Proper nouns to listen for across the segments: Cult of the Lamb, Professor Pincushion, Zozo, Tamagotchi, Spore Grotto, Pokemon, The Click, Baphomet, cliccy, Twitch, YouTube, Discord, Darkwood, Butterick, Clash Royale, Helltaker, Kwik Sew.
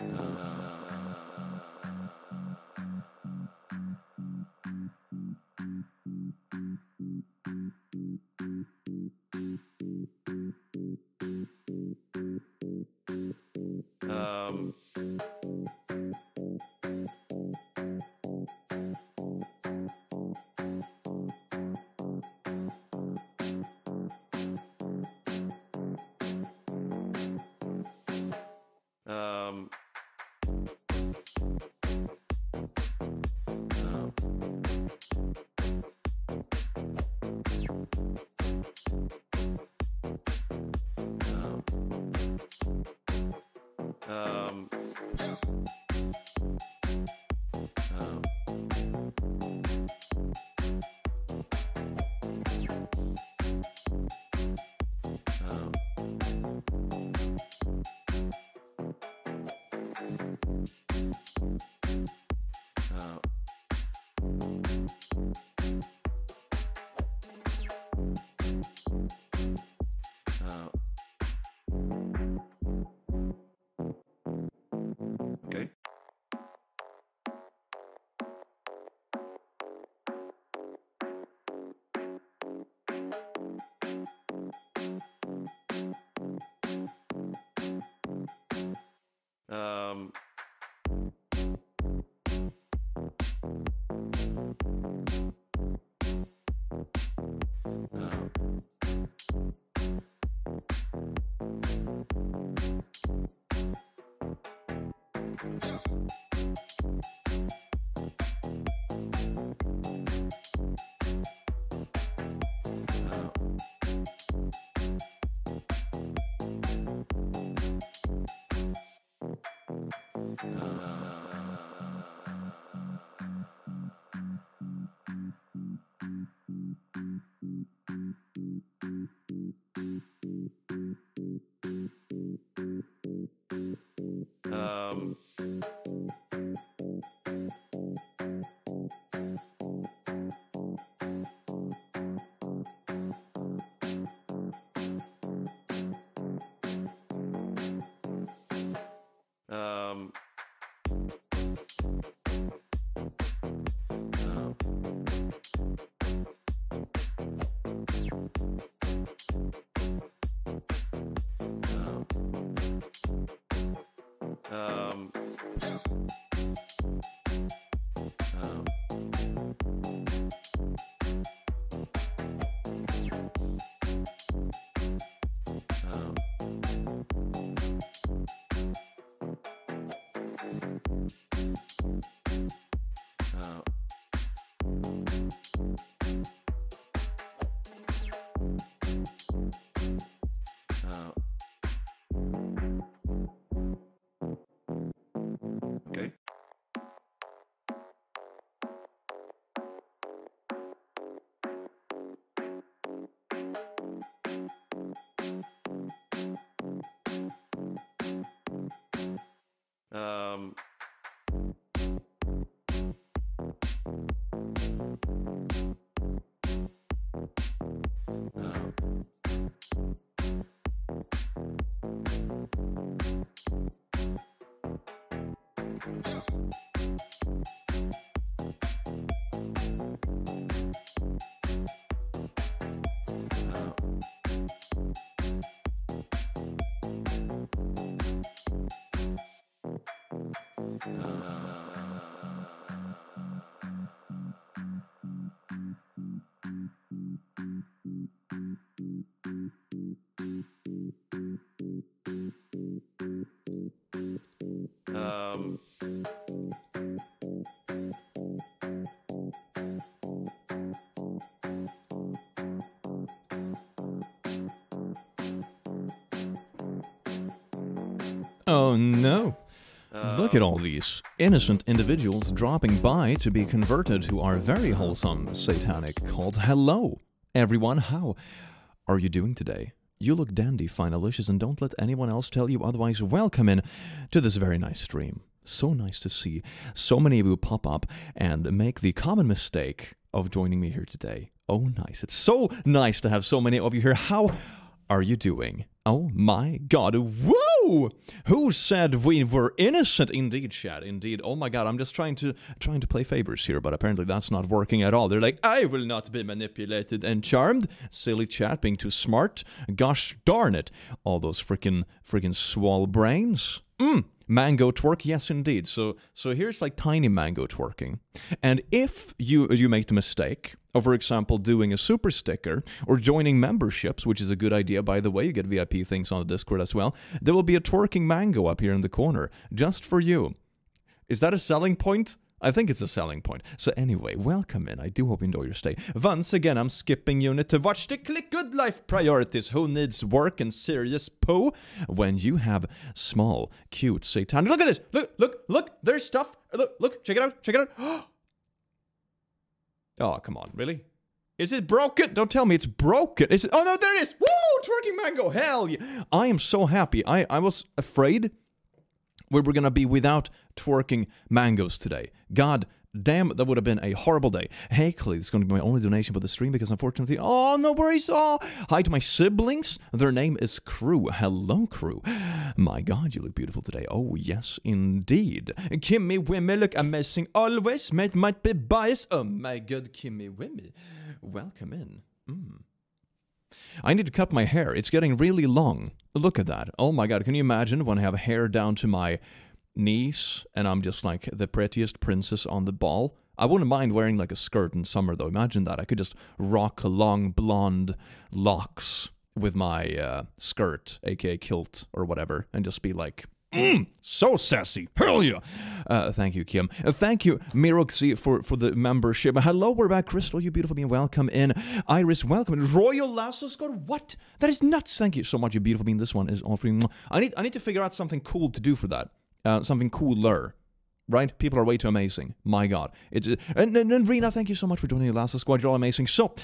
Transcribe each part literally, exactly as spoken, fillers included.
Um. Um. Um. Um. Um. Um. Okay. Um. Um. Um. Um. Um. Um. Um. Okay. Um. Um. Oh no! Uh, Look at all these innocent individuals dropping by to be converted to our very wholesome satanic cult. Hello, everyone. How are you doing today? You look dandy, finalicious, and don't let anyone else tell you otherwise. Welcome in to this very nice stream. So nice to see so many of you pop up and make the common mistake of joining me here today. Oh, nice. It's so nice to have so many of you here. How are you doing? Oh my god, whoa! Who said we were innocent? Indeed, chat, indeed. Oh my god, I'm just trying to trying to play favors here, but apparently that's not working at all. They're like, I will not be manipulated and charmed. Silly chat, being too smart. Gosh darn it. All those freaking, freaking swole brains. Mm. Mango twerk, yes indeed. So so here's like tiny mango twerking. And if you you make the mistake of, for example, doing a super sticker or joining memberships, which is a good idea, by the way, you get V I P things on the Discord as well, there will be a twerking mango up here in the corner, just for you. Is that a selling point? I think it's a selling point. So anyway, welcome in. I do hope you enjoy your stay. Once again, I'm skipping unit to watch the Click. Good life priorities. Who needs work and serious poo when you have small, cute, satanic... Look at this! Look, look, look! There's stuff! Look, look! Check it out! Check it out! Oh, come on. Really? Is it broken? Don't tell me it's broken. Is it... Oh, no, there it is! Woo! Twerking mango! Hell yeah! I am so happy. I, I was afraid... we were gonna be without twerking mangoes today. God damn, that would have been a horrible day. Hey, Clay, this is gonna be my only donation for the stream because unfortunately, oh, no worries, oh. Hi to my siblings, their name is Crew. Hello, Crew. My God, you look beautiful today. Oh, yes, indeed. Kimmy Wimmy look amazing always. Mate might be biased. Oh my God, Kimmy Wimmy. Welcome in. Mm. I need to cut my hair. It's getting really long. Look at that. Oh my god, can you imagine when I have hair down to my knees and I'm just like the prettiest princess on the ball? I wouldn't mind wearing like a skirt in summer though. Imagine that. I could just rock long blonde locks with my uh, skirt, aka kilt or whatever, and just be like... Mm, so sassy. Hell yeah. Uh, thank you, Kim. Uh, thank you, Miroxy, for, for the membership. Hello, we're back. Crystal, you beautiful being. Welcome in. Iris, welcome. Royal Lasso score. What? That is nuts. Thank you so much, you beautiful being. This one is offering. I need, I need to figure out something cool to do for that. Uh, something cooler. Right? People are way too amazing. My God. It's, uh, and, and, and Rina, thank you so much for joining the Lasso Squad. You're all amazing. So,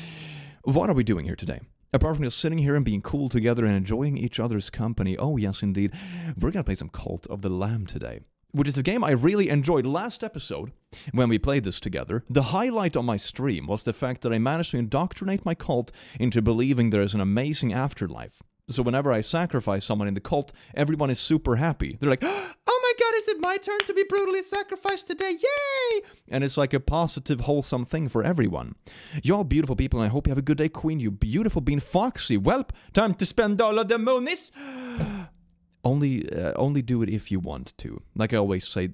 what are we doing here today? Apart from just sitting here and being cool together and enjoying each other's company, oh yes indeed, we're gonna play some Cult of the Lamb today, which is a game I really enjoyed. Last episode, when we played this together, the highlight on my stream was the fact that I managed to indoctrinate my cult into believing there is an amazing afterlife. So whenever I sacrifice someone in the cult, everyone is super happy. They're like, oh my god, is it my turn to be brutally sacrificed today? Yay! And it's like a positive, wholesome thing for everyone. Y'all beautiful people, and I hope you have a good day, Queen. You beautiful bean Foxy. Welp, time to spend all of the monies. Only, uh, only do it if you want to. Like I always say,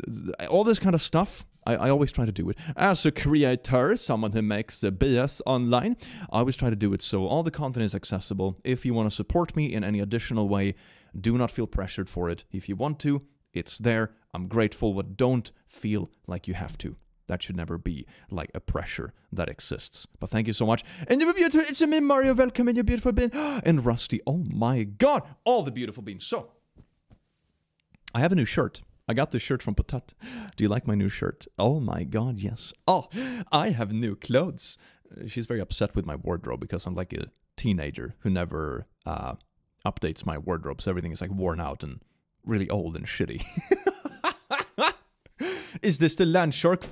all this kind of stuff, I, I always try to do it. As a creator, someone who makes the B S online, I always try to do it so all the content is accessible. If you want to support me in any additional way, do not feel pressured for it. If you want to, it's there. I'm grateful, but don't feel like you have to. That should never be like a pressure that exists. But thank you so much. And you're beautiful. It's me, Mario. Welcome in, you beautiful bean. And Rusty, oh my god, all the beautiful beans. So, I have a new shirt. I got this shirt from Potat. Do you like my new shirt? Oh my god, yes. Oh, I have new clothes. She's very upset with my wardrobe because I'm like a teenager who never uh, updates my wardrobe. So everything is like worn out and really old and shitty. Is this the land shark?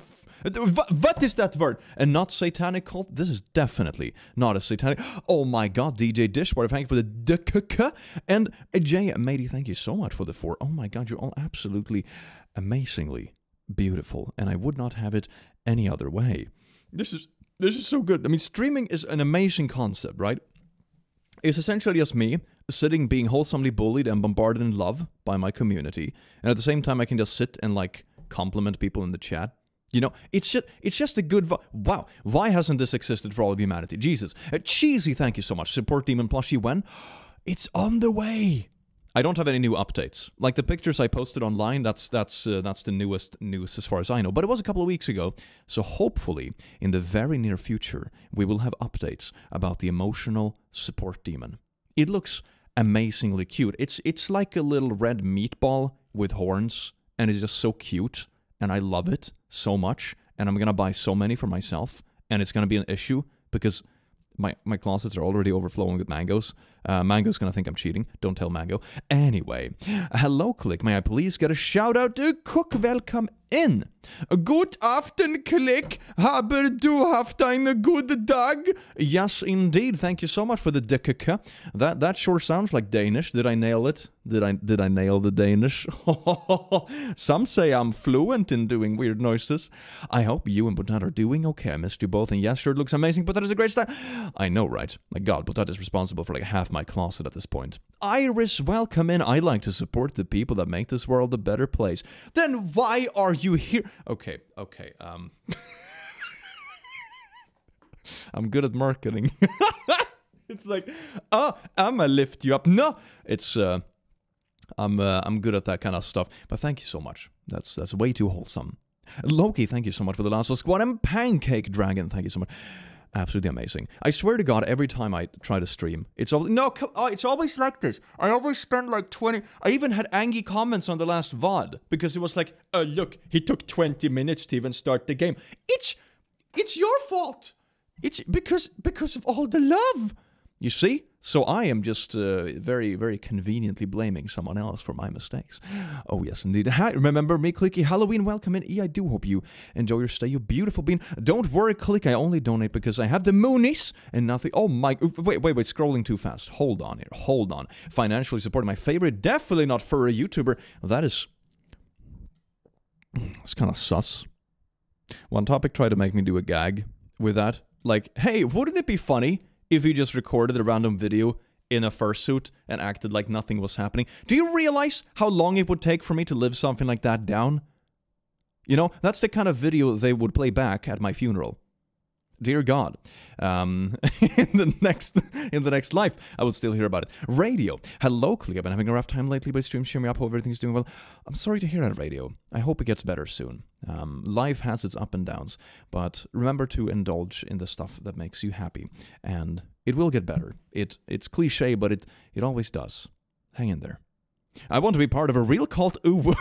What is that word? And not satanic cult? This is definitely not a satanic... Oh my god, D J Dishwater, thank you for the D K K. And Jay Matey, thank you so much for the four. Oh my god, you're all absolutely amazingly beautiful. And I would not have it any other way. This is, this is so good. I mean, streaming is an amazing concept, right? It's essentially just me sitting, being wholesomely bullied and bombarded in love by my community. And at the same time, I can just sit and, like, compliment people in the chat. You know, it's just, it's just a good... Wow, why hasn't this existed for all of humanity? Jesus. Uh, cheesy, thank you so much. Support Demon Plushie when? It's on the way. I don't have any new updates. Like, the pictures I posted online, that's that's uh, that's the newest news as far as I know. But it was a couple of weeks ago. So hopefully, in the very near future, we will have updates about the emotional support demon. It looks amazingly cute. It's, it's like a little red meatball with horns. And it's just so cute. And I love it so much, and I'm gonna buy so many for myself, and it's gonna be an issue because my my closets are already overflowing with mangoes. Uh, Mango's gonna think I'm cheating. Don't tell Mango. Anyway, hello, Click. May I please get a shout out to Cook? Welcome in. Good afternoon, Click. Haber du haft einen guten Tag? Yes, indeed. Thank you so much for the dickaka. That that sure sounds like Danish. Did I nail it? Did I did I nail the Danish? Some say I'm fluent in doing weird noises. I hope you and Botat are doing okay. I missed you both, and yes, sure, it looks amazing. Botat is a great style. I know, right? My God, Botat is responsible for like half my closet at this point. Iris, welcome in. I like to support the people that make this world a better place. Then why are you here? Okay, okay, um... I'm good at marketing. It's like, oh, I'ma lift you up. No! It's, uh... I'm, uh, I'm good at that kind of stuff. But thank you so much. That's, that's way too wholesome. Loki, thank you so much for the last one. Squad and Pancake Dragon, thank you so much. Absolutely amazing. I swear to God, every time I try to stream, it's always... No, uh, it's always like this. I always spend like twenty... I even had angry comments on the last V O D, because it was like, oh, look, he took twenty minutes to even start the game. It's... It's your fault! It's because because of all the love! You see? So I am just uh, very, very conveniently blaming someone else for my mistakes. Oh, yes, indeed. Hi, remember me, Clicky. Halloween, welcome in. E, I do hope you enjoy your stay, you beautiful bean. Don't worry, Click. I only donate because I have the Moonies and nothing. Oh, my. Wait, wait, wait. Scrolling too fast. Hold on here. Hold on. Financially supporting my favorite, definitely not furry YouTuber. That is... It's kind of sus. One Topic tried to make me do a gag with that. Like, hey, wouldn't it be funny if you just recorded a random video in a fursuit and acted like nothing was happening? Do you realize how long it would take for me to live something like that down? You know, that's the kind of video they would play back at my funeral. Dear God. Um, in the next in the next life, I will still hear about it. Radio. Hello, Click. I've been having a rough time lately, but streams cheer me up. Hope everything's doing well. I'm sorry to hear that, Radio. I hope it gets better soon. Um, life has its up and downs, but remember to indulge in the stuff that makes you happy, and it will get better. It It's cliche, but it, it always does. Hang in there. I want to be part of a real cult. Ooh.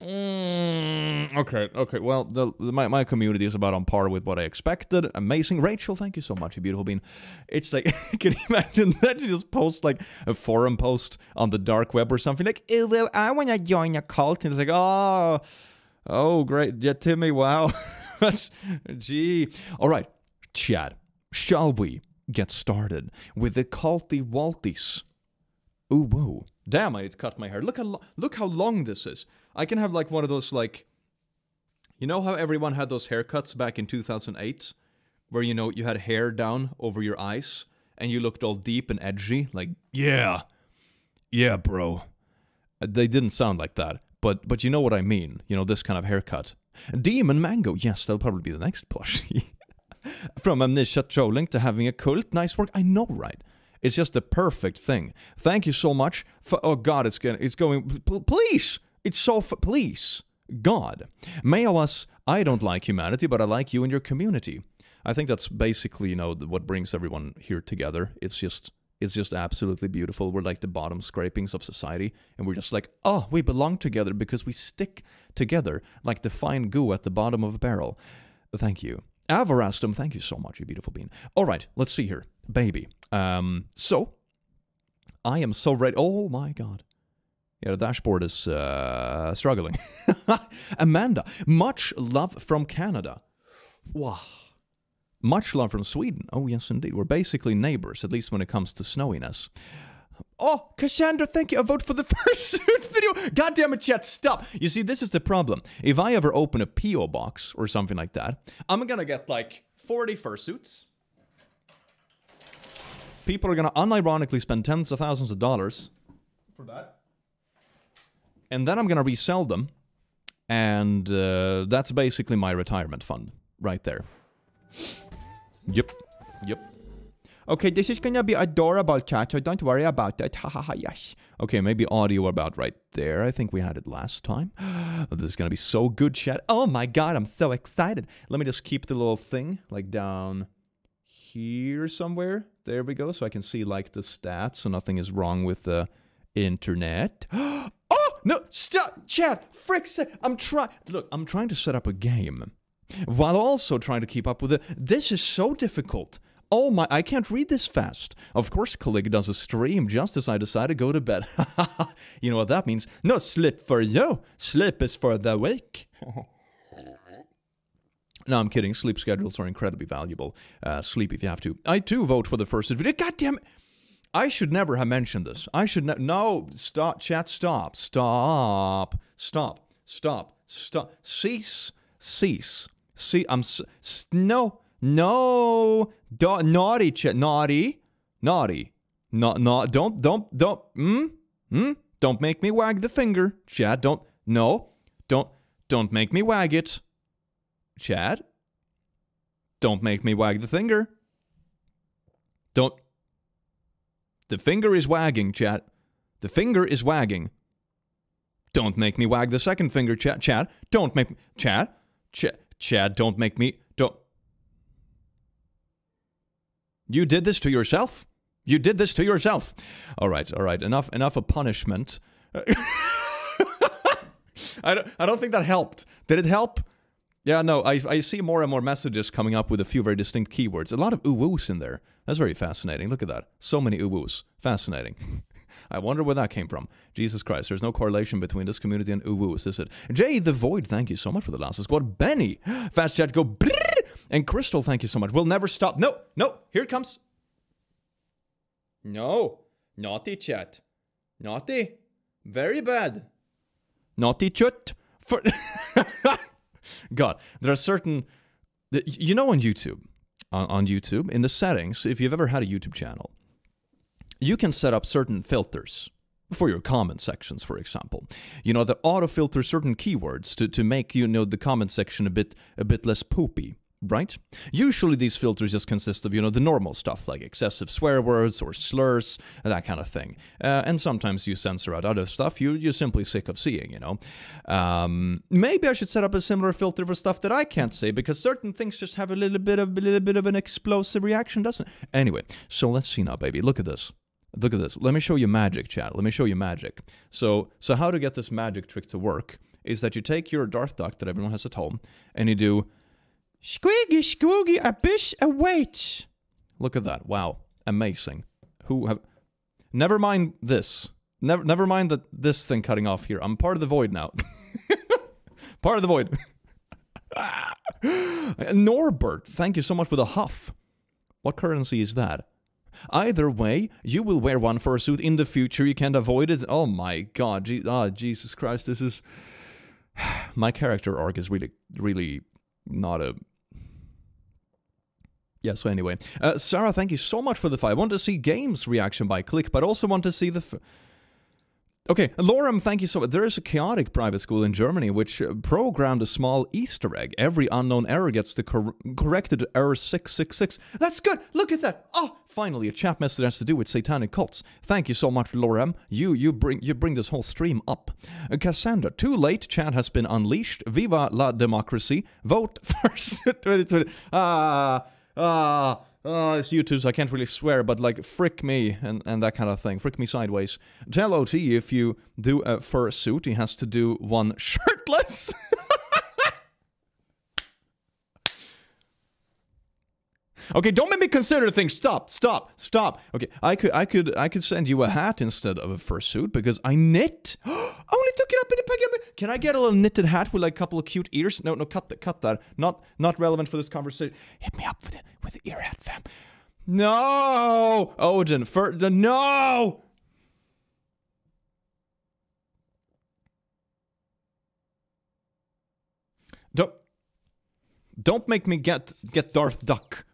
Mm, okay, okay, well, the, the, my, my community is about on par with what I expected. Amazing. Rachel, thank you so much, you beautiful bean. It's like, can you imagine that? You just post, like, a forum post on the dark web or something, like, well, I want to join a cult, and it's like, oh, oh, great, yeah, Timmy, wow. Gee. All right, Chad, shall we get started with the culty walties? Ooh, whoa. Damn, I need to cut my hair. Look how, look how long this is. I can have, like, one of those, like... You know how everyone had those haircuts back in two thousand eight? Where, you know, you had hair down over your eyes, and you looked all deep and edgy? Like, yeah. Yeah, bro. They didn't sound like that. But, but you know what I mean. You know, this kind of haircut. Demon Mango. Yes, that'll probably be the next plushie. From amnesia trolling to having a cult. Nice work. I know, right? It's just the perfect thing. Thank you so much for... Oh, God, it's, gonna, it's going... Please! It's so... F please. God. Meowas, I don't like humanity, but I like you and your community. I think that's basically, you know, what brings everyone here together. It's just... It's just absolutely beautiful. We're like the bottom scrapings of society, and we're just like, oh, we belong together because we stick together like the fine goo at the bottom of a barrel. Thank you. Avarastum, thank you so much, you beautiful bean. All right, let's see here. Baby. Um, so, I am so ready. Oh my God. Yeah, the dashboard is uh, struggling. Amanda, much love from Canada. Wow. Much love from Sweden. Oh, yes, indeed. We're basically neighbors, at least when it comes to snowiness. Oh, Cassandra, thank you. I vote for the first video. God damn it, chat, stop. You see, this is the problem. If I ever open a P O box or something like that, I'm going to get like forty fursuits. People are going to unironically spend tens of thousands of dollars for that. And then I'm going to resell them. And uh, that's basically my retirement fund right there. Yep. Yep. Okay, this is going to be adorable, chat, so don't worry about that. Ha ha ha, yes. Okay, maybe audio about right there. I think we had it last time. This is going to be so good, chat. Oh my God, I'm so excited. Let me just keep the little thing, like, down here somewhere. There we go, so I can see, like, the stats, so nothing is wrong with the internet. Oh, no, stop, chat, frick's sake, I'm trying... Look, I'm trying to set up a game, while also trying to keep up with it. This is so difficult. Oh my, I can't read this fast. Of course Click does a stream just as I decide to go to bed. You know what that means? No sleep for you. Sleep is for the weak. No, I'm kidding. Sleep schedules are incredibly valuable. Uh, sleep if you have to. I too vote for the first video. God damn it. I should never have mentioned this. I should not. No, stop, chat, stop. Stop. Stop. Stop. Stop. Cease. Cease. See, I'm... S no. No, da naughty, ch naughty, naughty, no, no, don't, don't, don't, mm, mm, don't make me wag the finger, Chad, don't, no, don't, don't make me wag it, Chad, don't make me wag the finger, don't, the finger is wagging, Chad, the finger is wagging, don't make me wag the second finger, Chad, Chad, don't make, Chad, Ch Chad, don't make me, don't. You did this to yourself. You did this to yourself. All right, all right. Enough, enough of punishment. I don't, I don't think that helped. Did it help? Yeah, no. I, I see more and more messages coming up with a few very distinct keywords. A lot of ooh-woos in there. That's very fascinating. Look at that. So many ooh-woos. Fascinating. I wonder where that came from. Jesus Christ, there's no correlation between this community and ooh-woos, is it? Jay the Void, thank you so much for the last squad. Benny, fast chat, go. And Crystal, thank you so much. We'll never stop. No, no, here it comes. No, naughty chat. Naughty. Very bad. Naughty chut. For God, there are certain... You know on YouTube, on YouTube, in the settings, if you've ever had a YouTube channel, you can set up certain filters for your comment sections, for example. You know, that auto-filter certain keywords to, to make, you know, the comment section a bit, a bit less poopy. Right? Usually these filters just consist of, you know, the normal stuff, like excessive swear words or slurs, that kind of thing. Uh, and sometimes you censor out other stuff you, you're simply sick of seeing, you know. Um, maybe I should set up a similar filter for stuff that I can't say, because certain things just have a little bit of, a little bit of an explosive reaction, doesn't it? Anyway, so let's see now, baby. Look at this. Look at this. Let me show you magic, chat. Let me show you magic. So, so how to get this magic trick to work is that you take your Darth Duck that everyone has at home, and you do... Squiggy, squiggy, a bish awaits. Look at that. Wow. Amazing. Who have... Never mind this. Never never mind that this thing cutting off here. I'm part of the void now. Part of the void. Norbert, thank you so much for the huff. What currency is that? Either way, you will wear one fursuit in the future. You can't avoid it. Oh my god. Je oh, Jesus Christ. This is... My character arc is really, really... Not a... Yeah, so anyway. Uh, Sarah, thank you so much for the five. I want to see games reaction by Click, but also want to see the... F okay, Lorem, thank you so much. There is a chaotic private school in Germany which programmed a small Easter egg. Every unknown error gets the cor corrected error six six six. That's good! Look at that! Oh! Finally, a chat message has to do with satanic cults. Thank you so much, Lorem. You you bring you bring this whole stream up. Uh, Cassandra, too late. Chat has been unleashed. Viva la democracy. Vote first. twenty twenty. Ah, ah, ah, it's YouTube, so I can't really swear, but like, frick me and, and that kind of thing. Frick me sideways. Tell O T if you do a fursuit, he has to do one shirtless. Okay, don't make me consider things. Stop, stop, stop. Okay, I could, I could, I could send you a hat instead of a fursuit because I knit. I only took it up in a packet. Can I get a little knitted hat with like a couple of cute ears? No, no, cut that, cut that. Not, not relevant for this conversation. Hit me up with the, with the ear hat, fam. No, Odin, fur, no. Don't, don't make me get, get Darth Duck.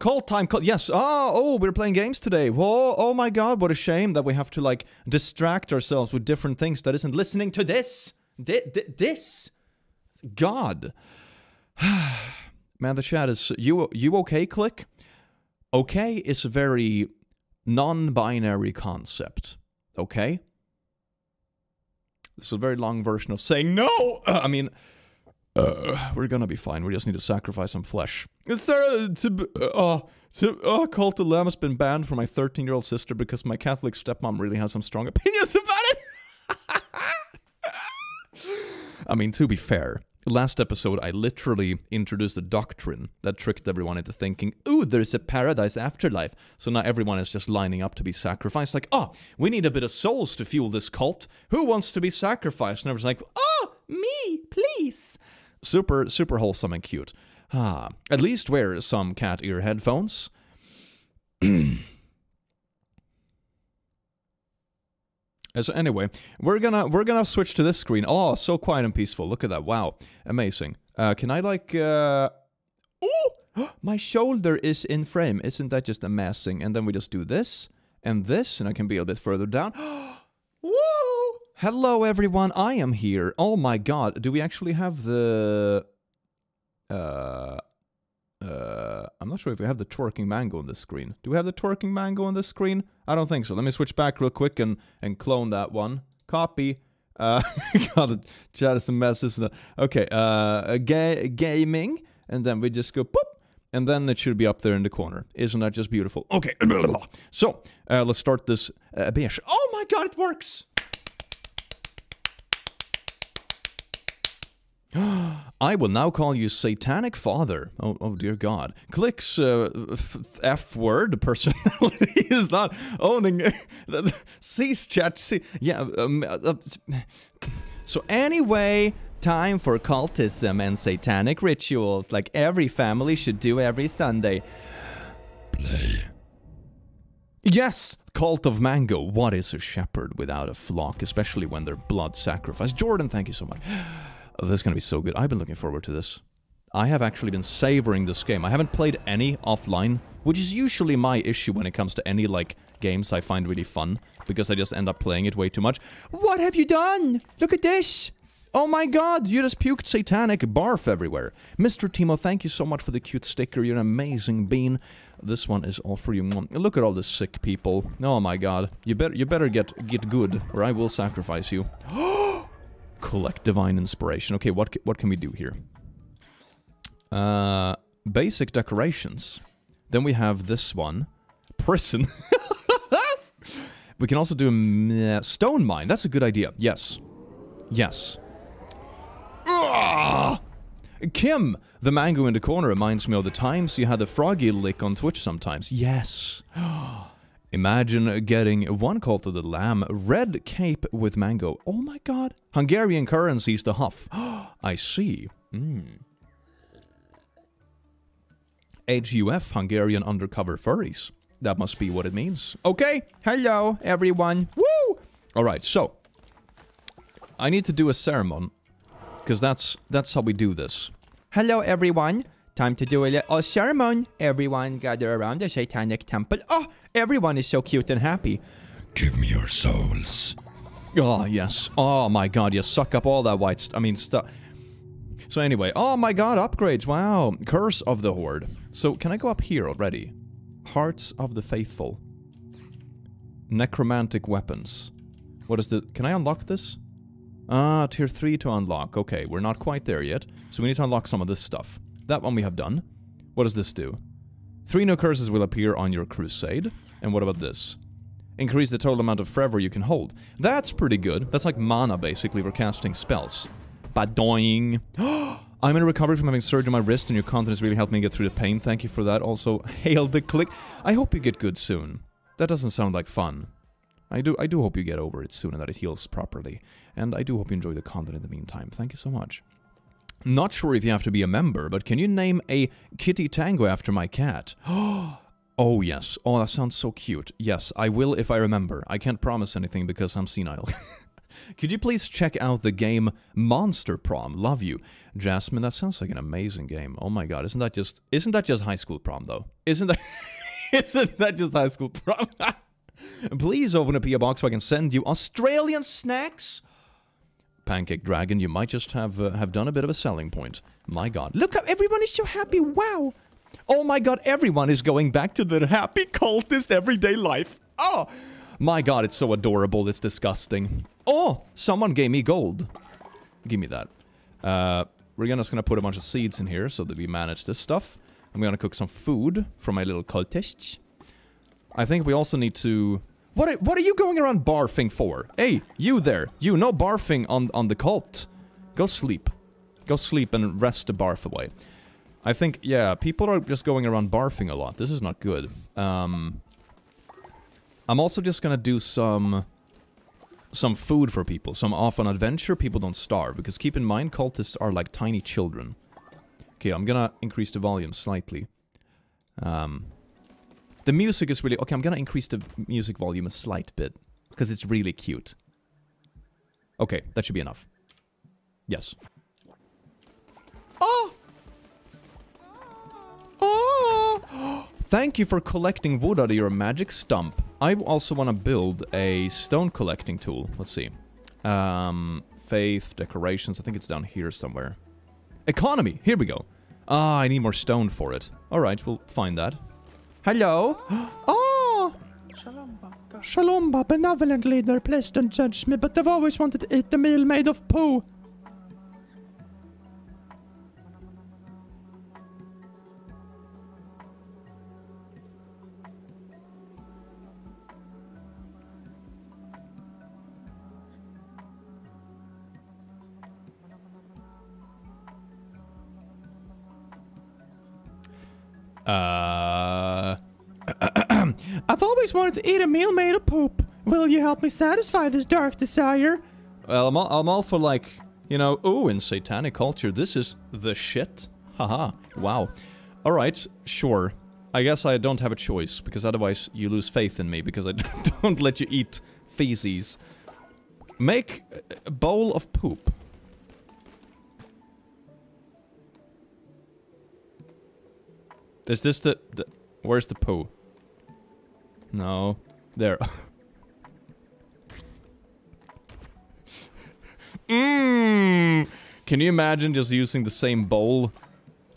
Call time, call, yes, oh, oh, we're playing games today. Whoa, oh my god, what a shame that we have to, like, distract ourselves with different things that isn't listening to this. Th th this. God. Man, the chat is, you, you okay, Click? Okay is a very non-binary concept, okay? This is a very long version of saying no! Uh, I mean... Uh, we're gonna be fine. We just need to sacrifice some flesh. Is there a, to, uh, oh, to, oh, Cult of the Lamb has been banned for my thirteen-year-old sister because my Catholic stepmom really has some strong opinions about it. I mean, to be fair, Last episode, I literally introduced a doctrine that tricked everyone into thinking, ooh, there's a paradise afterlife. So now everyone is just lining up to be sacrificed. Like, oh, we need a bit of souls to fuel this cult. Who wants to be sacrificed? And everyone's like, oh, me, please. Super, super wholesome and cute. Ah, at least wear some cat ear headphones. So anyway, we're gonna we're gonna switch to this screen. Oh, so quiet and peaceful. Look at that. Wow, amazing. Uh, can I like? Uh... Oh, my shoulder is in frame. Isn't that just amazing? And then we just do this and this, and I can be a bit further down. Woo! Hello, everyone. I am here. Oh my God. Do we actually have the? Uh, uh, I'm not sure if we have the twerking mango on this screen. Do we have the twerking mango on this screen? I don't think so. Let me switch back real quick and, and clone that one. Copy. Uh, God, the chat is a mess, isn't it? Okay, uh, ga gaming. And then we just go, boop. And then it should be up there in the corner. Isn't that just beautiful? Okay. So, uh, let's start this uh, bitch. Oh my God, it works! I will now call you Satanic Father. Oh, oh dear God. Click's uh, F-word personality is not owning... Cease chat. See, yeah. Um, uh, so anyway, time for cultism and satanic rituals, like every family should do every Sunday. Play. Yes! Cult of Mango. What is a shepherd without a flock, especially when they're blood sacrificed? Jordan, thank you so much. Oh, this is going to be so good. I've been looking forward to this. I have actually been savoring this game. I haven't played any offline, which is usually my issue when it comes to any, like, games I find really fun, because I just end up playing it way too much. What have you done? Look at this! Oh my God, you just puked satanic barf everywhere. Mister Timo, thank you so much for the cute sticker. You're an amazing bean. This one is all for you. Look at all the sick people. Oh my God. You better, you better get, get good, or I will sacrifice you. Collect divine inspiration. Okay, what what can we do here? Uh, basic decorations. Then we have this one, prison. We can also do a stone mine. That's a good idea. Yes, yes. Ugh! Kim, the mango in the corner reminds me of the times you had the froggy lick on Twitch sometimes. Yes. Imagine getting one Cult of the Lamb, red cape with mango. Oh my God. Hungarian currency's the huff. I see. Mm. H U F, Hungarian undercover furries. That must be what it means. Okay. Hello, everyone. Woo! All right, so. I need to do a ceremony. Because that's, that's how we do this. Hello, everyone. Time to do a little ceremony. Everyone gather around the satanic temple. Oh, everyone is so cute and happy. Give me your souls. Oh, yes. Oh, my God. You suck up all that white stuff. I mean, stuff. So anyway. Oh, my God. Upgrades. Wow. Curse of the Horde. So, can I go up here already? Hearts of the Faithful. Necromantic weapons. What is the... Can I unlock this? Ah, tier three to unlock. Okay, we're not quite there yet. So we need to unlock some of this stuff. That one we have done. What does this do? Three new curses will appear on your crusade. And what about this? Increase the total amount of fervor you can hold. That's pretty good. That's like mana, basically, for casting spells. Badoing. I'm in recovery from having surgery on my wrist, and your content has really helped me get through the pain. Thank you for that. Also, hail the click. I hope you get good soon. That doesn't sound like fun. I do, I do hope you get over it soon and that it heals properly. And I do hope you enjoy the content in the meantime. Thank you so much. Not sure if you have to be a member, but can you name a kitty tango after my cat? Oh, yes. Oh, that sounds so cute. Yes, I will if I remember. I can't promise anything because I'm senile. Could you please check out the game Monster Prom? Love you. Jasmine, that sounds like an amazing game. Oh my God, isn't that just... Isn't that just high school prom, though? Isn't that... isn't that just high school prom? Please open a P O box so I can send you Australian snacks? Pancake Dragon, you might just have uh, have done a bit of a selling point. My God. Look, everyone is so happy. Wow. Oh my God, everyone is going back to their happy cultist everyday life. Oh, my God, it's so adorable. It's disgusting. Oh, someone gave me gold. Give me that. Uh, we're just going to put a bunch of seeds in here so that we manage this stuff. I'm going to cook some food for my little cultists. I think we also need to... What are, what are you going around barfing for? Hey, you there. You, no barfing on, on the cult. Go sleep. Go sleep and rest the barf away. I think, yeah, people are just going around barfing a lot. This is not good. Um, I'm also just gonna do some... some food for people. Some off on adventure, people don't starve. Because keep in mind, cultists are like tiny children. Okay, I'm gonna increase the volume slightly. Um, the music is really... Okay, I'm gonna increase the music volume a slight bit. Because it's really cute. Okay, that should be enough. Yes. Oh! Oh! Thank you for collecting wood out of your magic stump. I also want to build a stone collecting tool. Let's see. Um, faith, decorations. I think it's down here somewhere. Economy! Here we go. Ah, I need more stone for it. Alright, we'll find that. Hello! Oh! Shalomba, benevolent leader, please don't judge me, but I've always wanted to eat a meal made of poo. Uh... I've always wanted to eat a meal made of poop. Will you help me satisfy this dark desire? Well, I'm all, I'm all for, like, you know, ooh, in satanic culture, this is the shit. Haha, wow. Alright, sure. I guess I don't have a choice, because otherwise you lose faith in me, because I don't let you eat feces. Make a bowl of poop. Is this the... the where's the poo? No. There. Mmm. Can you imagine just using the same bowl?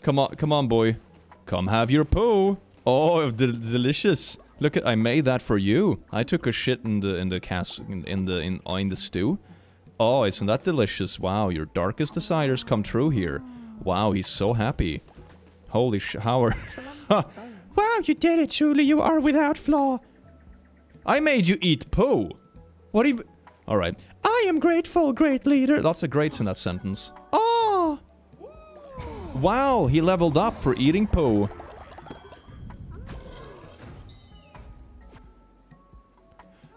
Come on, come on, boy. Come have your poo. Oh, de delicious. Look at, I made that for you. I took a shit in the in the cast in, in the in in the stew. Oh, isn't that delicious? Wow, your darkest desires come true here. Wow, he's so happy. Holy sh- how are- Wow, you did it, truly. You are without flaw. I made you eat poo. What do you- Alright. I am grateful, great leader. Lots of greats in that sentence. Oh! Wow, he leveled up for eating poo.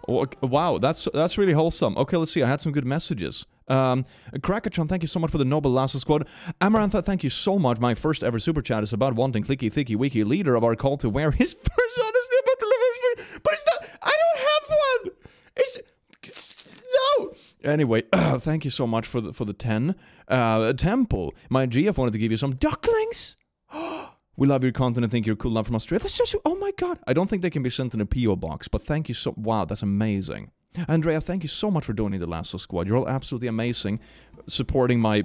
Oh, wow, that's that's really wholesome. Okay, let's see. I had some good messages. Um, Krakatron, thank you so much for the noble Lasso Squad. Amarantha, thank you so much. My first ever super chat is about wanting Clicky Thicky Wiki, leader of our cult, to wear his first honestly about the livery. But it's not. I don't have one. It's, it's no. Anyway, uh, thank you so much for the for the ten. Uh, Temple, my G F wanted to give you some ducklings. We love your content and think you're cool. Love from Australia. That's just, oh my god. I don't think they can be sent in a P O box. But thank you so. Wow, that's amazing. Andrea, thank you so much for donating the Lasso Squad. You're all absolutely amazing, supporting my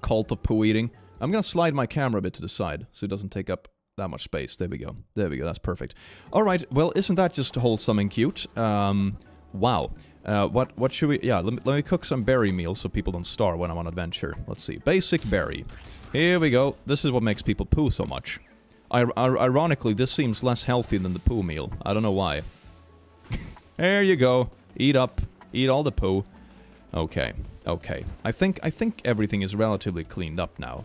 cult of poo eating. I'm gonna slide my camera a bit to the side so it doesn't take up that much space. There we go. There we go. That's perfect. All right. Well, isn't that just wholesome and cute? Um, wow. Uh, what what should we? Yeah. Let me, let me cook some berry meal so people don't starve when I'm on adventure. Let's see. Basic berry. Here we go. This is what makes people poo so much. I, I, ironically, this seems less healthy than the poo meal. I don't know why. There you go. Eat up. Eat all the poo. Okay. Okay. I think I think everything is relatively cleaned up now.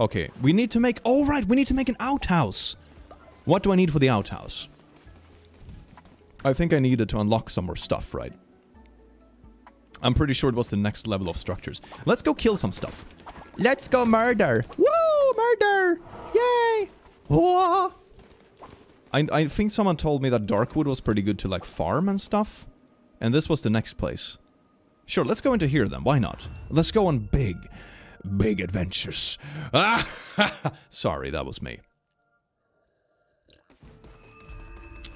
Okay. We need to make... Oh, right. We need to make an outhouse. What do I need for the outhouse? I think I needed to unlock some more stuff, right? I'm pretty sure it was the next level of structures. Let's go kill some stuff. Let's go murder. Woo! Murder! Yay! Whoa! I, I think someone told me that Darkwood was pretty good to, like, farm and stuff. And this was the next place. Sure, let's go into here then. Why not? Let's go on big, big adventures. Ah! Sorry, that was me.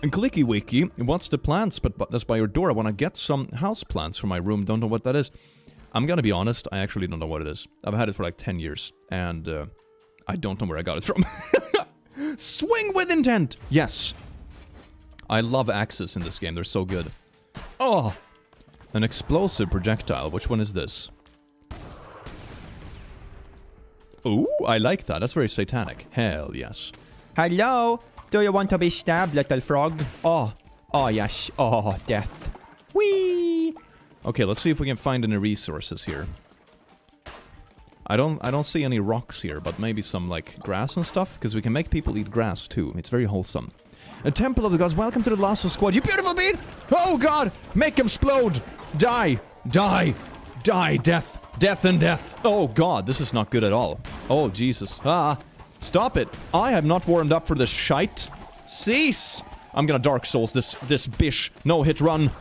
Clicky Wiki, what's the plants? But, but that's by your door. I want to get some house plants for my room. Don't know what that is. I'm gonna be honest, I actually don't know what it is. I've had it for like ten years, and uh, I don't know where I got it from. Swing with intent! Yes! I love axes in this game, they're so good. Oh! An explosive projectile, which one is this? Ooh, I like that, that's very satanic. Hell yes. Hello! Do you want to be stabbed, little frog? Oh, oh yes, oh, death. Whee! Okay, let's see if we can find any resources here. I don't I don't see any rocks here, but maybe some like grass and stuff, because we can make people eat grass too. It's very wholesome. A temple of the gods. Welcome to the Lasso Squad, you beautiful bean! Oh god! Make him explode! Die! Die! Die! Death! Death and death! Oh god, this is not good at all. Oh Jesus. Ah! Stop it! I have not warmed up for this shite. Cease! I'm gonna Dark Souls this this bish. No hit run.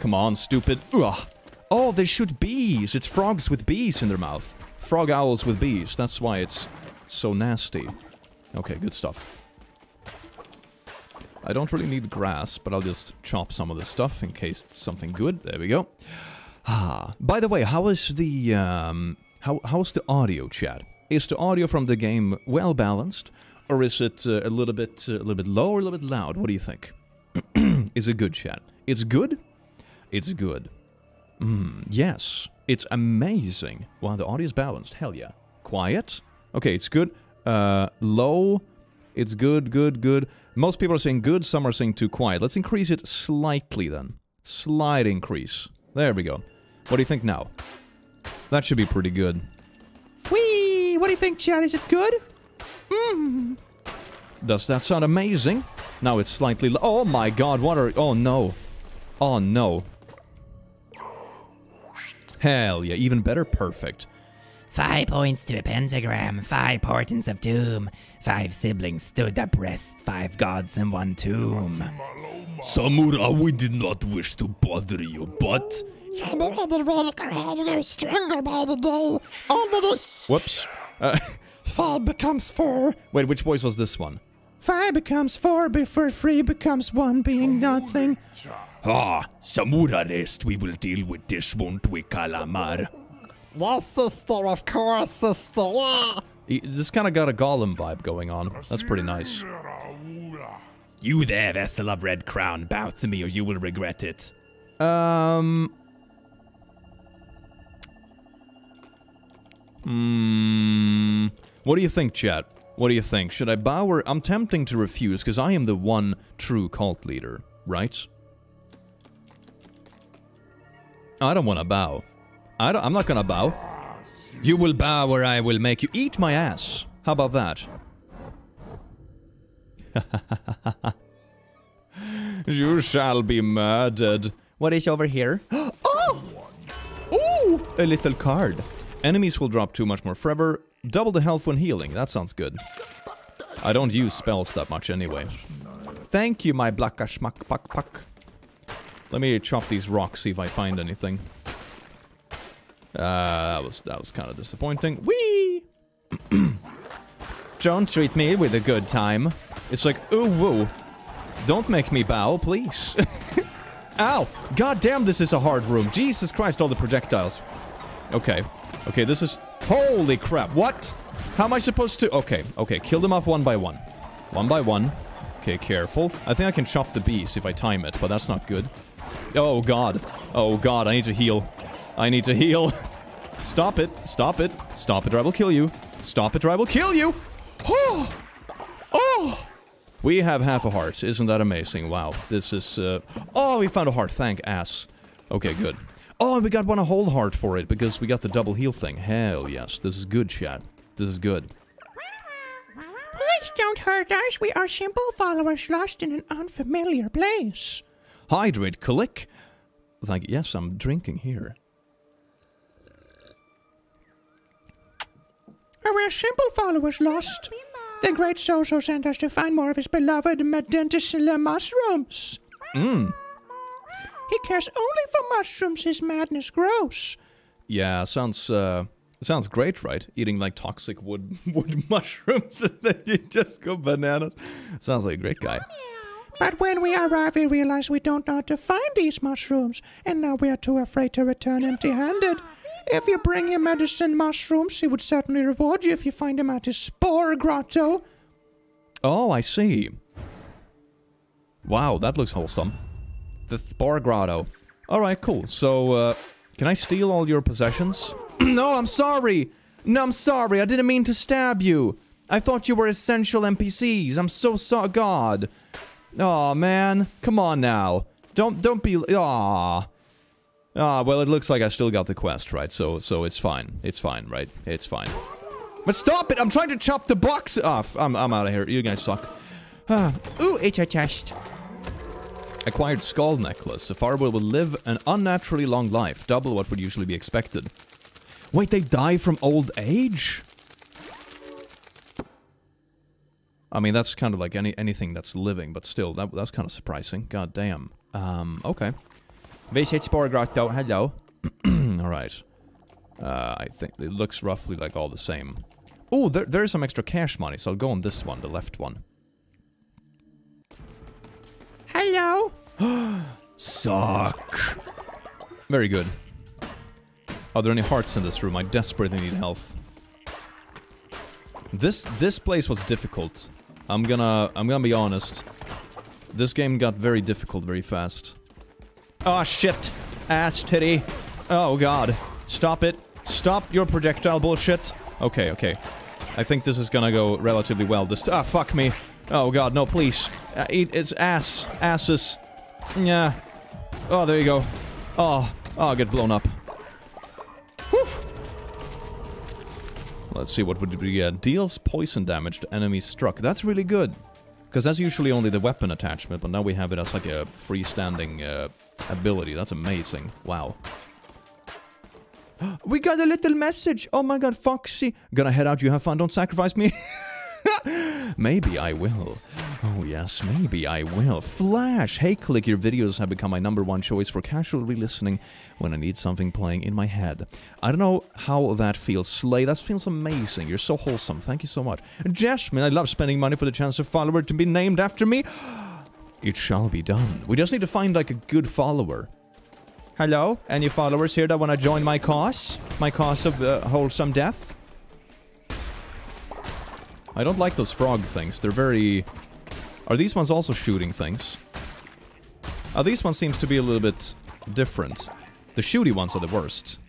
Come on, stupid. Ugh. Oh, they shoot bees. It's frogs with bees in their mouth. Frog owls with bees. That's why it's so nasty. Okay, good stuff. I don't really need grass, but I'll just chop some of this stuff in case it's something good. There we go. Ah. By the way, how is the um how how's the audio, chat? Is the audio from the game well balanced, or is it uh, a little bit uh, a little bit low or a little bit loud? What do you think? Is it good, chat? It's good. It's good. Mm, yes, it's amazing. Wow, the audio is balanced. Hell yeah. Quiet. Okay, it's good. Uh, low. It's good, good, good. Most people are saying good, some are saying too quiet. Let's increase it slightly then. Slight increase. There we go. What do you think now? That should be pretty good. Whee! What do you think, chat? Is it good? Mmm. Does that sound amazing? Now it's slightly low. Oh my god, what are... Oh no. Oh no. Hell yeah, even better, perfect. Five points to a pentagram, five portents of doom, five siblings stood abreast, five gods in one tomb. Samura, we did not wish to bother you, but... Samura, the radical head grew stronger by the day. Already... Whoops. Uh, five becomes four. Wait, which voice was this one? Five becomes four before three becomes one, being nothing. Ah, Samura rest, we will deal with this, won't we, Calamar? Yes, sister, of course, sister, yeah! This kind of got a Golem vibe going on. That's pretty nice. You there, Vessel of Red Crown, bow to me or you will regret it. Um... Hmm... What do you think, chat? What do you think? Should I bow or... I'm tempting to refuse, because I am the one true cult leader, right? I don't want to bow. I don't, I'm not going to bow. You will bow or I will make you eat my ass. How about that? You shall be murdered. What is over here? Oh! Ooh! A little card. Enemies will drop too much more forever. Double the health when healing. That sounds good. I don't use spells that much anyway. Thank you, my blacka schmuck puck puck. Let me chop these rocks, see if I find anything. Uh, that was that was kind of disappointing. Whee! Don't treat me with a good time. It's like, ooh, woo. Don't make me bow, please. Ow! God damn, this is a hard room. Jesus Christ, all the projectiles. Okay. Okay, this is... Holy crap, what? How am I supposed to... Okay, okay, kill them off one by one. One by one. Okay, careful. I think I can chop the bees if I time it, but that's not good. Oh god. Oh god, I need to heal. I need to heal. Stop it. Stop it. Stop it or I will kill you. Stop it or I will kill you! Oh! Oh! We have half a heart. Isn't that amazing? Wow. This is... Uh... Oh, we found a heart. Thank ass. Okay, good. Oh, and we got one a whole heart for it, because we got the double heal thing. Hell yes. This is good, chat. This is good. Please don't hurt us. We are simple followers lost in an unfamiliar place. Hydrate, click. Like, yes, I'm drinking here. We're simple followers lost. The great Soso sent us to find more of his beloved Medenticilla mushrooms. Mmm. He cares only for mushrooms. His madness grows. Yeah, sounds, uh... It sounds great, right? Eating like toxic wood wood mushrooms and then you just go bananas. Sounds like a great guy. But when we arrive, we realize we don't know how to find these mushrooms, and now we are too afraid to return empty-handed. If you bring him medicine mushrooms, he would certainly reward you if you find him at his Spore Grotto. Oh, I see. Wow, that looks wholesome. The Spore Grotto. Alright, cool. So, uh, can I steal all your possessions? No, I'm sorry! No, I'm sorry, I didn't mean to stab you! I thought you were essential N P Cs, I'm so sorry, god! Aw, man, come on now. Don't, don't be, aw. Ah, well, it looks like I still got the quest, right? So, so it's fine. It's fine, right? It's fine. But stop it! I'm trying to chop the box off! I'm, I'm out of here. You guys suck. Ah. Ooh, it's a chest. Acquired skull necklace. The Farwell will live an unnaturally long life. Double what would usually be expected. Wait, they die from old age? I mean, that's kind of like any anything that's living, but still, that, that's kind of surprising. God damn. Um, okay. Visit Spore Grotto. Hello. Alright. Uh, I think it looks roughly like all the same. Oh, there, there is some extra cash money, so I'll go on this one, the left one. Hello. Suck. Very good. Are there any hearts in this room? I desperately need health. This this place was difficult. I'm gonna I'm gonna be honest. This game got very difficult very fast. Oh shit! Ass titty! Oh god! Stop it! Stop your projectile bullshit! Okay, okay. I think this is gonna go relatively well. This ah fuck me! Oh god, no please! Uh, eat its ass, asses. Yeah. Oh, there you go. Oh, oh, get blown up. Whew. Let's see what would be. Yeah, deals poison damage to enemies struck. That's really good, because that's usually only the weapon attachment, but now we have it as like a freestanding uh, ability. That's amazing. Wow. We got a little message. Oh my god, Foxy. Gonna head out. You have fun. Don't sacrifice me. Maybe I will. Oh yes, maybe I will. Flash! Hey Click, your videos have become my number one choice for casual re-listening when I need something playing in my head. I don't know how that feels. Slay, that feels amazing. You're so wholesome. Thank you so much. Jasmine, I love spending money for the chance of follower to be named after me. It shall be done. We just need to find like a good follower. Hello? Any followers here that want to join my cause? My cause of uh, wholesome death? I don't like those frog things. They're very... Are these ones also shooting things? Oh, these ones seems to be a little bit different. The shooty ones are the worst.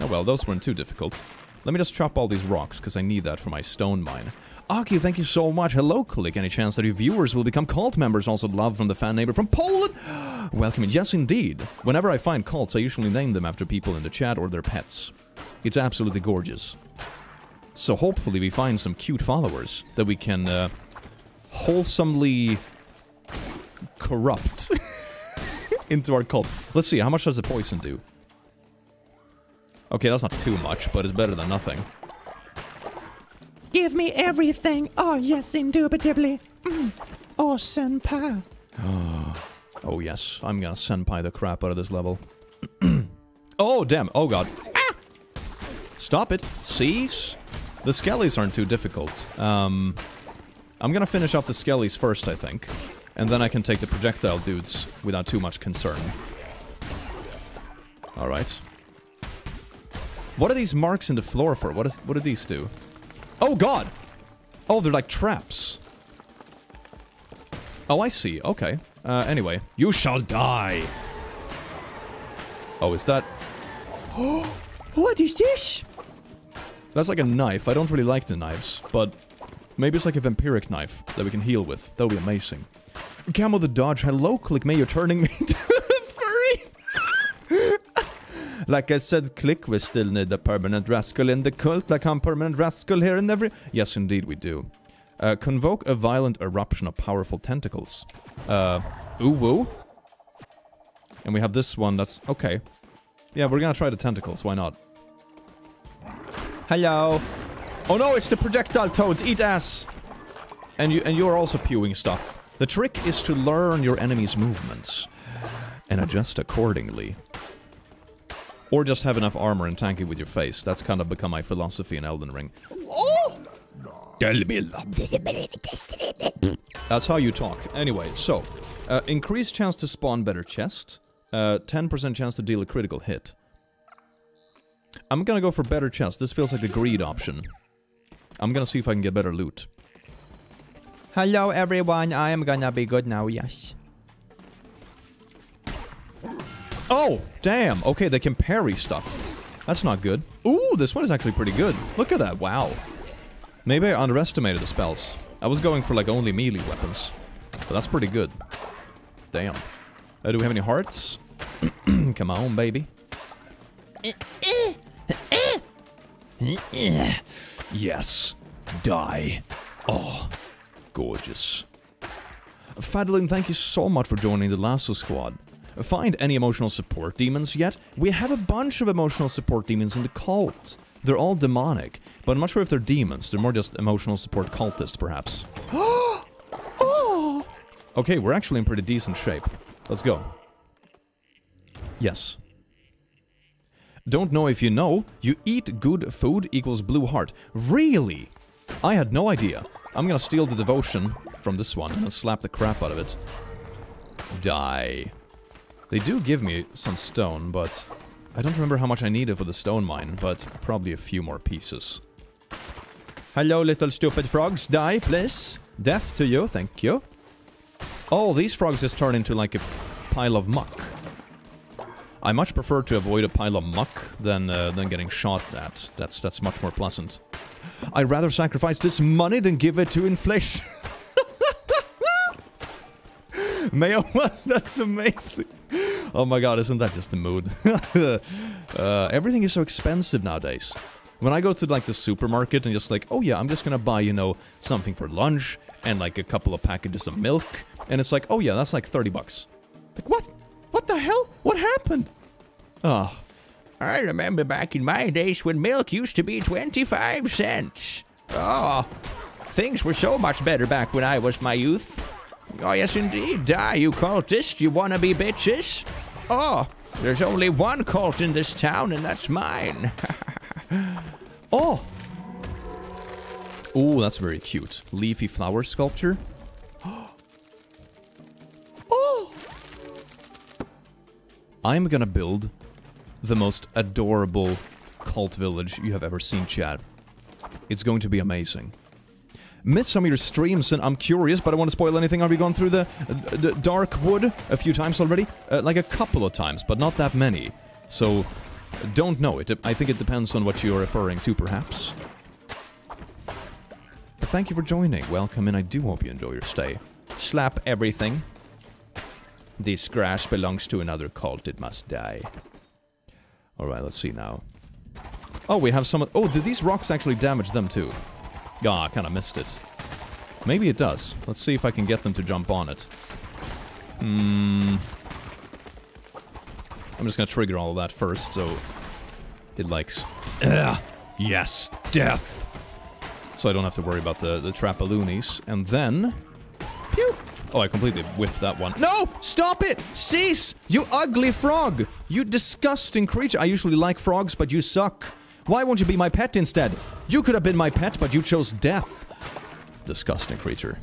Oh well, those weren't too difficult. Let me just chop all these rocks, because I need that for my stone mine. Aki, thank you so much. Hello, Click. Any chance that your viewers will become cult members? Also love from the fan neighbor from Poland! Welcome. Yes, indeed. Whenever I find cults, I usually name them after people in the chat or their pets. It's absolutely gorgeous. So hopefully we find some cute followers that we can uh, wholesomely corrupt into our cult. Let's see, how much does the poison do? Okay, that's not too much, but it's better than nothing. Give me everything! Oh yes, indubitably! Mm. Oh, senpai! Oh yes, I'm gonna senpai the crap out of this level. Oh damn, oh god. Ah! Stop it! Cease! The skellies aren't too difficult. Um, I'm gonna finish off the skellies first, I think. And then I can take the projectile dudes without too much concern. Alright. What are these marks in the floor for? What, is, what do these do? Oh god! Oh, they're like traps. Oh, I see. Okay. Uh, anyway. You shall die! Oh, is that... What is this? That's like a knife. I don't really like the knives, but maybe it's like a vampiric knife that we can heal with. That would be amazing. Camo the Dodge, hello Click, may you're turning me into a furry! Like I said, Click, we still need a permanent rascal in the cult, like I'm permanent rascal here in every... Yes, indeed we do. Uh, convoke a violent eruption of powerful tentacles. Uh, ooh-woo. And we have this one that's... Okay. Yeah, we're gonna try the tentacles, why not? Hello. Oh no, it's the projectile toads. Eat ass. And you and you're also pewing stuff. The trick is to learn your enemy's movements and adjust accordingly. Or just have enough armor and tank it with your face. That's kind of become my philosophy in Elden Ring. Oh! That's how you talk. Anyway, so uh, increased chance to spawn better chest. Uh, ten percent chance to deal a critical hit. I'm gonna go for better chest. This feels like the greed option. I'm gonna see if I can get better loot. Hello everyone, I am gonna be good now, yes. Oh, damn! Okay, they can parry stuff. That's not good. Ooh, this one is actually pretty good. Look at that, wow. Maybe I underestimated the spells. I was going for like only melee weapons. But that's pretty good. Damn. Uh, do we have any hearts? Come on, baby. Yes. Die. Oh, gorgeous. Fadlin, thank you so much for joining the Lasso Squad. Find any emotional support demons yet? We have a bunch of emotional support demons in the cult. They're all demonic, but I'm not sure if they're demons. They're more just emotional support cultists, perhaps. Oh! Okay, we're actually in pretty decent shape. Let's go. Yes. Don't know if you know, you eat good food equals blue heart. Really? I had no idea. I'm gonna steal the devotion from this one and slap the crap out of it. Die. They do give me some stone, but I don't remember how much I needed for the stone mine, but probably a few more pieces. Hello, little stupid frogs. Die, please. Death to you, thank you. Oh, these frogs just turn into like a pile of muck. I much prefer to avoid a pile of muck than uh, than getting shot at. That's that's much more pleasant. I'd rather sacrifice this money than give it to inflation. Mayo, that's amazing. Oh my god, isn't that just the mood? uh, everything is so expensive nowadays. When I go to like the supermarket and just like, oh yeah, I'm just gonna buy, you know, something for lunch and like a couple of packages of milk. And it's like, oh yeah, that's like thirty bucks. Like, what? What the hell? What happened? Oh. I remember back in my days when milk used to be twenty-five cents. Oh. Things were so much better back when I was my youth. Oh, yes, indeed. Die, you cultists. You wannabe bitches. Oh, there's only one cult in this town, and that's mine. Oh. Oh, that's very cute. Leafy flower sculpture. Oh. I'm gonna build the most adorable cult village you have ever seen, Chad. It's going to be amazing. Missed some of your streams, and I'm curious, but I don't want to spoil anything. Have we gone through the, the Darkwood a few times already? Uh, like a couple of times, but not that many. So, don't know it. I think it depends on what you're referring to, perhaps. But thank you for joining. Welcome, and I do hope you enjoy your stay. Slap everything. This grass belongs to another cult. It must die. Alright, let's see now. Oh, we have some... Oh, do these rocks actually damage them, too? Ah, I kind of missed it. Maybe it does. Let's see if I can get them to jump on it. Hmm. I'm just gonna trigger all of that first, so it likes. Ugh. Yes, death. So I don't have to worry about the the trapaloonies. And then, pew. Oh, I completely whiffed that one. No! Stop it! Cease! You ugly frog! You disgusting creature! I usually like frogs, but you suck. Why won't you be my pet instead? You could have been my pet, but you chose death. Disgusting creature.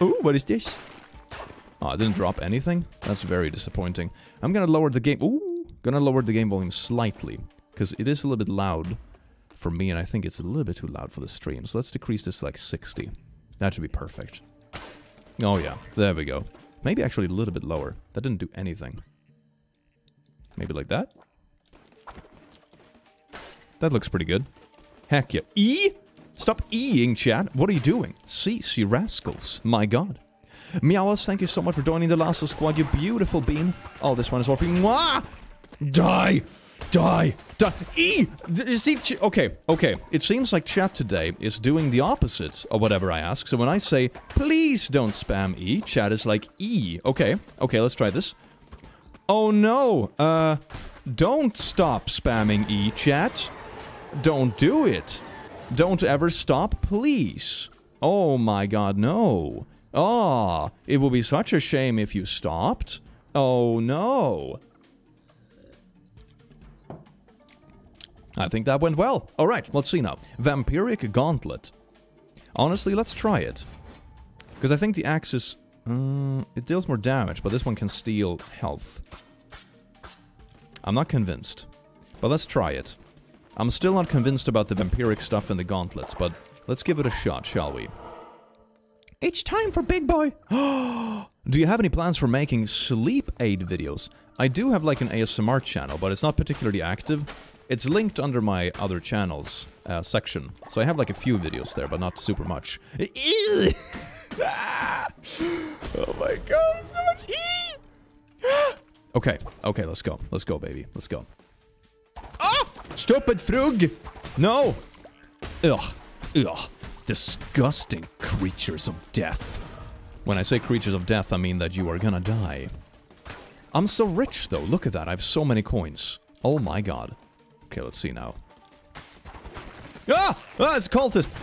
Ooh, what is this? Oh, I didn't drop anything? That's very disappointing. I'm gonna lower the game... Ooh! Gonna lower the game volume slightly. Because it is a little bit loud for me, and I think it's a little bit too loud for the stream. So let's decrease this to like sixty. That should be perfect. Oh yeah, there we go. Maybe actually a little bit lower. That didn't do anything. Maybe like that? That looks pretty good. Heck yeah. E? Stop E-ing, chat. What are you doing? Cease, you rascals. My god. Meowas, thank you so much for joining the Lasso Squad, you beautiful bean. Oh, this one is all for you. Mwah! Die! Die! Die! E! D you see, okay, okay. It seems like chat today is doing the opposite of whatever I ask. So when I say, please don't spam E, chat is like E. Okay, okay, let's try this. Oh no! Uh, don't stop spamming E, chat. Don't do it. Don't ever stop, please. Oh my god, no. Ah, it will be such a shame if you stopped. Oh no. I think that went well. Alright, let's see now. Vampiric Gauntlet. Honestly, let's try it. Because I think the axe is... Uh, it deals more damage, but this one can steal health. I'm not convinced. But let's try it. I'm still not convinced about the vampiric stuff in the gauntlets, but let's give it a shot, shall we? It's time for Big Boy! Do you have any plans for making sleep aid videos? I do have like an A S M R channel, but it's not particularly active. It's linked under my other channels uh, section, so I have like a few videos there, but not super much. Oh my god, so much E! Okay, okay, let's go. Let's go, baby. Let's go. Ah! Stupid frug! No! Ugh. Ugh. Disgusting creatures of death. When I say creatures of death, I mean that you are gonna die. I'm so rich, though. Look at that. I have so many coins. Oh my god. Okay, let's see now. Ah! Ah, it's a cultist!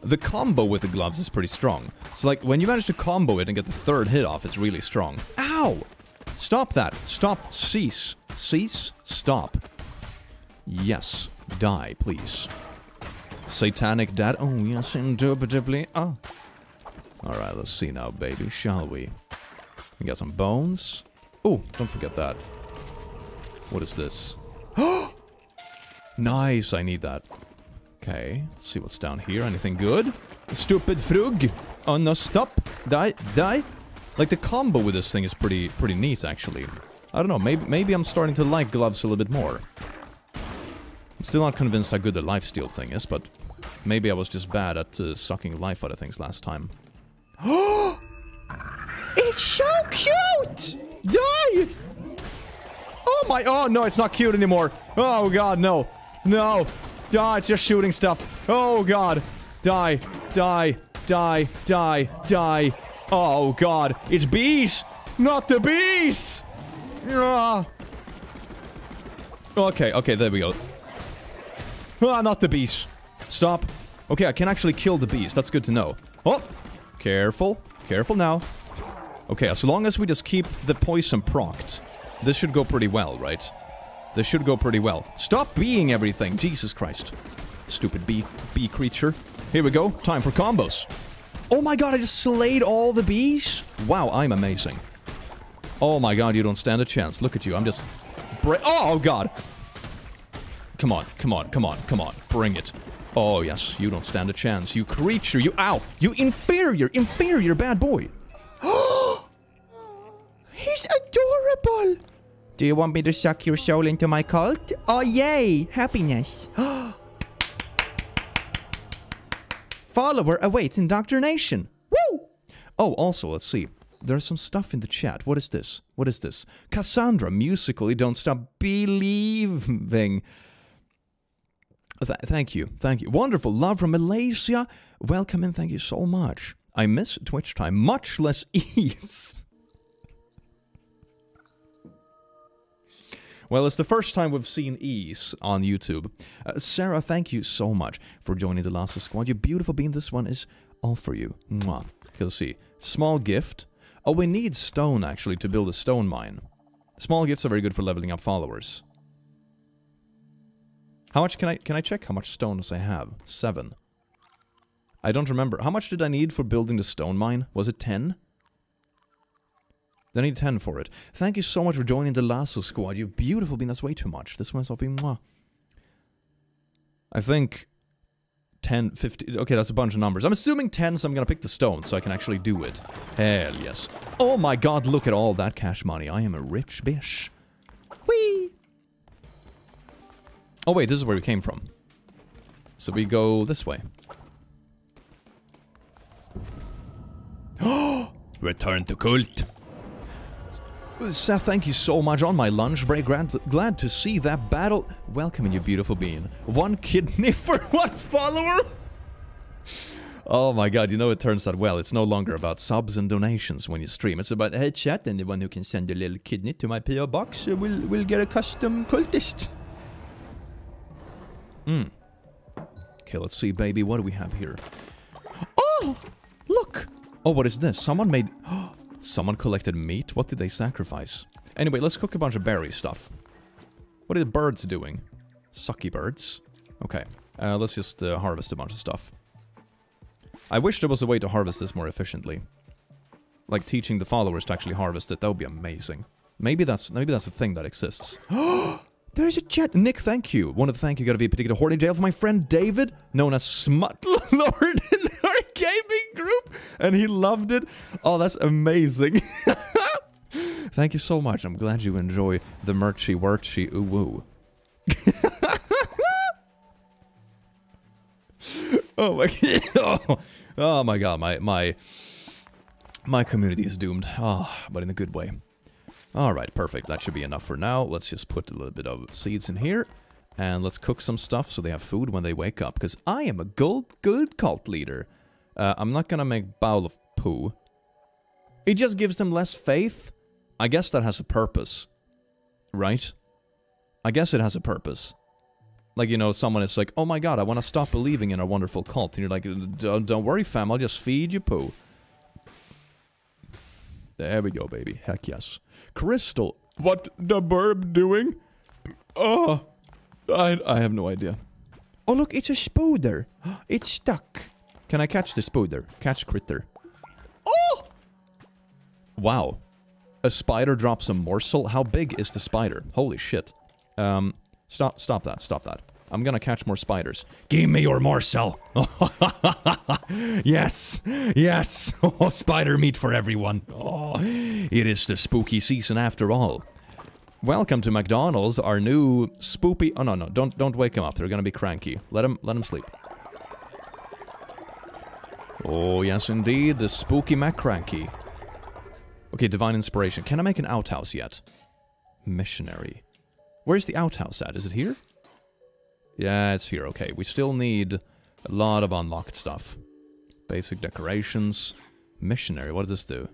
The combo with the gloves is pretty strong. So, like, when you manage to combo it and get the third hit off, it's really strong. Ow! Stop that. Stop. Cease. Cease. Stop. Yes. Die, please. Satanic dad. Oh, yes, indubitably. Ah. Alright, let's see now, baby, shall we? We got some bones. Oh, don't forget that. What is this? Nice, I need that. Okay, let's see what's down here. Anything good? Stupid frug! Oh no, stop! Die, die! Like, the combo with this thing is pretty pretty neat, actually. I don't know, maybe, maybe I'm starting to like gloves a little bit more. I'm still not convinced how good the lifesteal thing is, but maybe I was just bad at uh, sucking life out of things last time. Oh! It's so cute! Die! Oh my! Oh no, it's not cute anymore. Oh god, no, no! Die! It's just shooting stuff. Oh god! Die! Die! Die! Die! Die! Oh god! It's bees! Not the bees! Ah. Okay, okay, there we go. Ah, not the bees. Stop. Okay, I can actually kill the bees. That's good to know. Oh. Careful. Careful now. Okay, as long as we just keep the poison procced, this should go pretty well, right? This should go pretty well. Stop being everything! Jesus Christ. Stupid bee, bee creature. Here we go. Time for combos. Oh my god, I just slayed all the bees? Wow, I'm amazing. Oh my god, you don't stand a chance. Look at you, I'm just... Bra- oh god! Come on, come on, come on, come on. Bring it. Oh, yes, you don't stand a chance. You creature, you- ow! You inferior, inferior bad boy! Oh! He's adorable! Do you want me to suck your soul into my cult? Oh, yay! Happiness. Follower awaits indoctrination. Woo! Oh, also, let's see. There's some stuff in the chat. What is this? What is this? Cassandra, musically, don't stop believing. Th thank you, thank you. Wonderful love from Malaysia. Welcome and thank you so much. I miss Twitch time, much less ease. Well, it's the first time we've seen ease on YouTube. Uh, Sarah, thank you so much for joining the Lassa Squad. You're beautiful being. This one is all for you. Mwah. You'll see. Small gift. Oh, we need stone, actually, to build a stone mine. Small gifts are very good for leveling up followers. How much can I can I check? How much stone does I have? Seven. I don't remember. How much did I need for building the stone mine? Was it ten? I need ten for it. Thank you so much for joining the Lasso Squad. You're beautiful being. That's way too much. This one's off. Mwah. I think ten, fifty. Okay, that's a bunch of numbers. I'm assuming ten, so I'm gonna pick the stone so I can actually do it. Hell yes. Oh my god, look at all that cash money. I am a rich bish. Whee! Oh wait, this is where we came from. So we go this way. Oh! Return to cult. Seth, thank you so much on my lunch break. Glad, glad to see that battle. Welcoming you, beautiful bean. One kidney for one follower? Oh my god, you know it turns out well. It's no longer about subs and donations when you stream. It's about, hey chat, anyone who can send a little kidney to my P O box will will get a custom cultist. Hmm. Okay, let's see, baby. What do we have here? Oh! Look! Oh, what is this? Someone made... Someone collected meat? What did they sacrifice? Anyway, let's cook a bunch of berry stuff. What are the birds doing? Sucky birds. Okay, uh, let's just uh, harvest a bunch of stuff. I wish there was a way to harvest this more efficiently. Like teaching the followers to actually harvest it, that would be amazing. Maybe that's maybe that's a thing that exists. There's a chat! Nick, thank you! Wanted to thank you, got a V P ticket to Hoarding Jail for my friend David, known as Smutlord in our gaming group, and he loved it. Oh, that's amazing. Thank you so much. I'm glad you enjoy the merchy-werchy ooh-woo. Oh my god. Oh my god, my, my, My community is doomed. Ah, oh, but in a good way. Alright, perfect. That should be enough for now. Let's just put a little bit of seeds in here. And let's cook some stuff so they have food when they wake up. Because I am a gold, good cult leader. Uh, I'm not gonna make bowl of poo. It just gives them less faith. I guess that has a purpose. Right? I guess it has a purpose. Like, you know, someone is like, oh my god, I want to stop believing in our wonderful cult. And you're like, don't, don't worry, fam, I'll just feed you poo. There we go, baby. Heck yes. Crystal. What the burb doing? Oh, I, I have no idea. Oh, look, it's a spooder. It's stuck. Can I catch the spooder? Catch critter. Oh! Wow. A spider drops a morsel. How big is the spider? Holy shit. Um... Stop, stop that, stop that. I'm gonna catch more spiders. Give me your morsel! Yes! Yes! Oh, spider meat for everyone! Oh, it is the spooky season after all. Welcome to McDonald's, our new spoopy... Oh, no, no, don't don't wake him up. They're gonna be cranky. Let him, let him sleep. Oh, yes indeed, the spooky McCranky. Okay, divine inspiration. Can I make an outhouse yet? Missionary. Where's the outhouse at? Is it here? Yeah, it's here. Okay, we still need a lot of unlocked stuff. Basic decorations. Missionary, what does this do?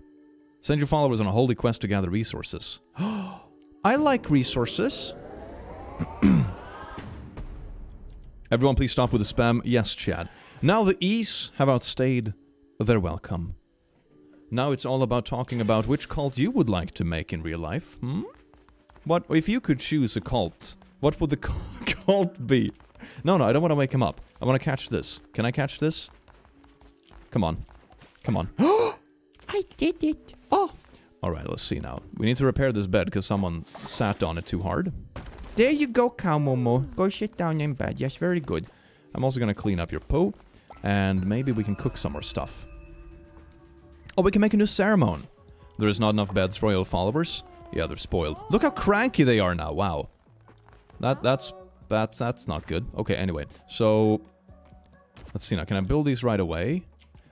Send your followers on a holy quest to gather resources. I like resources. Everyone please stop with the spam. Yes, Chad. Now the E's have outstayed their welcome. Now it's all about talking about which cult you would like to make in real life. Hmm? What, if you could choose a cult, what would the cult be? No, no, I don't want to wake him up. I want to catch this. Can I catch this? Come on. Come on. I did it. Oh. All right, let's see now. We need to repair this bed because someone sat on it too hard. There you go, Kaomomo. Go sit down in bed. Yes, very good. I'm also going to clean up your poo. And maybe we can cook some more stuff. Oh, we can make a new ceremony. There is not enough beds for royal followers. Yeah, they're spoiled. Look how cranky they are now. Wow. That that's that's that's not good. Okay, anyway. So let's see now. Can I build these right away?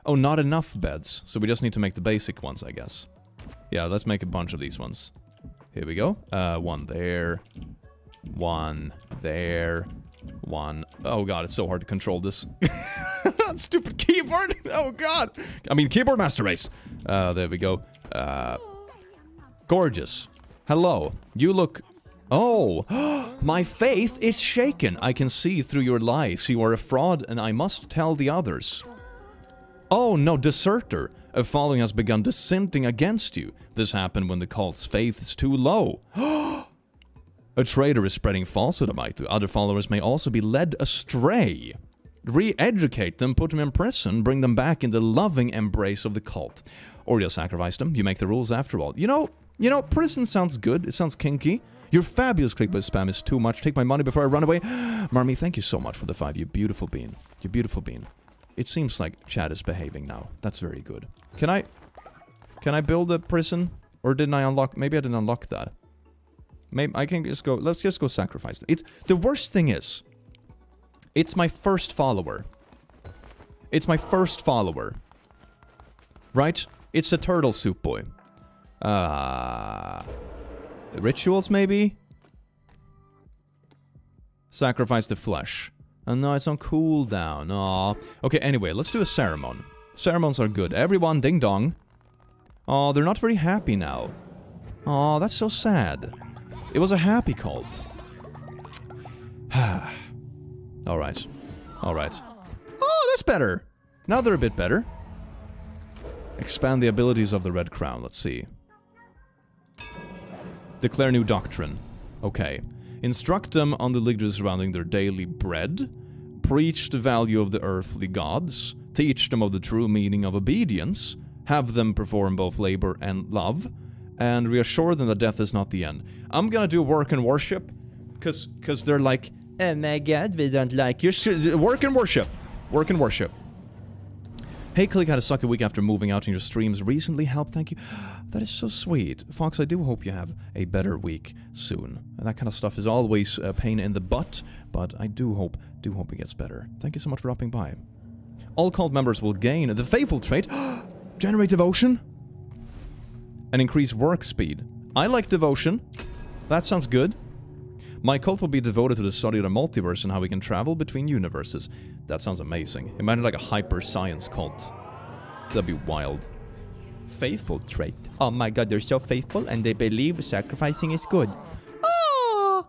Oh, not enough beds. So we just need to make the basic ones, I guess. Yeah, let's make a bunch of these ones. Here we go. Uh one there. One there. One. Oh god, it's so hard to control this. Stupid keyboard. Oh god. I mean keyboard master race. Uh there we go. Uh Gorgeous. Hello. You look... Oh! My faith is shaken. I can see through your lies. You are a fraud and I must tell the others. Oh no, deserter. A following has begun dissenting against you. This happened when the cult's faith is too low. A traitor is spreading falsehood among you. Other followers may also be led astray. Re-educate them, put them in prison, bring them back in the loving embrace of the cult. Or you'll sacrifice them. You make the rules after all. You know... You know, prison sounds good. It sounds kinky. Your fabulous clickbait spam is too much. Take my money before I run away. Marmee, thank you so much for the five. You beautiful bean. You beautiful bean. It seems like Chad is behaving now. That's very good. Can I... Can I build a prison? Or didn't I unlock... Maybe I didn't unlock that. Maybe I can just go... Let's just go sacrifice them. It's... The worst thing is... It's my first follower. It's my first follower. Right? It's a turtle soup boy. Ah, uh, rituals maybe? Sacrifice the flesh. Oh no, it's on cooldown. Aw. Okay, anyway, let's do a ceremony. Ceremonies are good. Everyone, ding dong. Aw, they're not very happy now. Aw, that's so sad. It was a happy cult. Alright. Alright. Oh, that's better! Now they're a bit better. Expand the abilities of the Red Crown, let's see. Declare new doctrine. Okay. Instruct them on the leaders surrounding their daily bread. Preach the value of the earthly gods. Teach them of the true meaning of obedience. Have them perform both labor and love. And reassure them that death is not the end. I'm gonna do work and worship. Cause, cause they're like, oh my god, we don't like you. Work and worship. Work and worship. Hey, Click had a sucky week after moving out in your streams recently. Help, thank you. That is so sweet. Fox, I do hope you have a better week soon. And that kind of stuff is always a pain in the butt, but I do hope, do hope it gets better. Thank you so much for dropping by. All cult members will gain the faithful trait. Generate devotion. and increase work speed. I like devotion. That sounds good. My cult will be devoted to the study of the multiverse and how we can travel between universes. That sounds amazing. Imagine like a hyper-science cult. That'd be wild. Faithful trait. Oh my god, they're so faithful and they believe sacrificing is good. Ah!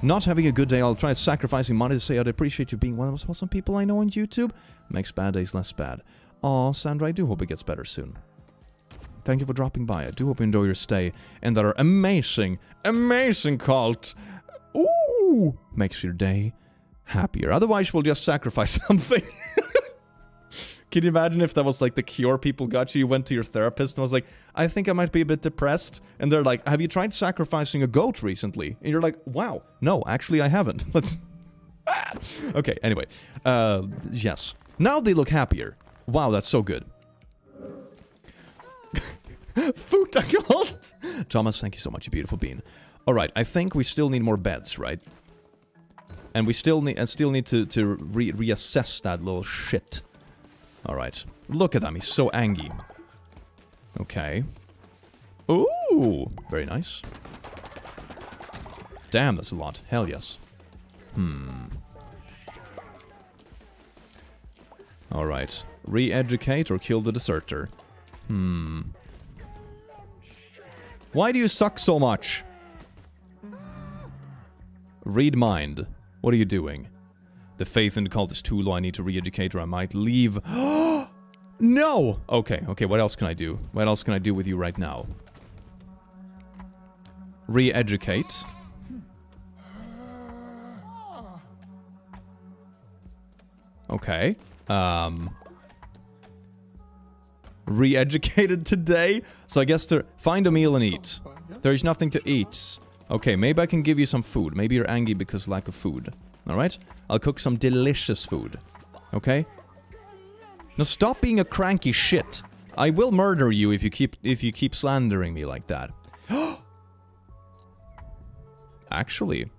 Not having a good day, I'll try sacrificing money to say I'd appreciate you being one of those awesome people I know on YouTube. Makes bad days less bad. Aw, Sandra, I do hope it gets better soon. Thank you for dropping by. I do hope you enjoy your stay and that our amazing, amazing cult, ooh, makes your day happier. Otherwise, we'll just sacrifice something. Can you imagine if that was like the cure people got you? You went to your therapist and was like, I think I might be a bit depressed. And they're like, have you tried sacrificing a goat recently? And you're like, wow, no, actually I haven't. Let's... Ah! Okay, anyway. Uh, yes. Now they look happier. Wow, that's so good. Futagalt! Thomas, thank you so much, you beautiful bean. Alright, I think we still need more beds, right? And we still need, and still need to, to re reassess that little shit. Alright. Look at him, he's so angry. Okay. Ooh! Very nice. Damn, that's a lot. Hell yes. Hmm. Alright. Re-educate or kill the deserter. Hmm. Why do you suck so much? Read mind. What are you doing? The faith in the cult is too low. I need to re-educate or I might leave. No! Okay, okay, what else can I do? What else can I do with you right now? Re-educate. Okay. Um... Re-educated today? So I guess to find a meal and eat. There is nothing to eat. Okay, maybe I can give you some food. Maybe you're angry because of lack of food. Alright? I'll cook some delicious food. Okay? Now stop being a cranky shit. I will murder you if you keep if you keep slandering me like that. Actually.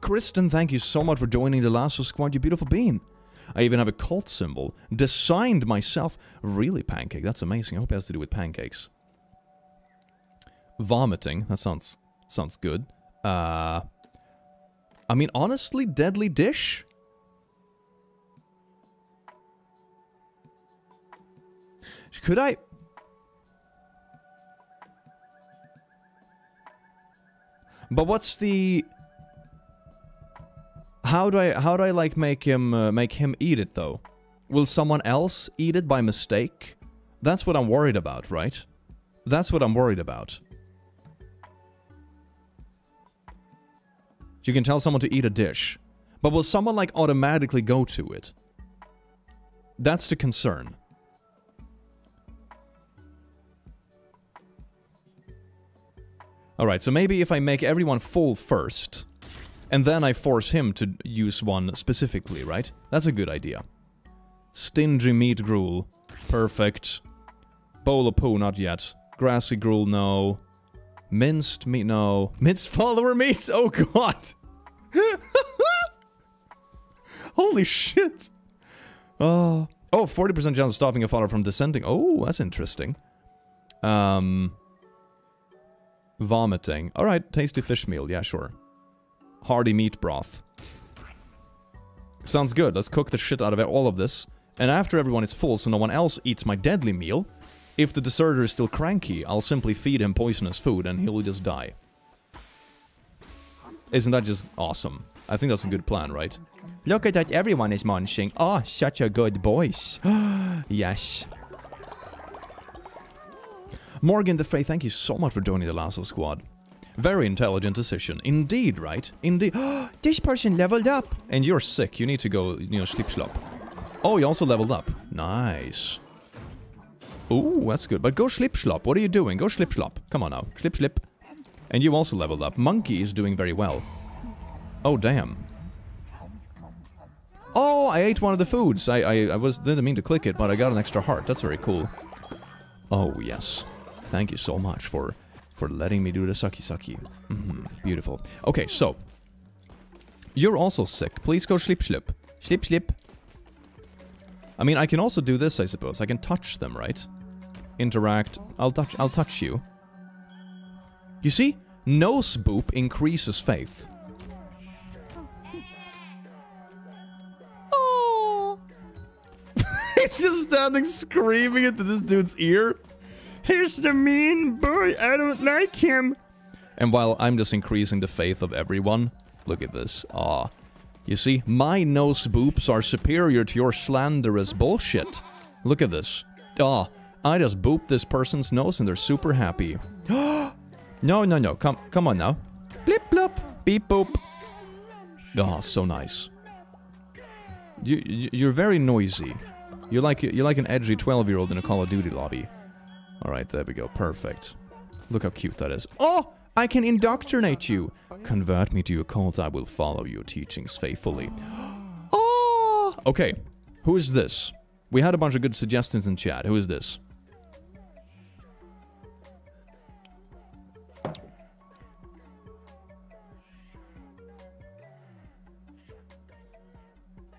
Kristen, thank you so much for joining the Lasso Squad, you beautiful bean. I even have a cult symbol. Designed myself. Really, pancake. That's amazing. I hope it has to do with pancakes. Vomiting. That sounds sounds good. Uh, I mean, honestly, deadly dish? Could I... But what's the... How do I, how do I like, make him, uh, make him eat it, though? Will someone else eat it by mistake? That's what I'm worried about, right? That's what I'm worried about. You can tell someone to eat a dish. But will someone, like, automatically go to it? That's the concern. Alright, so maybe if I make everyone full first... And then I force him to use one specifically, right? That's a good idea. Stingy meat gruel. Perfect. Bowl of poo, not yet. Grassy gruel, no. Minced meat, no. Minced follower meats? Oh god! Holy shit! Uh, oh, forty percent chance of stopping a follower from descending. Oh, that's interesting. Um, vomiting. Alright, tasty fish meal, yeah, sure. Hearty meat broth. Sounds good. Let's cook the shit out of all of this. And after everyone is full, so no one else eats my deadly meal, if the deserter is still cranky, I'll simply feed him poisonous food and he'll just die. Isn't that just awesome? I think that's a good plan, right? Look at that, everyone is munching. Ah, oh, such a good voice. Yes. Morgan the Frey, thank you so much for joining the Lasso Squad. Very intelligent decision. Indeed, right? Indeed. This person leveled up! And you're sick. You need to go, you know, sleep slop. Oh, you also leveled up. Nice. Ooh, that's good. But go sleep slop. What are you doing? Go slip slop. Come on now. Slip slip. And you also leveled up. Monkey is doing very well. Oh, damn. Oh, I ate one of the foods. I, I, I was didn't mean to click it, but I got an extra heart. That's very cool. Oh, yes. Thank you so much for... For letting me do the sucky sucky. Mm-hmm. Beautiful. Okay, so. You're also sick. Please go slip slip. Slip slip. I mean, I can also do this, I suppose. I can touch them, right? Interact. I'll touch I'll touch you. You see? Nose boop increases faith. Oh. He's just standing screaming into this dude's ear. He's the mean boy, I don't like him. And while I'm just increasing the faith of everyone, look at this. Ah. You see, my nose boops are superior to your slanderous bullshit. Look at this. Ah, I just booped this person's nose and they're super happy. No, no, no. Come come on now. Blip, blop. Beep, boop. Ah, so nice. You, you, you're very noisy. You're like, you're like an edgy twelve-year-old in a Call of Duty lobby. Alright, there we go. Perfect. Look how cute that is. Oh! I can indoctrinate you. Convert me to your cult. I will follow your teachings faithfully. Oh! Okay. Who is this? We had a bunch of good suggestions in chat. Who is this?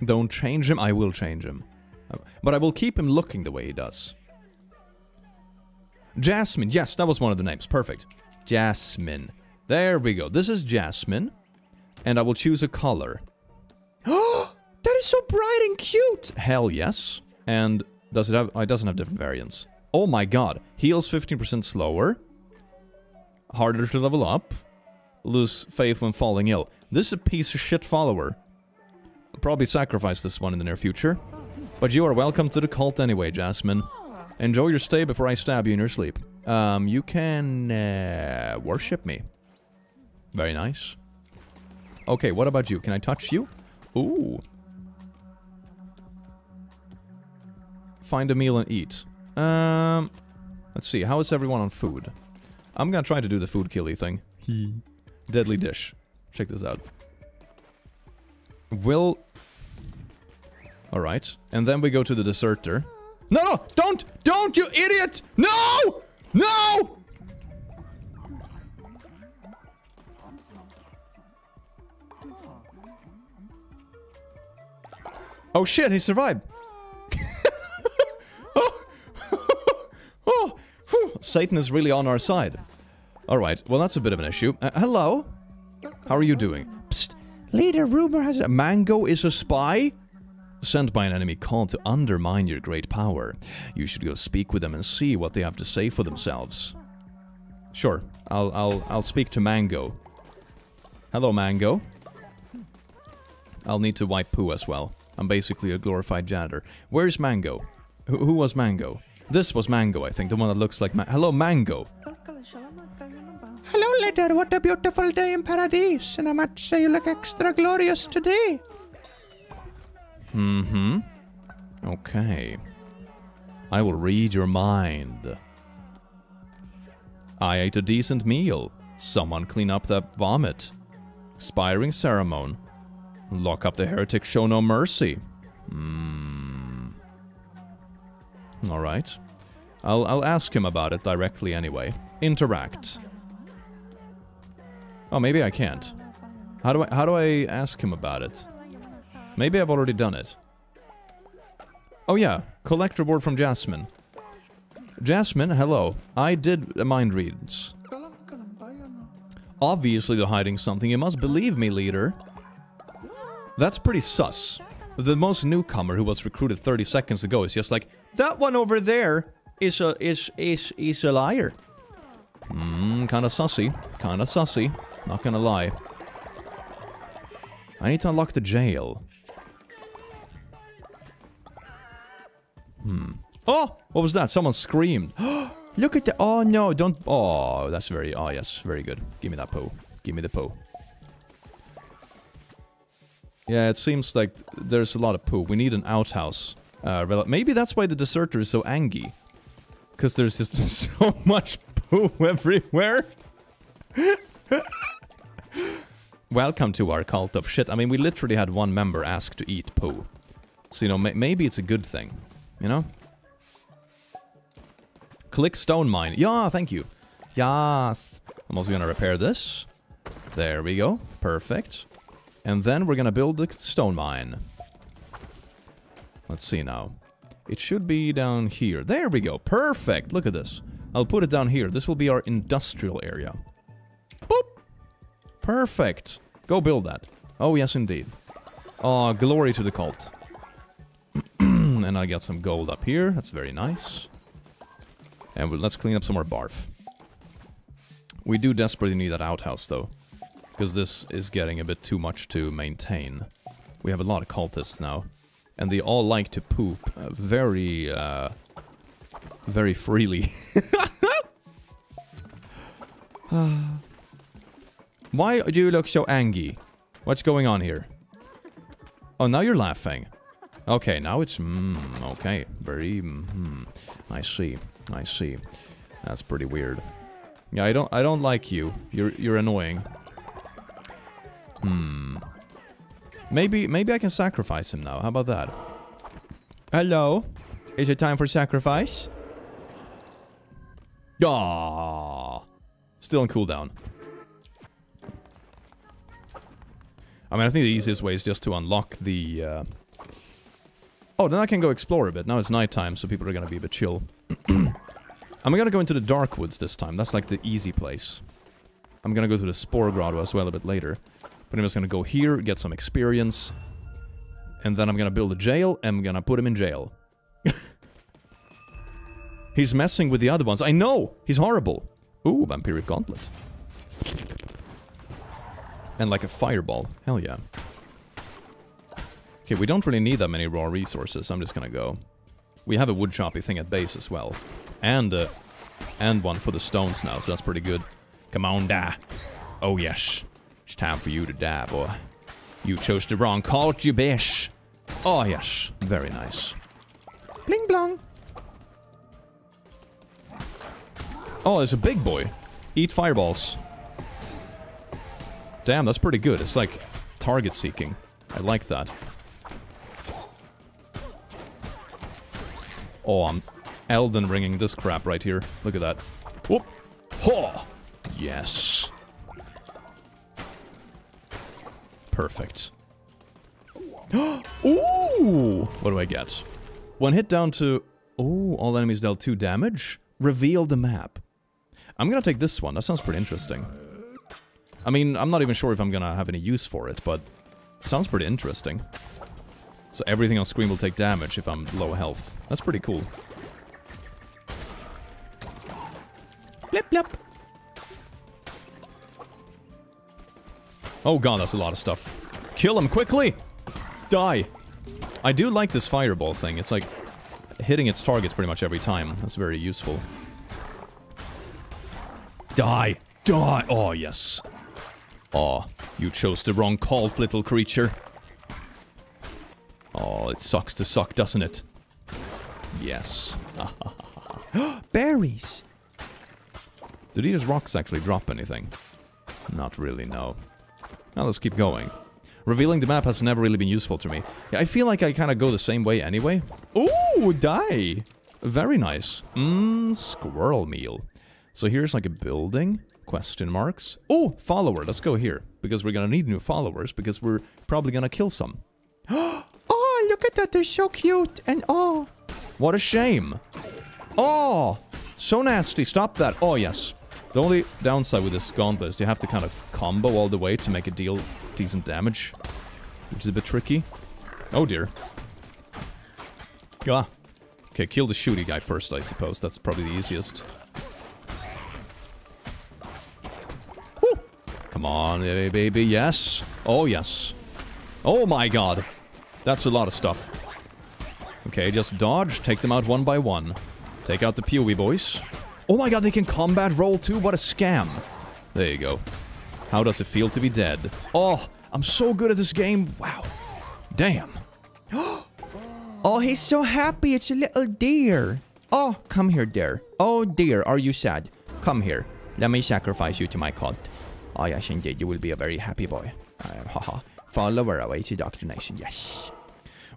Don't change him. I will change him. But I will keep him looking the way he does. Jasmine. Yes, that was one of the names. Perfect. Jasmine. There we go. This is Jasmine. And I will choose a color. Oh, that is so bright and cute! Hell yes. And does it have... Oh, it doesn't have different variants. Oh my god. Heals fifteen percent slower. Harder to level up. Lose faith when falling ill. This is a piece of shit follower. I'll probably sacrifice this one in the near future. But you are welcome to the cult anyway, Jasmine. Enjoy your stay before I stab you in your sleep. Um, you can uh, worship me. Very nice. Okay, what about you? Can I touch you? Ooh. Find a meal and eat. Um, let's see. How is everyone on food? I'm gonna try to do the food killy thing. Deadly dish. Check this out. Will. All right, and then we go to the deserter. No, no, don't, don't, you idiot! No! No! Oh shit, he survived! Oh. Oh. Satan is really on our side. Alright, well that's a bit of an issue. Uh, hello? How are you doing? Psst! Leader, rumor has it Mango is a spy? Sent by an enemy cult to undermine your great power. You should go speak with them and see what they have to say for themselves. Sure, I'll I'll I'll speak to Mango. Hello, Mango. I'll need to wipe poo as well. I'm basically a glorified janitor. Where's Mango? Who, who was Mango? This was Mango, I think, the one that looks like Ma Hello, Mango. Hello, leader. What a beautiful day in paradise, and I must say you look extra glorious today. Mm-hmm. Okay. I will read your mind. I ate a decent meal. Someone clean up that vomit. Expiring ceremony. Lock up the heretic, show no mercy. Mm. Alright. I'll, I'll ask him about it directly anyway. Interact. Oh, maybe I can't. How do I, how do I ask him about it? Maybe I've already done it. Oh yeah, collect reward from Jasmine. Jasmine, hello. I did mind reads. Obviously they're hiding something. You must believe me, leader. That's pretty sus. The most newcomer who was recruited thirty seconds ago is just like, that one over there is a is is is a liar. Mmm, kinda sussy. Kinda sussy. Not gonna lie. I need to unlock the jail. Hmm. Oh! What was that? Someone screamed. Look at the... Oh, no, don't... Oh, that's very... Oh, yes. Very good. Give me that poo. Give me the poo. Yeah, it seems like there's a lot of poo. We need an outhouse. Uh, maybe that's why the deserter is so angry. Because there's just so much poo everywhere. Welcome to our cult of shit. I mean, we literally had one member ask to eat poo. So, you know, may maybe it's a good thing. You know? Click stone mine. Yeah, thank you. Yath. I'm also gonna repair this. There we go. Perfect. And then we're gonna build the stone mine. Let's see now. It should be down here. There we go. Perfect. Look at this. I'll put it down here. This will be our industrial area. Boop. Perfect. Go build that. Oh, yes, indeed. Oh, glory to the cult. And I got some gold up here. That's very nice. And let's clean up some more barf. We do desperately need that outhouse, though. Because this is getting a bit too much to maintain. We have a lot of cultists now. And they all like to poop uh, very, uh, very freely. Why do you look so angry? What's going on here? Oh, now you're laughing. Okay, now it's... Mm, okay, very... Mm, I see, I see. That's pretty weird. Yeah, I don't I don't like you. You're you're annoying. Hmm. Maybe maybe I can sacrifice him now. How about that? Hello. Is it time for sacrifice? Ah. Still on cooldown. I mean, I think the easiest way is just to unlock the uh... Oh, then I can go explore a bit. Now it's nighttime, so people are going to be a bit chill. I'm gonna go into the Darkwoods this time. That's like the easy place. I'm gonna go to the Spore Grotto as well a bit later. But I'm just gonna go here, get some experience. And then I'm gonna build a jail, and I'm gonna put him in jail. He's messing with the other ones. I know! He's horrible! Ooh, vampiric gauntlet. And like a fireball. Hell yeah. Okay, we don't really need that many raw resources. I'm just gonna go. We have a wood choppy thing at base as well. And uh, and one for the stones now, so that's pretty good. Come on, da. Oh, yes. It's time for you to die, boy. You chose the wrong cult, you bitch. Oh, yes. Very nice. Bling, blong. Oh, there's a big boy. Eat fireballs. Damn, that's pretty good. It's like target seeking. I like that. Oh, I'm... Elden ringing this crap right here. Look at that. Whoop! Ho! Yes. Perfect. Ooh! What do I get? One hit down to... Oh, all enemies dealt two damage? Reveal the map. I'm gonna take this one. That sounds pretty interesting. I mean, I'm not even sure if I'm gonna have any use for it, but... It sounds pretty interesting. So everything on screen will take damage if I'm low health. That's pretty cool. Blip, blip. Oh god, that's a lot of stuff. Kill him quickly! Die! I do like this fireball thing. It's like hitting its targets pretty much every time. That's very useful. Die! Die! Oh, yes. Oh, you chose the wrong cult, little creature. Oh, it sucks to suck, doesn't it? Yes. Berries! Do these rocks actually drop anything? Not really, no. Now let's keep going. Revealing the map has never really been useful to me. Yeah, I feel like I kind of go the same way anyway. Ooh, die! Very nice. Mmm, squirrel meal. So here's like a building, question marks. Ooh, follower, let's go here. Because we're gonna need new followers, because we're probably gonna kill some. Oh, look at that, they're so cute! And oh! What a shame! Oh! So nasty, stop that! Oh, yes. The only downside with this gauntlet is you have to kind of combo all the way to make a deal decent damage, which is a bit tricky. Oh dear. Gah. Okay, kill the shooty guy first, I suppose. That's probably the easiest. Woo! Come on, baby, yes. Oh, yes. Oh my god. That's a lot of stuff. Okay, just dodge, take them out one by one. Take out the PoE boys. Oh my god, they can combat roll too? What a scam. There you go. How does it feel to be dead? Oh, I'm so good at this game. Wow. Damn. Oh, he's so happy. It's a little deer. Oh, come here, dear. Oh, dear, are you sad? Come here. Let me sacrifice you to my cult. Oh, yes, indeed. You will be a very happy boy. I am, haha. Follower awaits indoctrination. Yes.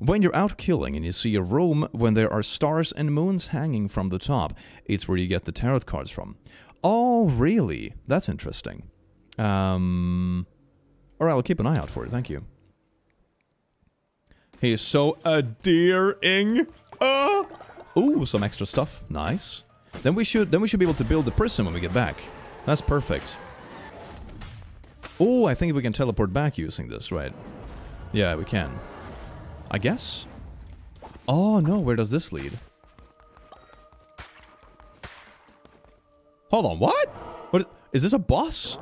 When you're out killing and you see a room when there are stars and moons hanging from the top, it's where you get the tarot cards from. Oh, really? That's interesting. Um, Alright, I'll keep an eye out for it, thank you. He is so a deer-ing. Uh, ooh, some extra stuff. Nice. Then we should then we should be able to build the prison when we get back. That's perfect. Oh, I think we can teleport back using this, right? Yeah, we can. I guess? Oh no, where does this lead? Hold on, what? What is this, a boss?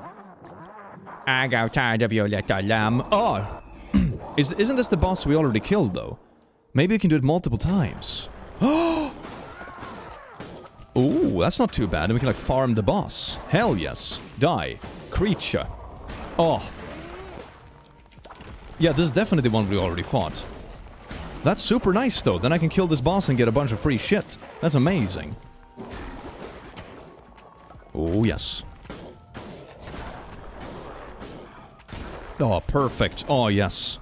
I got tired of your little lamb. Oh! is, isn't this the boss we already killed, though? Maybe we can do it multiple times. Oh! Ooh, that's not too bad. And we can, like, farm the boss. Hell yes. Die. Creature. Oh. Yeah, this is definitely the one we already fought. That's super nice, though. Then I can kill this boss and get a bunch of free shit. That's amazing. Oh, yes. Oh, perfect. Oh, yes.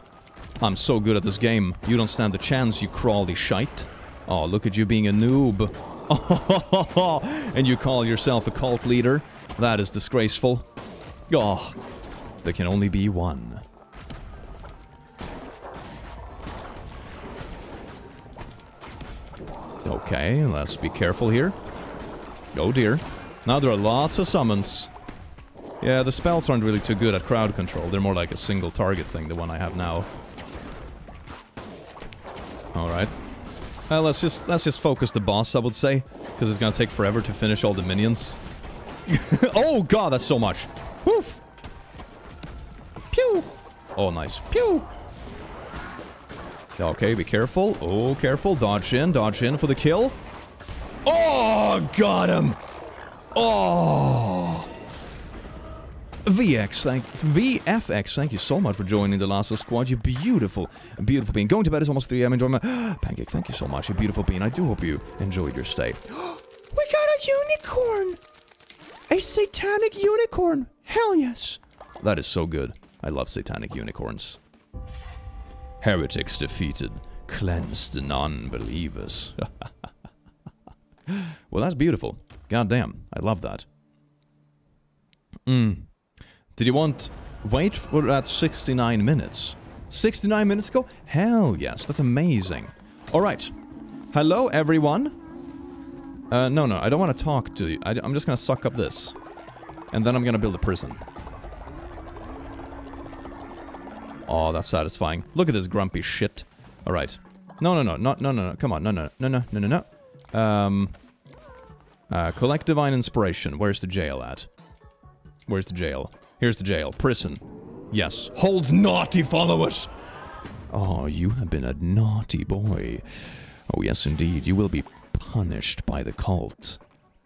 I'm so good at this game. You don't stand a chance, you crawly shite. Oh, look at you being a noob. Oh, and you call yourself a cult leader? That is disgraceful. Oh, there can only be one. Okay, let's be careful here. Oh, dear. Now there are lots of summons. Yeah, the spells aren't really too good at crowd control. They're more like a single target thing, the one I have now. Alright. Well, let's just let's just focus the boss, I would say. Because it's gonna take forever to finish all the minions. Oh god, that's so much! Woof! Pew! Oh, nice. Pew! Okay, be careful. Oh, careful. Dodge in, dodge in for the kill. Oh, got him! Oh! V X, thank, V F X, thank you so much for joining the Last of Squad. You beautiful, beautiful bean. Going to bed is almost three a m Enjoy my... Pancake, thank you so much. You beautiful bean. I do hope you enjoyed your stay. We got a unicorn! A satanic unicorn! Hell yes! That is so good. I love satanic unicorns. Heretics defeated. Cleanse the non-believers. Well, that's beautiful. Goddamn, I love that. Mm. Did you want... Wait for at sixty-nine minutes. sixty-nine minutes ago? Hell yes, that's amazing. Alright. Hello, everyone. Uh, no, no, I don't want to talk to you. I, I'm just going to suck up this. And then I'm going to build a prison. Oh, that's satisfying. Look at this grumpy shit. Alright. No, no, no, no, no, no, no, come on, no, no, no, no, no, no, no. Um... Uh, collect divine inspiration. Where's the jail at? Where's the jail? Here's the jail. Prison. Yes. Holds naughty followers! Oh, you have been a naughty boy. Oh, yes, indeed. You will be punished by the cult.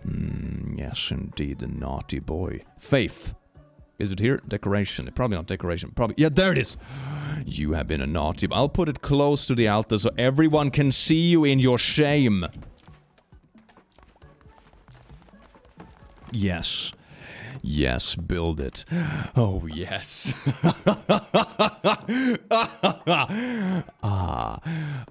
Mm, yes, indeed. The naughty boy. Faith. Is it here? Decoration. Probably not decoration. Probably. Yeah, there it is! You have been a naughty boy. I'll put it close to the altar so everyone can see you in your shame. Yes. Yes, build it. Oh, yes. Ah.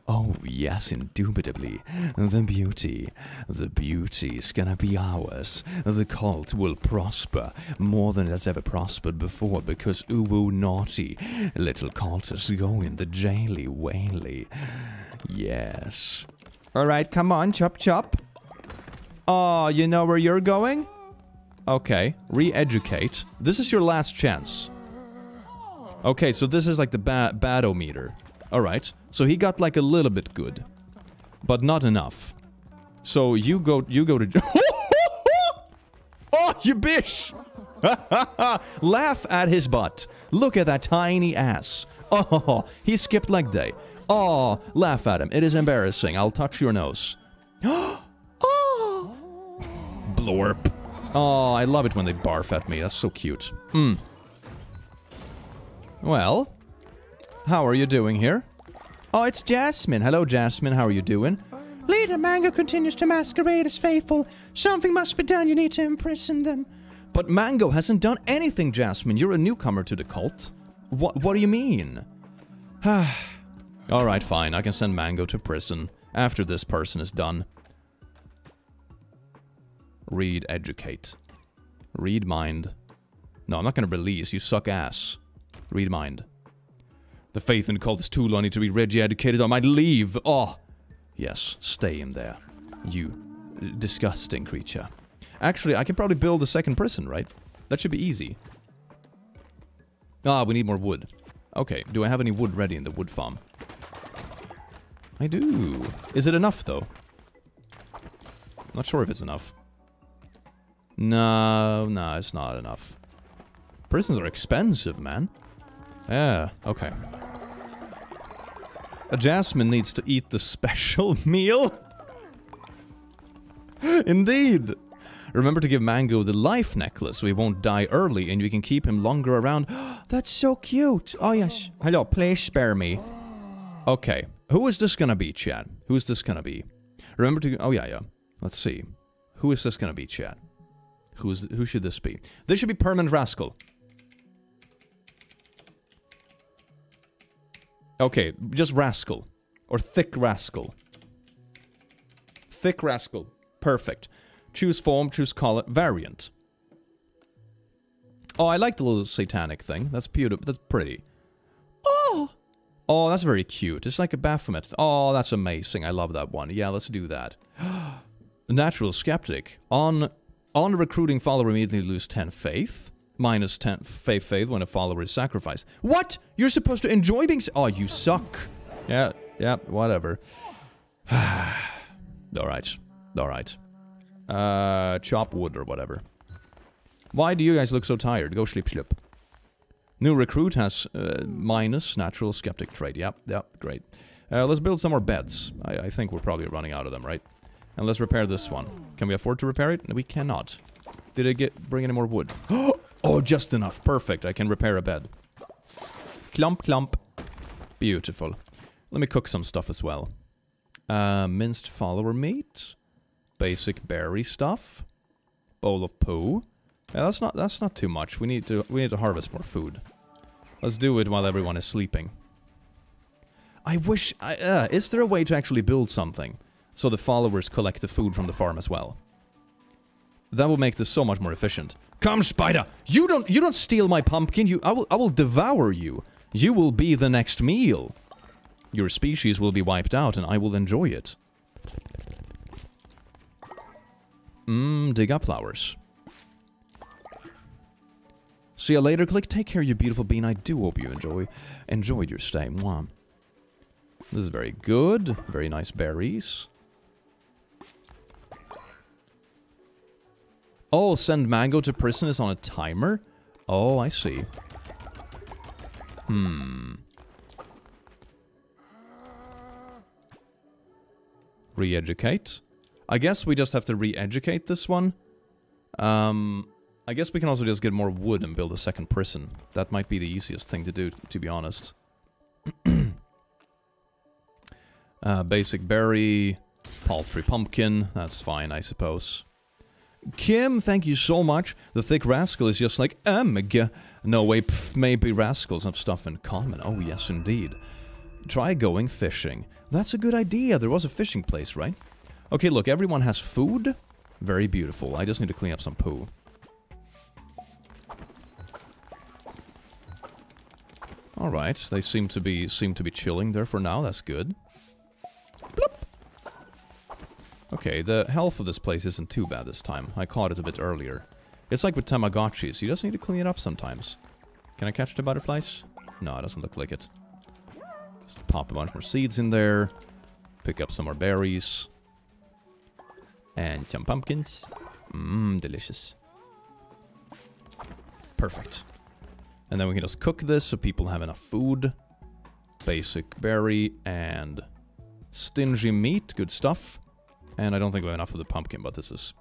Oh, yes, indubitably. The beauty. The beauty is gonna be ours. The cult will prosper more than it has ever prospered before because uwu naughty little cultists go in the jaily waily. Yes. All right, come on, chop chop. Oh, you know where you're going? Okay, re-educate. This is your last chance. Okay, so this is like the ba batometer. Alright, so he got like a little bit good. But not enough. So you go, you go to... Oh, you bitch! Laugh at his butt. Look at that tiny ass. Oh, he skipped leg day. Oh, laugh at him. It is embarrassing. I'll touch your nose. Oh! Blorp. Oh, I love it when they barf at me. That's so cute. Hmm. Well, how are you doing here? Oh, it's Jasmine. Hello, Jasmine. How are you doing? Leader Mango continues to masquerade as faithful. Something must be done. You need to imprison them. But Mango hasn't done anything, Jasmine. You're a newcomer to the cult. What, what do you mean? All right, fine. I can send Mango to prison after this person is done. Read, educate. Read mind. No, I'm not gonna release. You suck ass. Read mind. The faith in the cult is too lonely to be re-educated. I might leave. Oh. Yes, stay in there, you disgusting creature. Actually, I can probably build a second prison, right? That should be easy. Ah, we need more wood. Okay, do I have any wood ready in the wood farm? I do. Is it enough, though? Not sure if it's enough. No, no, it's not enough. Prisons are expensive, man. Yeah, okay. A Jasmine needs to eat the special meal. Indeed. Remember to give Mango the life necklace so he won't die early and you can keep him longer around. That's so cute. Oh, yes. Hello, please spare me. Okay. Who is this gonna be, chat? Who is this gonna be? Remember to... Oh, yeah, yeah. Let's see. Who is this gonna be, chat? Who is... Who should this be? This should be Permanent Rascal. Okay, just Rascal. Or Thick Rascal. Thick Rascal. Perfect. Choose form, choose color, variant. Oh, I like the little satanic thing. That's beautiful. That's pretty. Oh! Oh, that's very cute. It's like a Baphomet. Oh, that's amazing. I love that one. Yeah, let's do that. Natural Skeptic. On on recruiting follower, immediately lose ten faith. Minus ten faith faith when a follower is sacrificed. What? You're supposed to enjoy being... Oh, you suck. Yeah, yeah, whatever. All right. All right. Uh, chop wood or whatever. Why do you guys look so tired? Go sleep, sleep. New recruit has uh, minus natural skeptic trait. Yep, yep, great. Uh, let's build some more beds. I, I think we're probably running out of them, right? And let's repair this one. Can we afford to repair it? No, we cannot. Did it get bring any more wood? Oh, just enough. Perfect. I can repair a bed. Clump, clump. Beautiful. Let me cook some stuff as well. Uh, minced follower meat. Basic berry stuff, bowl of poo. Yeah, that's not that's not too much. We need to we need to harvest more food. Let's do it while everyone is sleeping. I wish. I, uh, is there a way to actually build something so the followers collect the food from the farm as well? That will make this so much more efficient. Come, spider! You don't you don't steal my pumpkin. You I will I will devour you. You will be the next meal. Your species will be wiped out, and I will enjoy it. Mmm, dig up flowers. See you later, Click. Take care, you beautiful bean. I do hope you enjoy enjoyed your stay. Mwah. This is very good. Very nice berries. Oh, send Mango to prison is on a timer? Oh, I see. Hmm. Re-educate. I guess we just have to re-educate this one. Um, I guess we can also just get more wood and build a second prison. That might be the easiest thing to do, to be honest. uh, basic berry, paltry pumpkin, that's fine, I suppose. Kim, thank you so much. The thick rascal is just like, emg. No way, pff, maybe rascals have stuff in common. Oh, yes, indeed. Try going fishing. That's a good idea. There was a fishing place, right? Okay, look, everyone has food. Very beautiful. I just need to clean up some poo. All right, they seem to be seem to be chilling there for now. That's good. Bloop. Okay, the health of this place isn't too bad this time. I caught it a bit earlier. It's like with Tamagotchis. You just need to clean it up sometimes. Can I catch the butterflies? No, it doesn't look like it. Just pop a bunch more seeds in there. Pick up some more berries. And some pumpkins. Mmm, delicious. Perfect. And then we can just cook this so people have enough food. Basic berry and stingy meat. Good stuff. And I don't think we have enough of the pumpkin, but this is...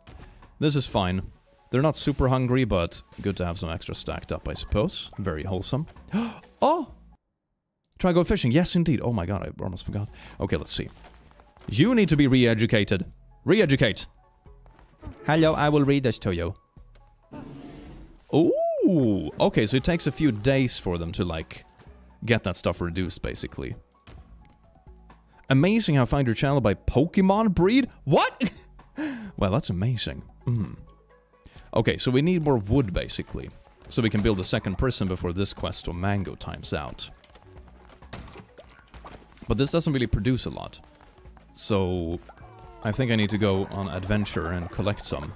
This is fine. They're not super hungry, but good to have some extra stacked up, I suppose. Very wholesome. Oh! Try go fishing. Yes, indeed. Oh my god, I almost forgot. Okay, let's see. You need to be re-educated. Re-educate. Hello, I will read this to you. Ooh. Okay, so it takes a few days for them to, like, get that stuff reduced, basically. Amazing how I find your channel by Pokemon breed? What? Well, that's amazing. Mm. Okay, so we need more wood, basically. So we can build a second prison before this quest or Mango times out. But this doesn't really produce a lot. So I think I need to go on adventure and collect some.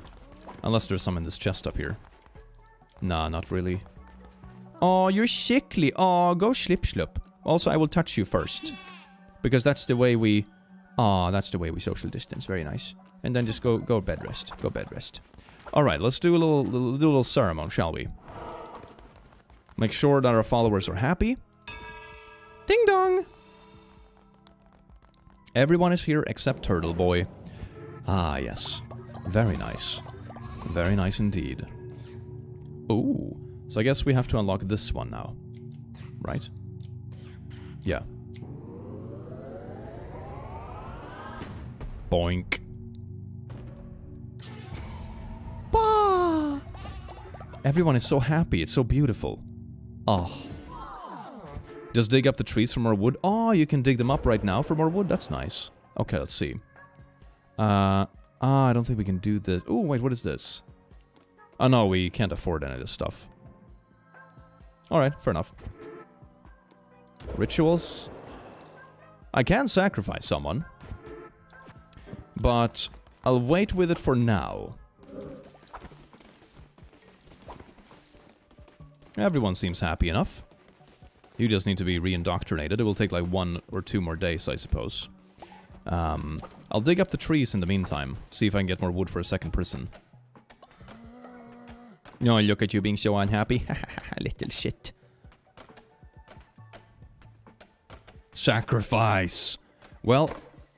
Unless there's some in this chest up here. Nah, not really. Oh, you're sickly. Oh, go schlip-schlip. Also, I will touch you first. Because that's the way we... Ah, oh, that's the way we social distance. Very nice. And then just go go bed rest. Go bed rest. Alright, let's do a little, little, do a little ceremony, shall we? Make sure that our followers are happy. Ding dong! Everyone is here except Turtle Boy. Ah, yes. Very nice. Very nice indeed. Ooh. So I guess we have to unlock this one now. Right? Yeah. Boink. Bah! Everyone is so happy. It's so beautiful. Oh. Just dig up the trees for more wood. Oh, you can dig them up right now for more wood. That's nice. Okay, let's see. Uh, ah, I don't think we can do this. Oh, wait, what is this? Oh, no, we can't afford any of this stuff. Alright, fair enough. Rituals. I can sacrifice someone. But I'll wait with it for now. Everyone seems happy enough. You just need to be re-indoctrinated. It will take like one or two more days, I suppose. Um, I'll dig up the trees in the meantime. See if I can get more wood for a second person. No, oh, look at you being so unhappy. Little shit. Sacrifice. Well,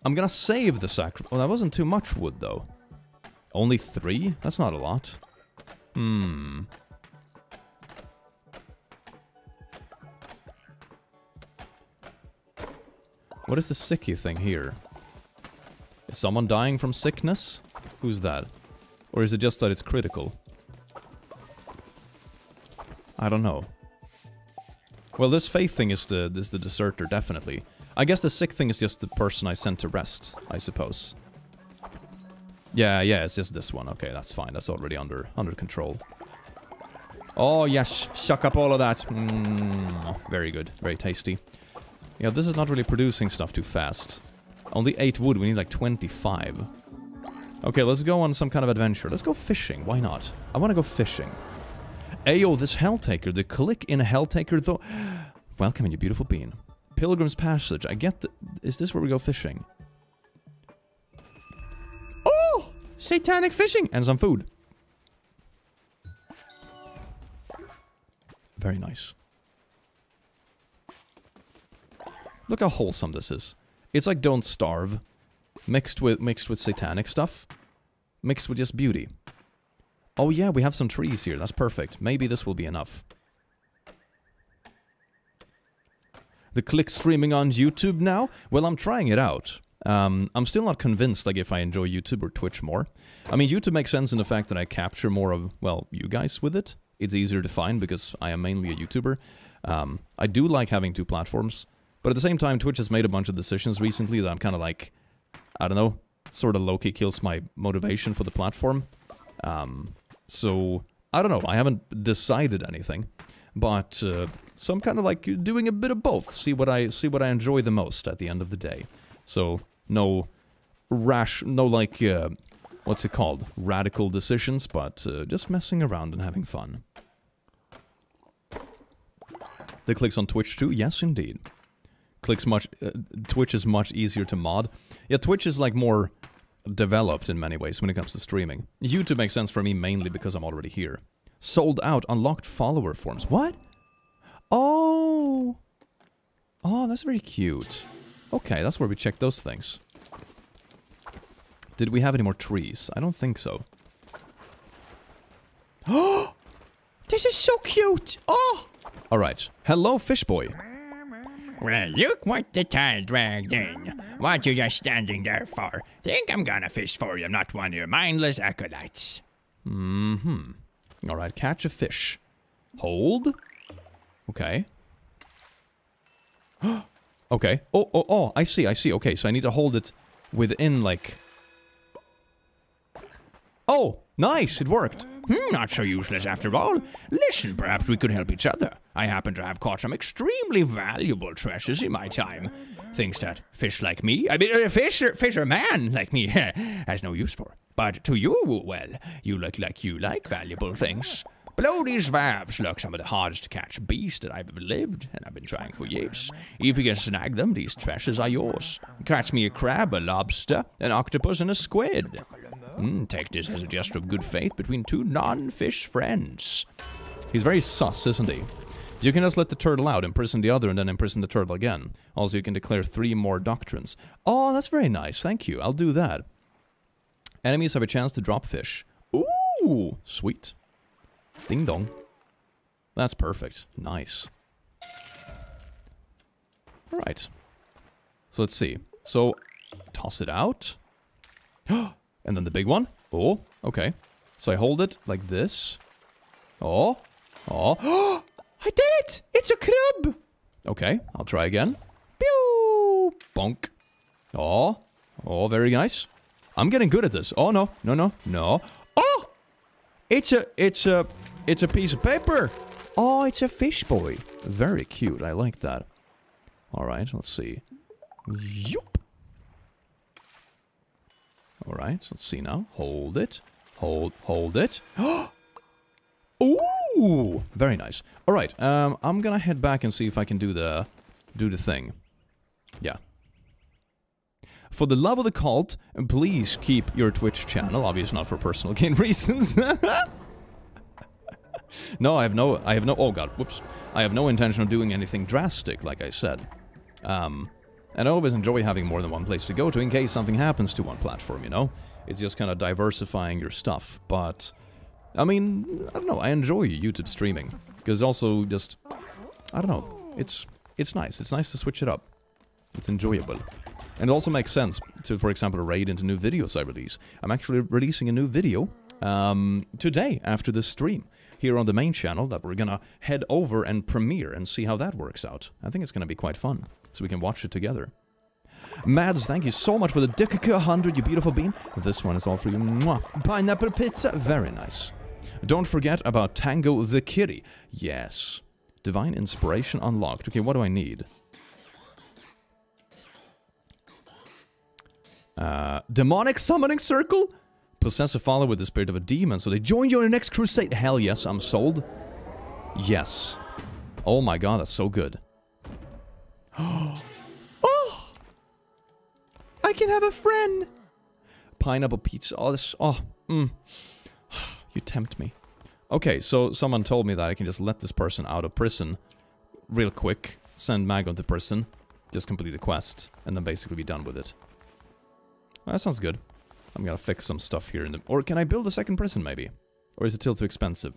I'm gonna save the sacrifice. Well, that wasn't too much wood, though. Only three? That's not a lot. Hmm. What is the sicky thing here? Is someone dying from sickness? Who's that? Or is it just that it's critical? I don't know. Well, this faith thing is the is the deserter, definitely. I guess the sick thing is just the person I sent to rest, I suppose. Yeah, yeah, it's just this one. Okay, that's fine. That's already under under control. Oh, yes. Suck up all of that. Mm, very good. Very tasty. Yeah, this is not really producing stuff too fast. Only eight wood. We need like twenty-five. Okay, let's go on some kind of adventure. Let's go fishing. Why not? I want to go fishing. Ayo, this Helltaker, the click in Helltaker, though. Welcome, you beautiful bean. Pilgrim's Passage. I get the... Is this where we go fishing? Oh! Satanic fishing! And some food. Very nice. Look how wholesome this is. It's like Don't Starve. Mixed with, mixed with satanic stuff. Mixed with just beauty. Oh yeah, we have some trees here. That's perfect. Maybe this will be enough. The Click streaming on YouTube now? Well, I'm trying it out. Um, I'm still not convinced, like, if I enjoy YouTube or Twitch more. I mean, YouTube makes sense in the fact that I capture more of, well, you guys with it. It's easier to find because I am mainly a YouTuber. Um, I do like having two platforms. But at the same time, Twitch has made a bunch of decisions recently that I'm kind of like, I don't know, sort of low-key kills my motivation for the platform. Um, so, I don't know, I haven't decided anything. But, uh, so I'm kind of like doing a bit of both, see what I see what I enjoy the most at the end of the day. So, no rash, no like, uh, what's it called? Radical decisions, but uh, just messing around and having fun. The Click's on Twitch too? Yes, indeed. Click's much, uh, Twitch is much easier to mod. Yeah, Twitch is like more developed in many ways when it comes to streaming. YouTube makes sense for me mainly because I'm already here. Sold out, unlocked follower forms. What? Oh! Oh, that's very cute. Okay, that's where we check those things. Did we have any more trees? I don't think so. Oh! This is so cute! Oh! Alright. Hello, fish boy. Well, look what the tide dragged in. What are you just standing there for? Think I'm gonna fish for you, not one of your mindless acolytes. Mm-hmm. Alright, catch a fish. Hold. Okay. Okay. Oh, oh, oh, I see, I see. Okay, so I need to hold it within, like... Oh, nice! It worked. Hmm, not so useless after all. Listen, perhaps we could help each other. I happen to have caught some extremely valuable treasures in my time. Things that fish like me, I mean, a fisher, fisherman like me has no use for. But to you, well, you look like you like valuable things. Below these valves lurk some of the hardest to catch beasts that I've ever lived, and I've been trying for years. If you can snag them, these treasures are yours. Catch me a crab, a lobster, an octopus, and a squid. Mm, take this as a gesture of good faith between two non-fish friends. He's very sus, isn't he? You can just let the turtle out, imprison the other, and then imprison the turtle again. Also, you can declare three more doctrines. Oh, that's very nice, thank you, I'll do that. Enemies have a chance to drop fish. Ooh, sweet. Ding dong. That's perfect. Nice. Alright. So let's see. So, toss it out. And then the big one. Oh, okay. So I hold it like this. Oh. Oh. I did it! It's a crab! Okay, I'll try again. Pew! Bonk. Oh. Oh, very nice. I'm getting good at this. Oh, no. No, no, no. Oh! It's a... It's a... It's a piece of paper! Oh, it's a fish boy. Very cute, I like that. Alright, let's see. Yoop! Alright, let's see now. Hold it. Hold, hold it. Ooh! Very nice. Alright, um, I'm gonna head back and see if I can do the... do the thing. Yeah. For the love of the cult, please keep your Twitch channel. Obviously not for personal gain reasons. No, I have no, I have no, oh god, whoops. I have no intention of doing anything drastic, like I said. Um, and I always enjoy having more than one place to go to in case something happens to one platform, you know? It's just kind of diversifying your stuff, but... I mean, I don't know, I enjoy YouTube streaming. Because also just, I don't know, it's, it's nice. It's nice to switch it up. It's enjoyable. And it also makes sense to, for example, raid into new videos I release. I'm actually releasing a new video um, today after this stream. Here on the main channel that we're gonna head over and premiere and see how that works out. I think it's gonna be quite fun, so we can watch it together. Mads, thank you so much for the Dickaka one hundred, you beautiful bean. This one is all for you. Mwah. Pineapple pizza, very nice. Don't forget about Tango the Kitty. Yes. Divine Inspiration unlocked. Okay, what do I need? Uh, Demonic Summoning Circle? Possess a follower with the spirit of a demon, so they join you in your next crusade. Hell yes, I'm sold. Yes. Oh my god, that's so good. Oh! I can have a friend! Pineapple pizza. Oh, this... Oh, mm. You tempt me. Okay, so someone told me that I can just let this person out of prison. Real quick. Send Mago to prison. Just complete the quest. And then basically be done with it. Well, that sounds good. I'm gonna fix some stuff here in the... Or can I build a second prison, maybe? Or is it still too expensive?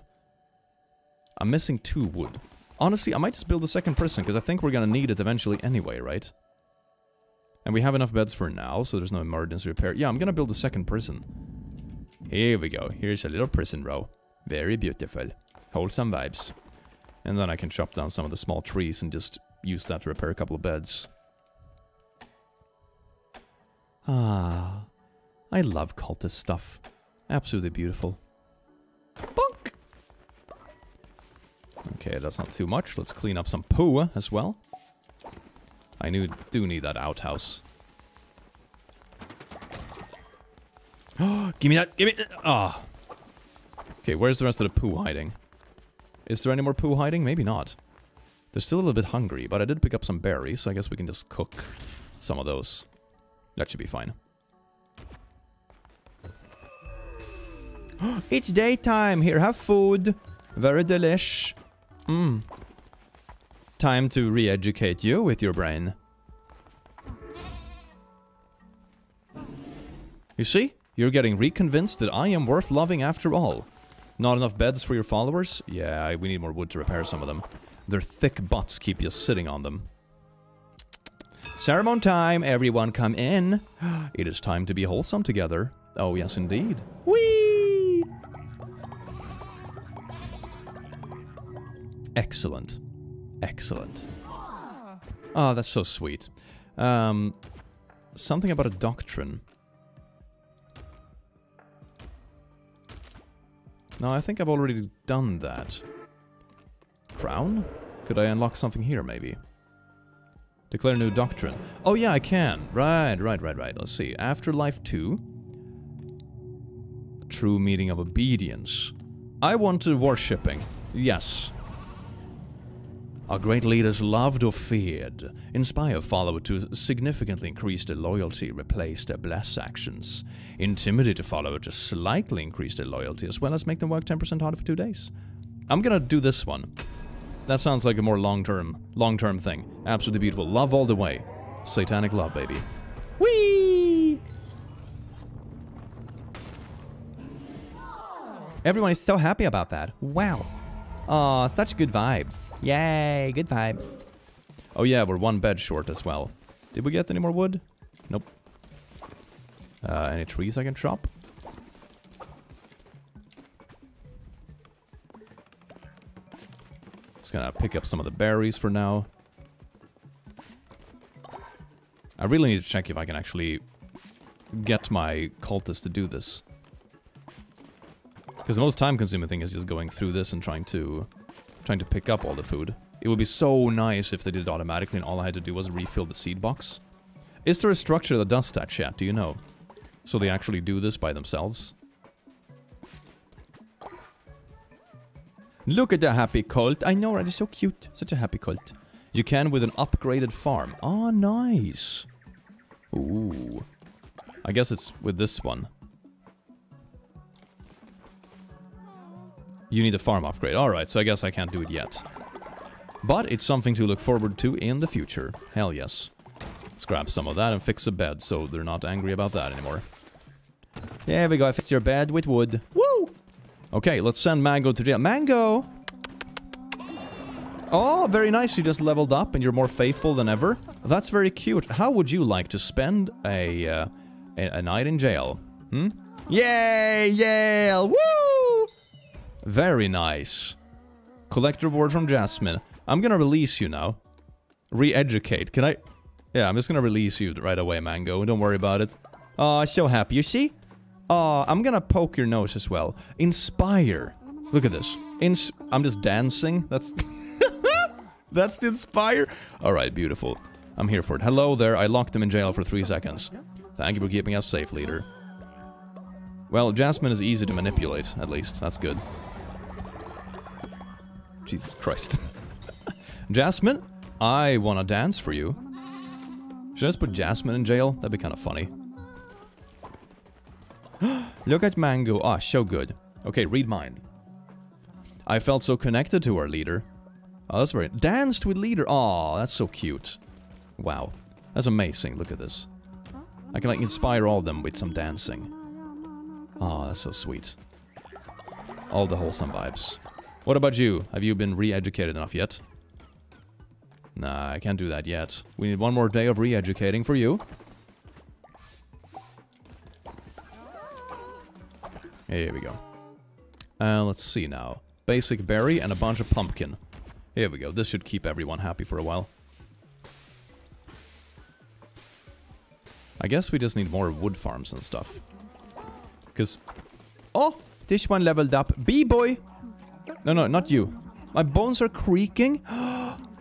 I'm missing two wood. Honestly, I might just build a second prison, because I think we're gonna need it eventually anyway, right? And we have enough beds for now, so there's no emergency repair. Yeah, I'm gonna build a second prison. Here we go. Here's a little prison row. Very beautiful. Wholesome vibes. And then I can chop down some of the small trees and just use that to repair a couple of beds. Ah... I love cultist stuff. Absolutely beautiful. Bonk! Okay, that's not too much. Let's clean up some poo as well. I knew, do need that outhouse. Oh, give me that! Give me that! Oh. Okay, where's the rest of the poo hiding? Is there any more poo hiding? Maybe not. They're still a little bit hungry, but I did pick up some berries, so I guess we can just cook some of those. That should be fine. It's daytime! Here, have food! Very delish. Mmm. Time to re-educate you with your brain. You see? You're getting reconvinced that I am worth loving after all. Not enough beds for your followers? Yeah, we need more wood to repair some of them. Their thick butts keep you sitting on them. Ceremony time! Everyone come in! It is time to be wholesome together. Oh, yes indeed. Whee! Excellent. Excellent. Oh, that's so sweet. Um, something about a doctrine. Now, I think I've already done that. Crown? Could I unlock something here, maybe? Declare new doctrine. Oh, yeah, I can. Right, right, right, right. Let's see. Afterlife two. True meaning of obedience. I want to worshipping. Yes. Our great leaders loved or feared. Inspire follower to significantly increase their loyalty, replace their bless actions. Intimidate a follower to slightly increase their loyalty, as well as make them work ten percent harder for two days. I'm gonna do this one. That sounds like a more long-term, long-term thing. Absolutely beautiful. Love all the way. Satanic love, baby. Whee! Everyone is so happy about that. Wow. Aw, such good vibes. Yay, good vibes. Oh yeah, we're one bed short as well. Did we get any more wood? Nope. Uh, any trees I can chop? Just gonna pick up some of the berries for now. I really need to check if I can actually get my cultists to do this. Because the most time-consuming thing is just going through this and trying to trying to pick up all the food. It would be so nice if they did it automatically and all I had to do was refill the seed box. Is there a structure that does that, chat? Do you know? So they actually do this by themselves? Look at the happy cult. I know, right? It's so cute. Such a happy cult. You can with an upgraded farm. Ah, nice. Ooh. I guess it's with this one. You need a farm upgrade. Alright, so I guess I can't do it yet. But it's something to look forward to in the future. Hell yes. Let's grab some of that and fix a bed so they're not angry about that anymore. There we go, I fixed your bed with wood. Woo! Okay, let's send Mango to jail. Mango! Oh, very nice, you just leveled up and you're more faithful than ever. That's very cute. How would you like to spend a, uh, a, a night in jail? Hmm? Yay! Yale! Woo! Very nice. Collect reward from Jasmine. I'm gonna release you now. Re-educate. Can I? Yeah, I'm just gonna release you right away, Mango. Don't worry about it. Aw, uh, so happy. You see? Aw, uh, I'm gonna poke your nose as well. Inspire. Look at this. Ins- I'm just dancing. That's... That's the inspire. Alright, beautiful. I'm here for it. Hello there. I locked them in jail for three seconds. Thank you for keeping us safe, leader. Well, Jasmine is easy to manipulate, at least. That's good. Jesus Christ. Jasmine, I wanna dance for you. Should I just put Jasmine in jail? That'd be kind of funny. Look at Mango. Ah, so good. Okay, read mine. I felt so connected to our leader. Oh, that's very... Danced with leader. Aw, that's so cute. Wow. That's amazing. Look at this. I can, like, inspire all of them with some dancing. Aw, that's so sweet. All the wholesome vibes. What about you? Have you been re-educated enough yet? Nah, I can't do that yet. We need one more day of re-educating for you. Here we go. Uh, let's see now. Basic berry and a bunch of pumpkin. Here we go. This should keep everyone happy for a while. I guess we just need more wood farms and stuff. Because... Oh! This one leveled up. B-boy! No, no, not you. My bones are creaking.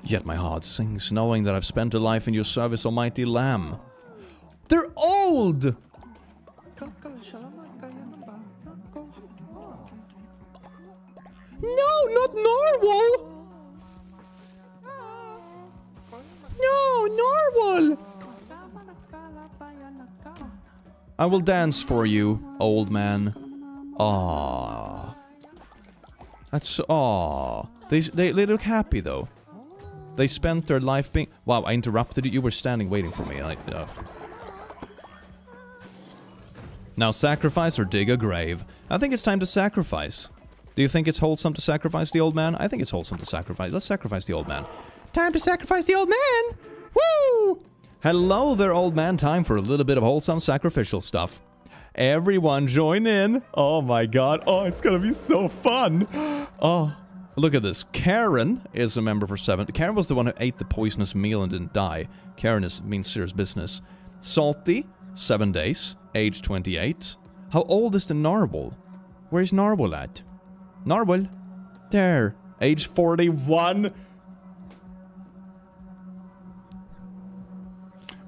Yet my heart sings, knowing that I've spent a life in your service, almighty lamb. They're old! No, not Narwhal! No, Narwhal! I will dance for you, old man. Aww. That's so, aww. They, they, they look happy, though. They spent their life being... Wow, I interrupted you. You were standing waiting for me. I, uh. Now sacrifice or dig a grave. I think it's time to sacrifice. Do you think it's wholesome to sacrifice the old man? I think it's wholesome to sacrifice. Let's sacrifice the old man. Time to sacrifice the old man! Woo! Hello there, old man. Time for a little bit of wholesome sacrificial stuff. Everyone join in. Oh my god. Oh, it's gonna be so fun. Oh, look at this. Karen is a member for seven. Karen was the one who ate the poisonous meal and didn't die. Karen is, means serious business. Salty, seven days, age twenty-eight. How old is the narwhal? Where's narwhal at? Narwhal. There. Age forty-one.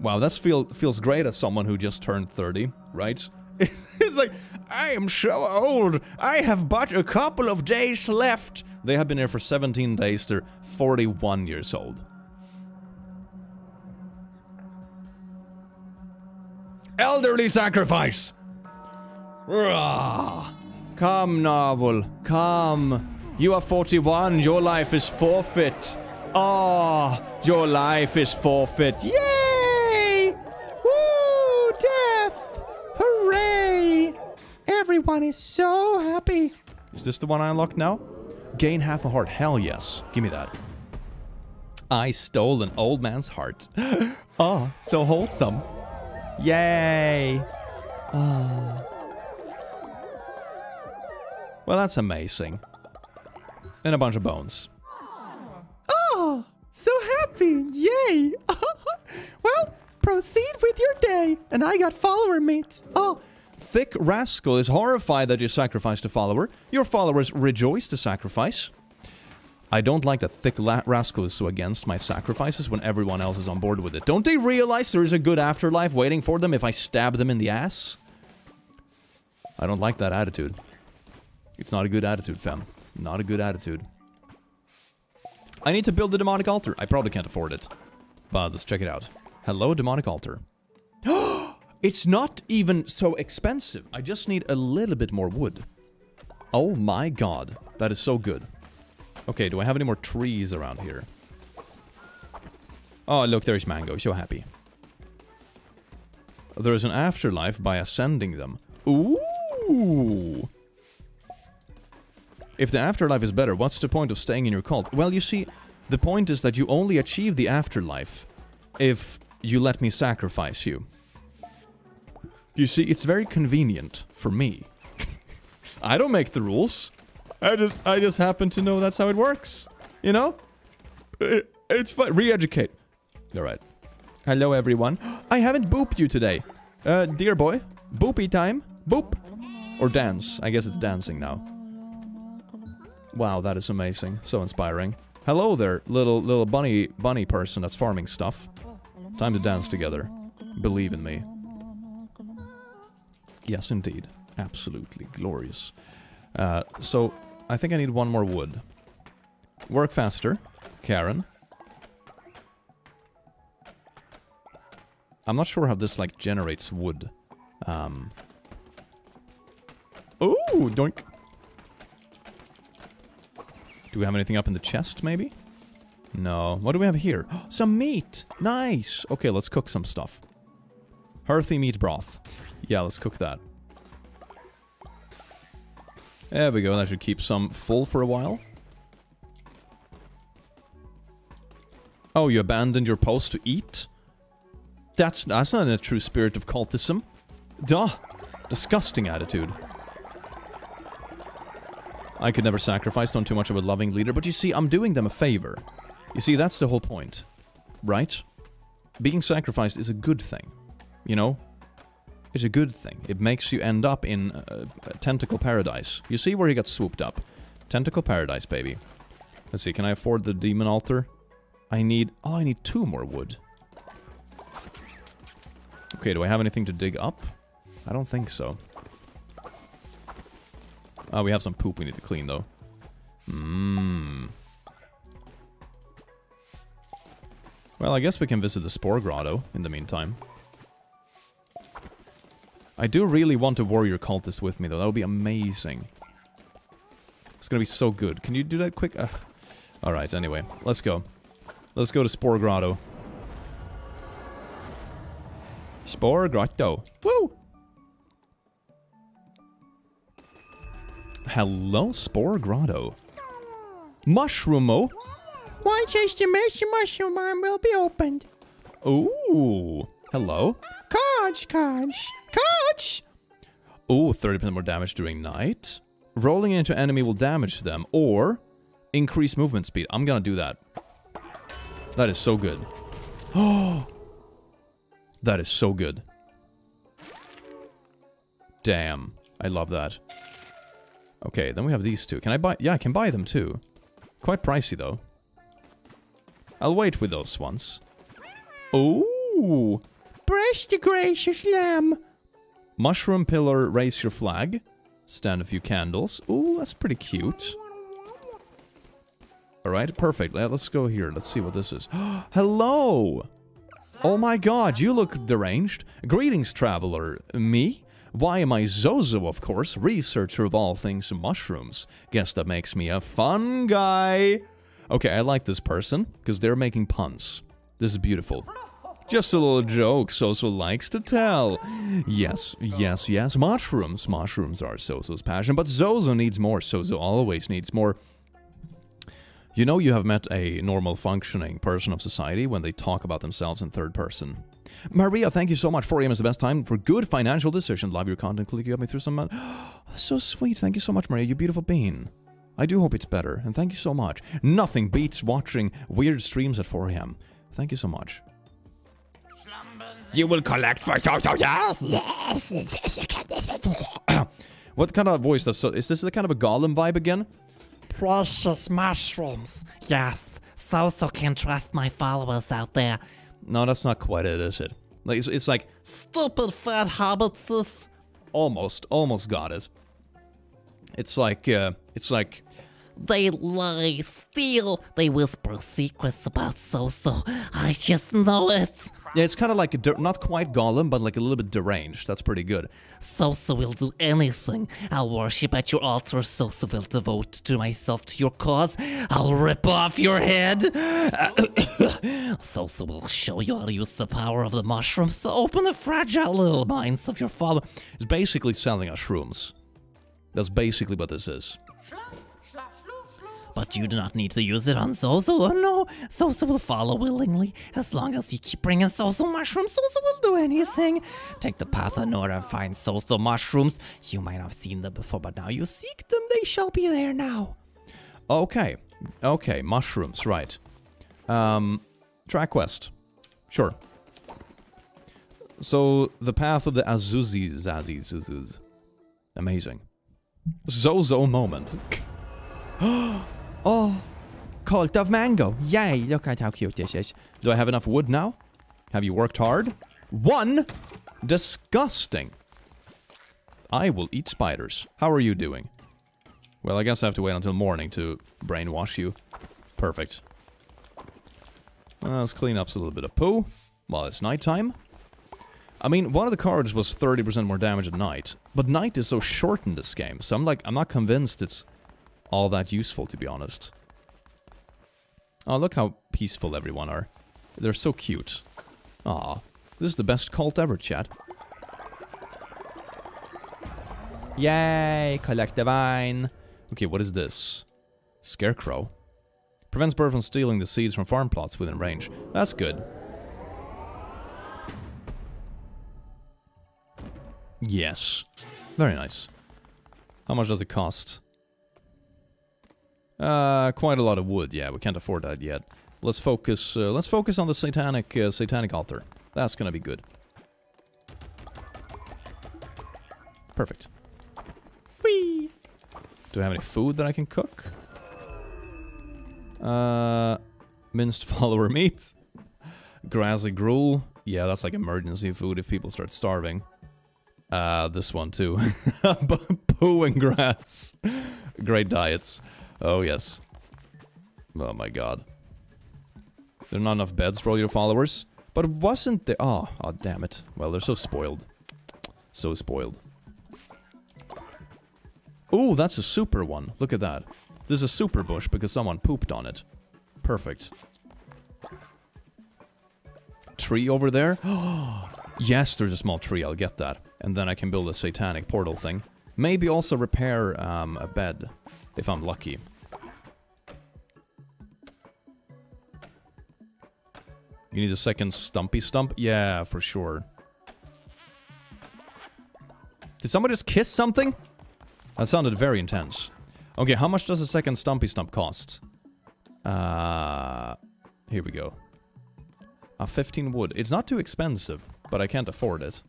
Wow, that feel, feels great as someone who just turned thirty, right? It's like, I am so old. I have but a couple of days left. They have been here for seventeen days. They're forty-one years old. Elderly sacrifice. Rah. Come, Narwhal. Come. You are forty-one. Your life is forfeit. Ah, oh, your life is forfeit. Yay! Woo! Death! Hooray! Everyone is so happy. Is this the one I unlocked now? Gain half a heart. Hell yes. Give me that. I stole an old man's heart. Oh, so wholesome. Yay! Oh. Well, that's amazing. And a bunch of bones. Oh, so happy! Yay! Well, proceed with your day. And I got follower meat. Oh. Thick rascal is horrified that you sacrificed a follower. Your followers rejoice to sacrifice. I don't like that thick rascal is so against my sacrifices when everyone else is on board with it. Don't they realize there is a good afterlife waiting for them if I stab them in the ass? I don't like that attitude. It's not a good attitude, fam. Not a good attitude. I need to build the demonic altar. I probably can't afford it. But let's check it out. Hello, demonic altar. It's not even so expensive. I just need a little bit more wood. Oh my god. That is so good. Okay, do I have any more trees around here? Oh, look, there's Mango. So happy. There is an afterlife by ascending them. Ooh! If the afterlife is better, what's the point of staying in your cult? Well, you see, the point is that you only achieve the afterlife if you let me sacrifice you. You see, it's very convenient for me. I don't make the rules. I just, I just happen to know that's how it works. You know? It, it's fine. Re-educate. Alright. Hello, everyone. I haven't booped you today. Uh, dear boy. Boopy time. Boop. Or dance. I guess it's dancing now. Wow, that is amazing. So inspiring. Hello there, little, little bunny, bunny person that's farming stuff. Time to dance together. Believe in me. Yes, indeed. Absolutely glorious. Uh, so, I think I need one more wood. Work faster, Karen. I'm not sure how this, like, generates wood. Um. Ooh, doink. Do we have anything up in the chest, maybe? No. What do we have here? Some meat! Nice! Okay, let's cook some stuff. Hearthy meat broth. Yeah, let's cook that. There we go, that should keep some full for a while. Oh, you abandoned your post to eat? That's, that's not in a true spirit of cultism. Duh! Disgusting attitude. I could never sacrifice on too much of a loving leader, but you see, I'm doing them a favor. You see, that's the whole point. Right? Being sacrificed is a good thing. You know? It's a good thing. It makes you end up in uh, Tentacle Paradise. You see where he got swooped up. Tentacle Paradise, baby. Let's see, can I afford the demon altar? I need... Oh, I need two more wood. Okay, do I have anything to dig up? I don't think so. Oh, we have some poop we need to clean, though. Mmm. Well, I guess we can visit the Spore Grotto in the meantime. I do really want a warrior cultist with me, though. That would be amazing. It's gonna be so good. Can you do that quick? Ugh. All right, anyway. Let's go. Let's go to Spore Grotto. Spore Grotto. Woo! Hello, Spore Grotto. Mushroomo. Why chase the mushroom arm will be opened. Ooh. Hello. Codge, codge. Coach! Ooh, thirty percent more damage during night. Rolling into enemy will damage them, or increase movement speed. I'm gonna do that. That is so good. Oh! That is so good. Damn. I love that. Okay, then we have these two. Can I buy... Yeah, I can buy them too. Quite pricey though. I'll wait with those ones. Oh, praise the gracious lamb. Mushroom pillar, raise your flag. Stand a few candles. Oh, that's pretty cute. Alright, perfect. Let's go here. Let's see what this is. Hello! Oh my god, you look deranged. Greetings, traveler. Me? Why am I Zozo, of course, researcher of all things mushrooms. Guess that makes me a fun guy. Okay, I like this person, because they're making puns. This is beautiful. Just a little joke Zozo likes to tell. Yes, yes, yes, mushrooms. Mushrooms are Zozo's passion, but Zozo needs more. Zozo always needs more. You know you have met a normal functioning person of society when they talk about themselves in third person. Maria, thank you so much. four A M is the best time for good financial decision. Love your content. Click, you got me through some... Oh, that's so sweet. Thank you so much, Maria. You beautiful bean. I do hope it's better. And thank you so much. Nothing beats watching weird streams at four A M. Thank you so much. You will collect for so so yes. Yes. Yes, you can. What kind of voice does so... Is this the kind of a golem vibe again? Precious mushrooms. Yes. Zozo can trust my followers out there. No, that's not quite it, is it? Like, it's, it's like... Stupid fat hobbitses. Almost. Almost got it. It's like, uh... It's like... They lie, steal, they whisper secrets about Zozo. I just know it. Yeah, it's kind of like, a not quite Gollum, but like a little bit deranged. That's pretty good. Zozo will do anything. I'll worship at your altar. Zozo will devote to myself to your cause. I'll rip off your head. Zozo will show you how to use the power of the mushrooms to open the fragile little minds of your father. It's basically selling us shrooms. That's basically what this is. But you do not need to use it on Zozo, oh no! Zozo will follow willingly. As long as you keep bringing Zozo mushrooms, Zozo will do anything. Take the path in order and find Zozo mushrooms. You might have seen them before, but now you seek them, they shall be there now. Okay. Okay, mushrooms, right. Um, track quest. Sure. So, the path of the Azuzis, Azuzis, Azuzis. Amazing. Zozo moment. Oh, Cult of Mango. Yay, look at how cute this is. Do I have enough wood now? Have you worked hard? One? Disgusting. I will eat spiders. How are you doing? Well, I guess I have to wait until morning to brainwash you. Perfect. Well, let's clean up a little bit of poo while it's nighttime. I mean, one of the cards was thirty percent more damage at night, but night is so short in this game, so I'm like, I'm not convinced it's... all that useful, to be honest. Oh, look how peaceful everyone are. They're so cute. Aw, this is the best cult ever, chat. Yay, collect the vine. Okay, what is this? Scarecrow. Prevents birds from stealing the seeds from farm plots within range. That's good. Yes. Very nice. How much does it cost? Uh, quite a lot of wood. Yeah, we can't afford that yet. Let's focus. Uh, let's focus on the satanic, uh, satanic altar. That's gonna be good. Perfect. Whee! Do I have any food that I can cook? Uh, minced follower meat, grassy gruel. Yeah, that's like emergency food if people start starving. Uh, this one too. Poo and grass. Great diets. Oh, yes. Oh, my God. There are not enough beds for all your followers. But wasn't there... Oh, oh, damn it. Well, they're so spoiled. So spoiled. Ooh, that's a super one. Look at that. This is a super bush because someone pooped on it. Perfect. Tree over there? Yes, there's a small tree. I'll get that. And then I can build a satanic portal thing. Maybe also repair um, a bed, if I'm lucky. You need a second stumpy stump? Yeah, for sure. Did someone just kiss something? That sounded very intense. Okay, how much does a second stumpy stump cost? Uh, here we go. Uh, fifteen wood. It's not too expensive, but I can't afford it.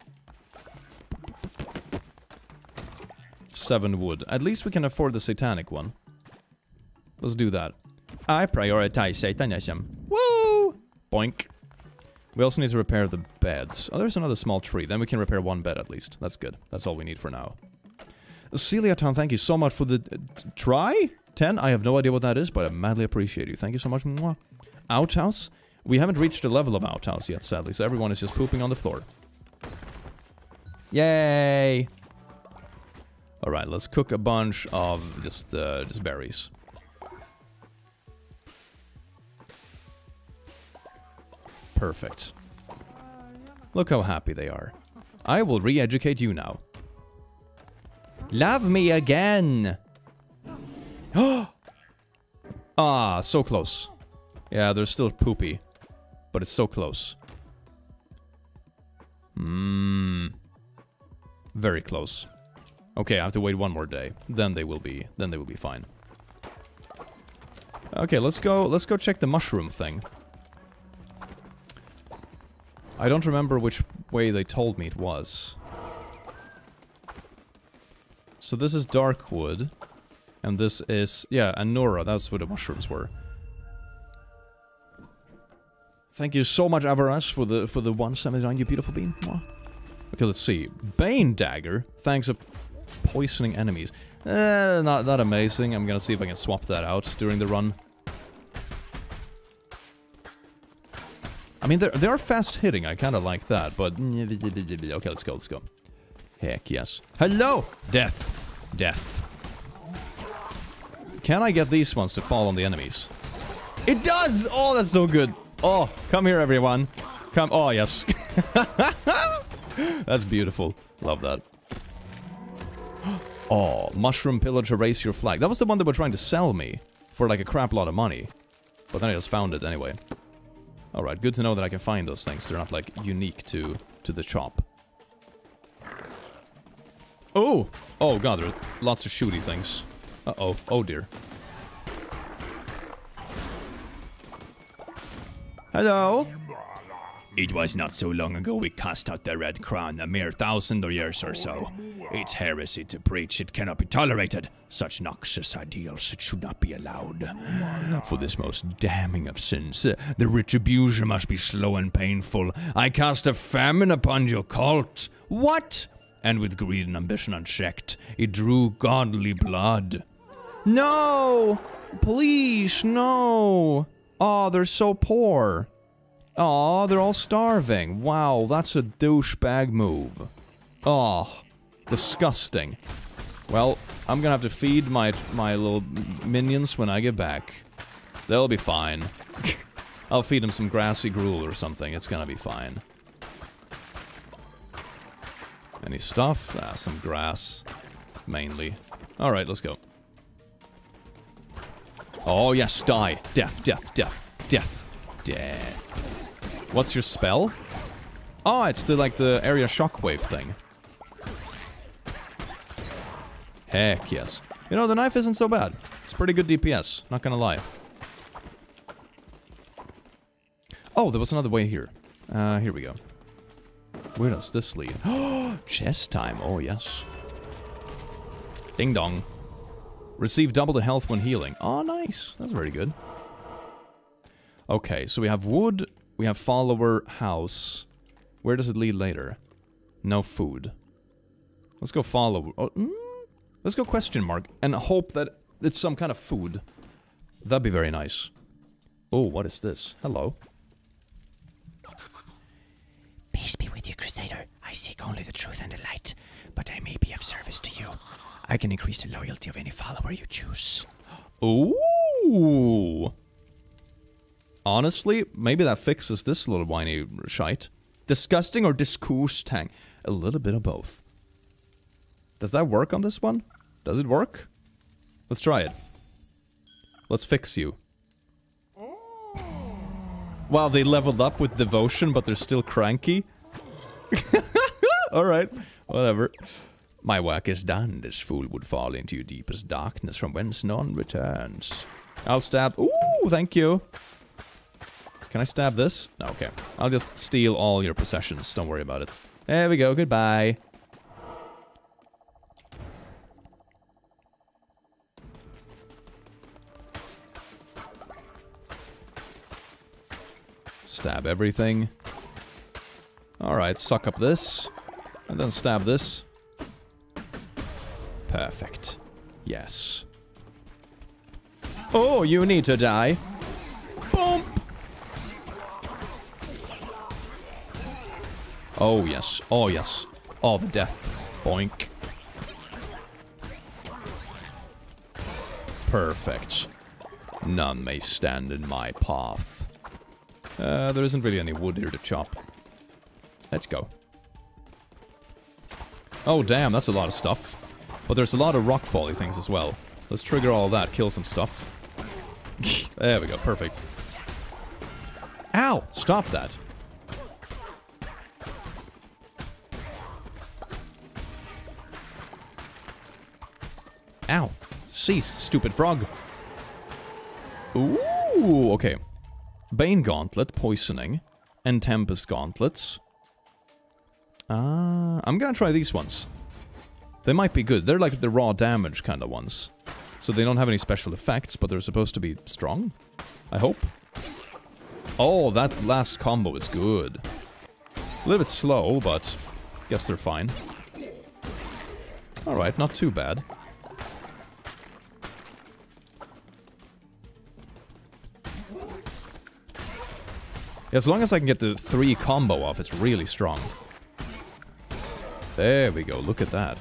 Seven wood. At least we can afford the satanic one. Let's do that. I prioritize satanism. Woo! Boink. We also need to repair the beds. Oh, there's another small tree. Then we can repair one bed at least. That's good. That's all we need for now. Celiaton, thank you so much for the uh, try? ten? I have no idea what that is, but I madly appreciate you. Thank you so much. Mwah. Outhouse? We haven't reached the level of outhouse yet, sadly, so everyone is just pooping on the floor. Yay! Alright, let's cook a bunch of just, uh, just berries. Perfect. Look how happy they are. I will re-educate you now. Love me again! Ah, so close. Yeah, they're still poopy. But it's so close. Mmm. Very close. Okay, I have to wait one more day. Then they will be then they will be fine. Okay, let's go let's go check the mushroom thing. I don't remember which way they told me it was. So this is Darkwood. And this is, yeah, Anora, that's where the mushrooms were. Thank you so much, Avarash, for the for the one seventy-nine, you beautiful bean. Mwah. Okay, let's see. Bane Dagger, thanks for poisoning enemies. Eh, not that amazing. I'm gonna see if I can swap that out during the run. I mean, they're, they are fast hitting, I kinda like that, but... Okay, let's go, let's go. Heck yes. Hello! Death. Death. Can I get these ones to fall on the enemies? It does! Oh, that's so good. Oh, come here, everyone. Come. Oh, yes. That's beautiful. Love that. Oh, mushroom pillage, erase your flag. That was the one they were trying to sell me for like a crap lot of money. But then I just found it anyway. Alright, good to know that I can find those things. They're not like unique to, to the shop. Oh! Oh god, there are lots of shooty things. Uh-oh. Oh dear. Hello? It was not so long ago we cast out the Red Crown, a mere thousand years or so. It's heresy to preach, it cannot be tolerated. Such noxious ideals, it should not be allowed. For this most damning of sins, the retribution must be slow and painful. I cast a famine upon your cult. What? And with greed and ambition unchecked, it drew godly blood. No! Please, no! Aw, oh, they're so poor. Aw, oh, they're all starving. Wow, that's a douchebag move. Aw, oh, disgusting. Well, I'm gonna have to feed my, my little minions when I get back. They'll be fine. I'll feed them some grassy gruel or something. It's gonna be fine. Any stuff? Ah, some grass. Mainly. Alright, let's go. Oh, yes, die. Death, death, death, death, death. What's your spell? Oh, it's the, like the area shockwave thing. Heck yes. You know, the knife isn't so bad. It's pretty good D P S, not gonna lie. Oh, there was another way here. Uh, here we go. Where does this lead? Oh, chess time. Oh, yes. Ding dong. Receive double the health when healing. Oh, nice. That's very good. Okay, so we have wood. We have follower, house. Where does it lead later? No food. Let's go follow. Oh, mm, let's go question mark and hope that it's some kind of food. That'd be very nice. Oh, what is this? Hello. Peace be with you, Crusader. I seek only the truth and the light, but I may be of service to you. I can increase the loyalty of any follower you choose. Ooh! Honestly, maybe that fixes this little whiny shite. Disgusting or disgusting? A little bit of both. Does that work on this one? Does it work? Let's try it. Let's fix you. Wow, they leveled up with devotion, but they're still cranky. Alright, whatever. My work is done. This fool would fall into your deepest darkness from whence none returns. I'll stab. Ooh, thank you. Can I stab this? No, okay. I'll just steal all your possessions. Don't worry about it. There we go. Goodbye. Stab everything. Alright, suck up this. And then stab this. Perfect. Yes. Oh, you need to die. Boom! Oh, yes. Oh, yes. Oh, the death. Boink. Perfect. None may stand in my path. Uh, there isn't really any wood here to chop. Let's go. Oh, damn, that's a lot of stuff. But there's a lot of rock folly things as well. Let's trigger all that, kill some stuff. There we go, perfect. Ow! Stop that. Ow! Cease, stupid frog. Ooh, okay. Bane Gauntlet, Poisoning, and Tempest Gauntlets. Ah, uh, I'm gonna try these ones. They might be good. They're like the raw damage kind of ones. So they don't have any special effects, but they're supposed to be strong, I hope. Oh, that last combo is good. A little bit slow, but guess they're fine. Alright, not too bad. As long as I can get the three combo off, it's really strong. There we go, look at that.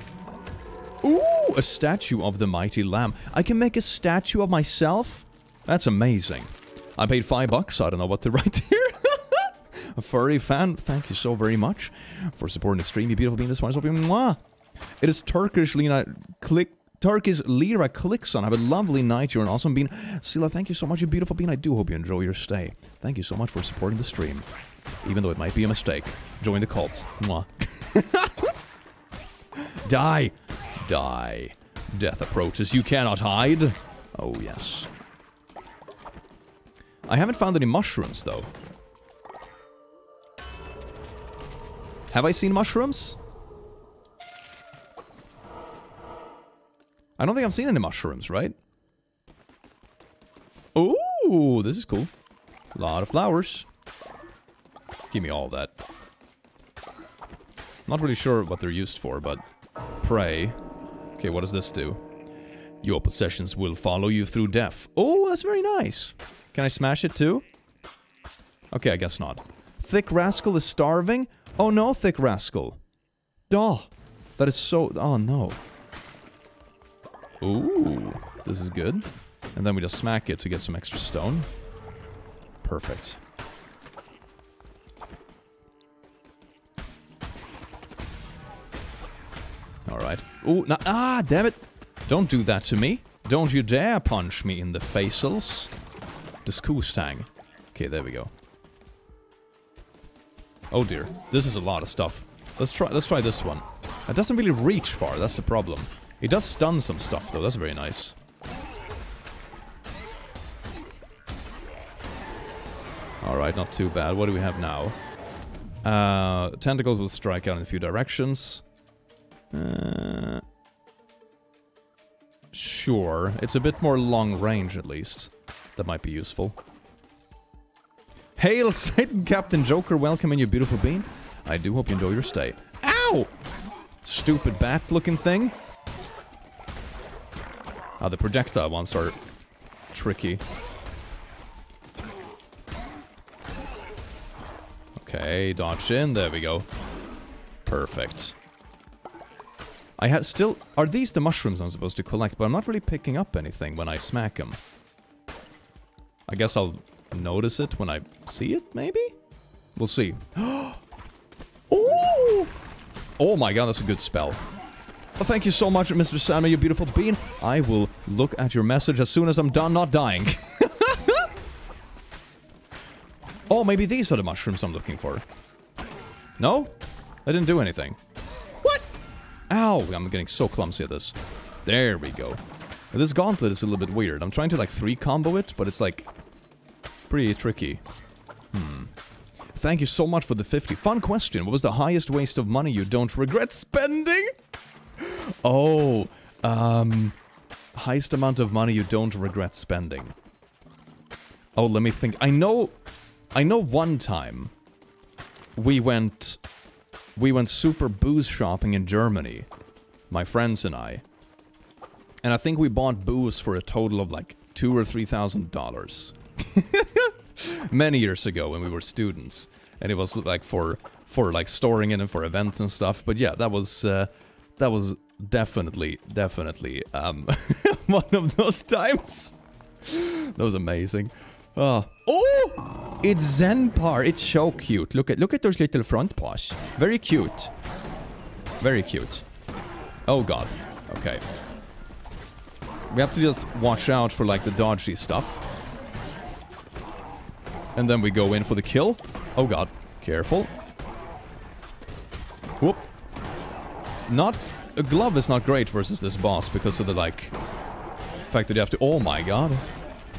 Ooh, a statue of the mighty lamb. I can make a statue of myself? That's amazing. I paid five bucks, I don't know what to write here. A furry fan, thank you so very much for supporting the stream, you beautiful being this one. Mwah! It is Turkish Lina Click. Turkish Lira clicks on. Have a lovely night. You're an awesome bean. Sila, thank you so much. You're beautiful bean. I do hope you enjoy your stay. Thank you so much for supporting the stream. Even though it might be a mistake. Join the cult. Mwah. Die. Die. Death approaches. You cannot hide. Oh, yes. I haven't found any mushrooms, though. Have I seen mushrooms? I don't think I've seen any mushrooms, right? Ooh, this is cool. A lot of flowers. Give me all that. Not really sure what they're used for, but... Pray. Okay, what does this do? Your possessions will follow you through death. Oh, that's very nice. Can I smash it too? Okay, I guess not. Thick Rascal is starving? Oh no, Thick Rascal. Duh. That is so... Oh no. Ooh, this is good. And then we just smack it to get some extra stone. Perfect. Alright. Ooh, no, ah, damn it! Don't do that to me. Don't you dare punch me in the facels. This Koostang. Okay, there we go. Oh dear, this is a lot of stuff. Let's try, let's try this one. It doesn't really reach far, that's the problem. It does stun some stuff, though. That's very nice. Alright, not too bad. What do we have now? Uh, tentacles will strike out in a few directions. Uh, sure. It's a bit more long range, at least. That might be useful. Hail Satan, Captain Joker. Welcome in, you beautiful bean. I do hope you enjoy your stay. Ow! Stupid bat-looking thing. Uh, the projectile ones are tricky. Okay, dodge in. There we go. Perfect. I have still... Are these the mushrooms I'm supposed to collect? But I'm not really picking up anything when I smack them. I guess I'll notice it when I see it, maybe? We'll see. Oh! Oh my god, that's a good spell. Well, thank you so much, Mister Sammy, you beautiful bean. I will look at your message as soon as I'm done not dying. Oh, maybe these are the mushrooms I'm looking for. No? I didn't do anything. What? Ow, I'm getting so clumsy at this. There we go. This gauntlet is a little bit weird. I'm trying to, like, three-combo it, but it's, like, pretty tricky. Hmm. Thank you so much for the fifty. Fun question. What was the highest waste of money you don't regret spending? Oh, um, highest amount of money you don't regret spending. Oh, let me think. I know I know one time we went we went super booze shopping in Germany, my friends and I. And I think we bought booze for a total of like two or three thousand dollars. Many years ago when we were students. And it was like for for like storing it and for events and stuff. But yeah, that was uh, that was definitely definitely um, one of those times. That was amazing. Oh, oh! It's Zenpar. It's so cute. Look at look at those little front paws. Very cute. Very cute. Oh god. Okay. We have to just watch out for like the dodgy stuff. And then we go in for the kill. Oh god. Careful. Whoop. Not... A glove is not great versus this boss because of the, like... fact that you have to... Oh my god.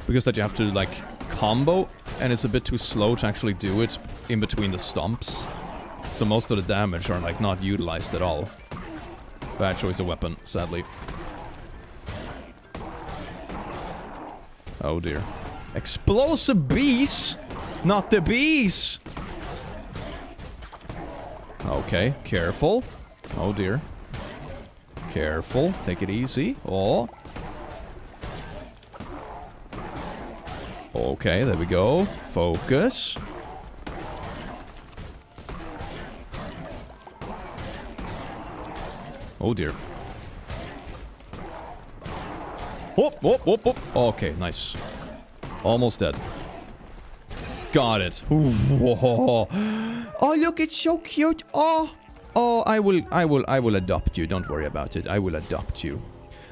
Because that you have to, like, combo. And it's a bit too slow to actually do it in between the stomps. So most of the damage are, like, not utilized at all. Bad choice of weapon, sadly. Oh dear. Explosive bees! Not the bees! Okay, careful. Oh dear. Careful, take it easy. Oh. Okay, there we go. Focus. Oh dear. Whoop, whoop, whoop, whoop. Okay, nice. Almost dead. Got it. Whoa. Oh, look, it's so cute. Oh, oh, I will, I will, I will adopt you. Don't worry about it. I will adopt you.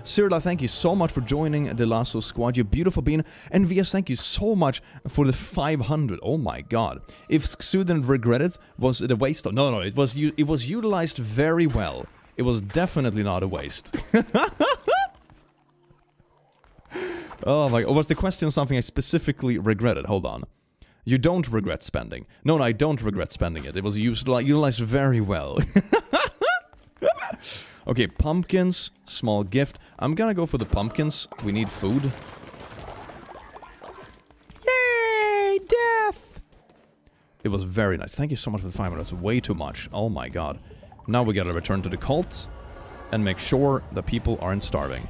Cyrilla, thank you so much for joining the Lasso Squad. You beautiful bean. And V S, thank you so much for the five hundred. Oh my god. If Xu didn't regret it, was it a waste? Of no, no, it was. It was utilized very well. It was definitely not a waste. Oh my, was the question something I specifically regretted? Hold on. You don't regret spending. No, no, I don't regret spending it. It was used, utilized very well. Okay, pumpkins, small gift. I'm gonna go for the pumpkins. We need food. Yay, death! It was very nice. Thank you so much for the five minutes. Way too much. Oh my god. Now we gotta return to the cult and make sure the people aren't starving.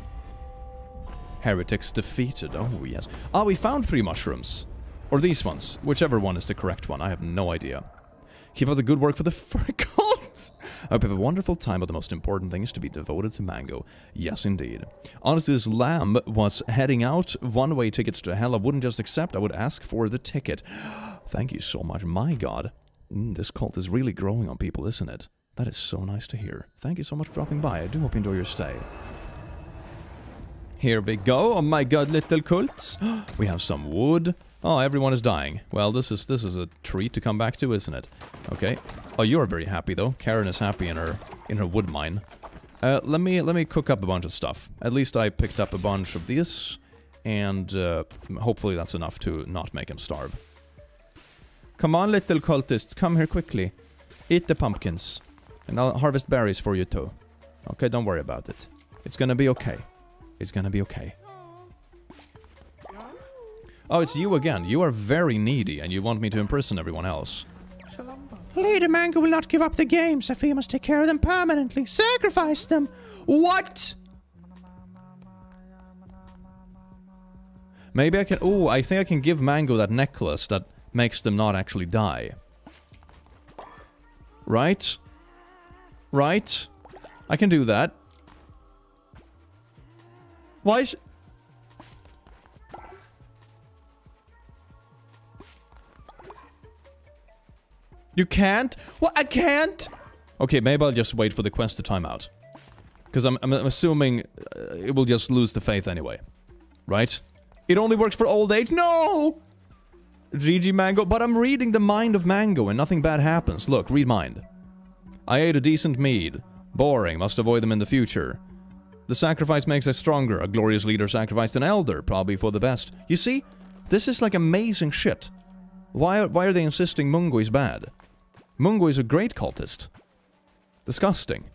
Heretics defeated. Oh, yes. Ah, we found three mushrooms. Or these ones. Whichever one is the correct one. I have no idea. Keep up the good work for the fur cult. I hope you have a wonderful time, but the most important thing is to be devoted to Mango. Yes, indeed. Honestly, this lamb was heading out. One-way tickets to hell. I wouldn't just accept. I would ask for the ticket. Thank you so much. My god. Mm, this cult is really growing on people, isn't it? That is so nice to hear. Thank you so much for dropping by. I do hope you enjoy your stay. Here we go. Oh my god, little cults. We have some wood. Oh, everyone is dying. Well, this is this is a treat to come back to, isn't it? Okay. Oh, you are very happy though. Karen is happy in her in her wood mine. Uh, let me let me cook up a bunch of stuff. At least I picked up a bunch of this, and uh, hopefully that's enough to not make him starve. Come on, little cultists, come here quickly. Eat the pumpkins, and I'll harvest berries for you too. Okay, don't worry about it. It's gonna be okay. It's gonna be okay. Oh, it's you again. You are very needy and you want me to imprison everyone else. Leader Mango will not give up the game. Sophia must take care of them permanently. Sacrifice them! What? Maybe I can... Ooh, I think I can give Mango that necklace that makes them not actually die. Right? Right? I can do that. Why is... You can't? What? I can't? Okay, maybe I'll just wait for the quest to time out. Because I'm, I'm, I'm assuming uh, it will just lose the faith anyway. Right? It only works for old age? No! G G Mango. But I'm reading the mind of Mango and nothing bad happens. Look, read mind. I ate a decent mead. Boring. Must avoid them in the future. The sacrifice makes us stronger. A glorious leader sacrificed an elder, probably for the best. You see? This is like amazing shit. Why, why are they insisting Mungo is bad? Mungo is a great cultist. Disgusting.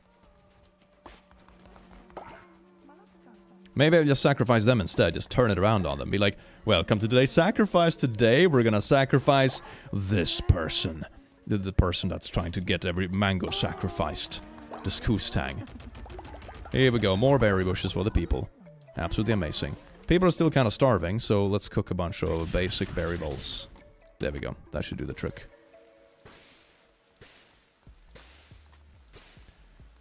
Maybe I'll just sacrifice them instead, just turn it around on them. Be like, welcome to today's sacrifice. Today we're gonna sacrifice this person. The, the person that's trying to get every mango sacrificed. This Koostang. Here we go, more berry bushes for the people. Absolutely amazing. People are still kind of starving, so let's cook a bunch of basic berry bowls. There we go, that should do the trick.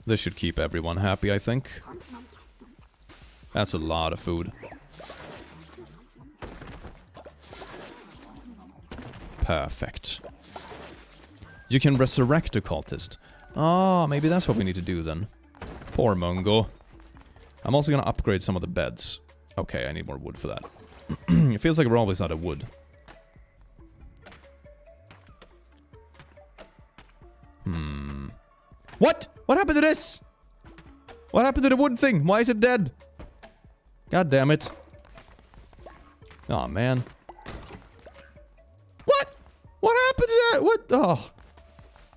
This should keep everyone happy, I think. That's a lot of food. Perfect. You can resurrect a cultist. Ah, oh, maybe that's what we need to do then. Poor Mungo. I'm also gonna upgrade some of the beds. Okay, I need more wood for that. It feels like we're always out of wood. Hmm. What? What happened to this? What happened to the wood thing? Why is it dead? God damn it. Aw, man. What? What happened to that? What? Oh.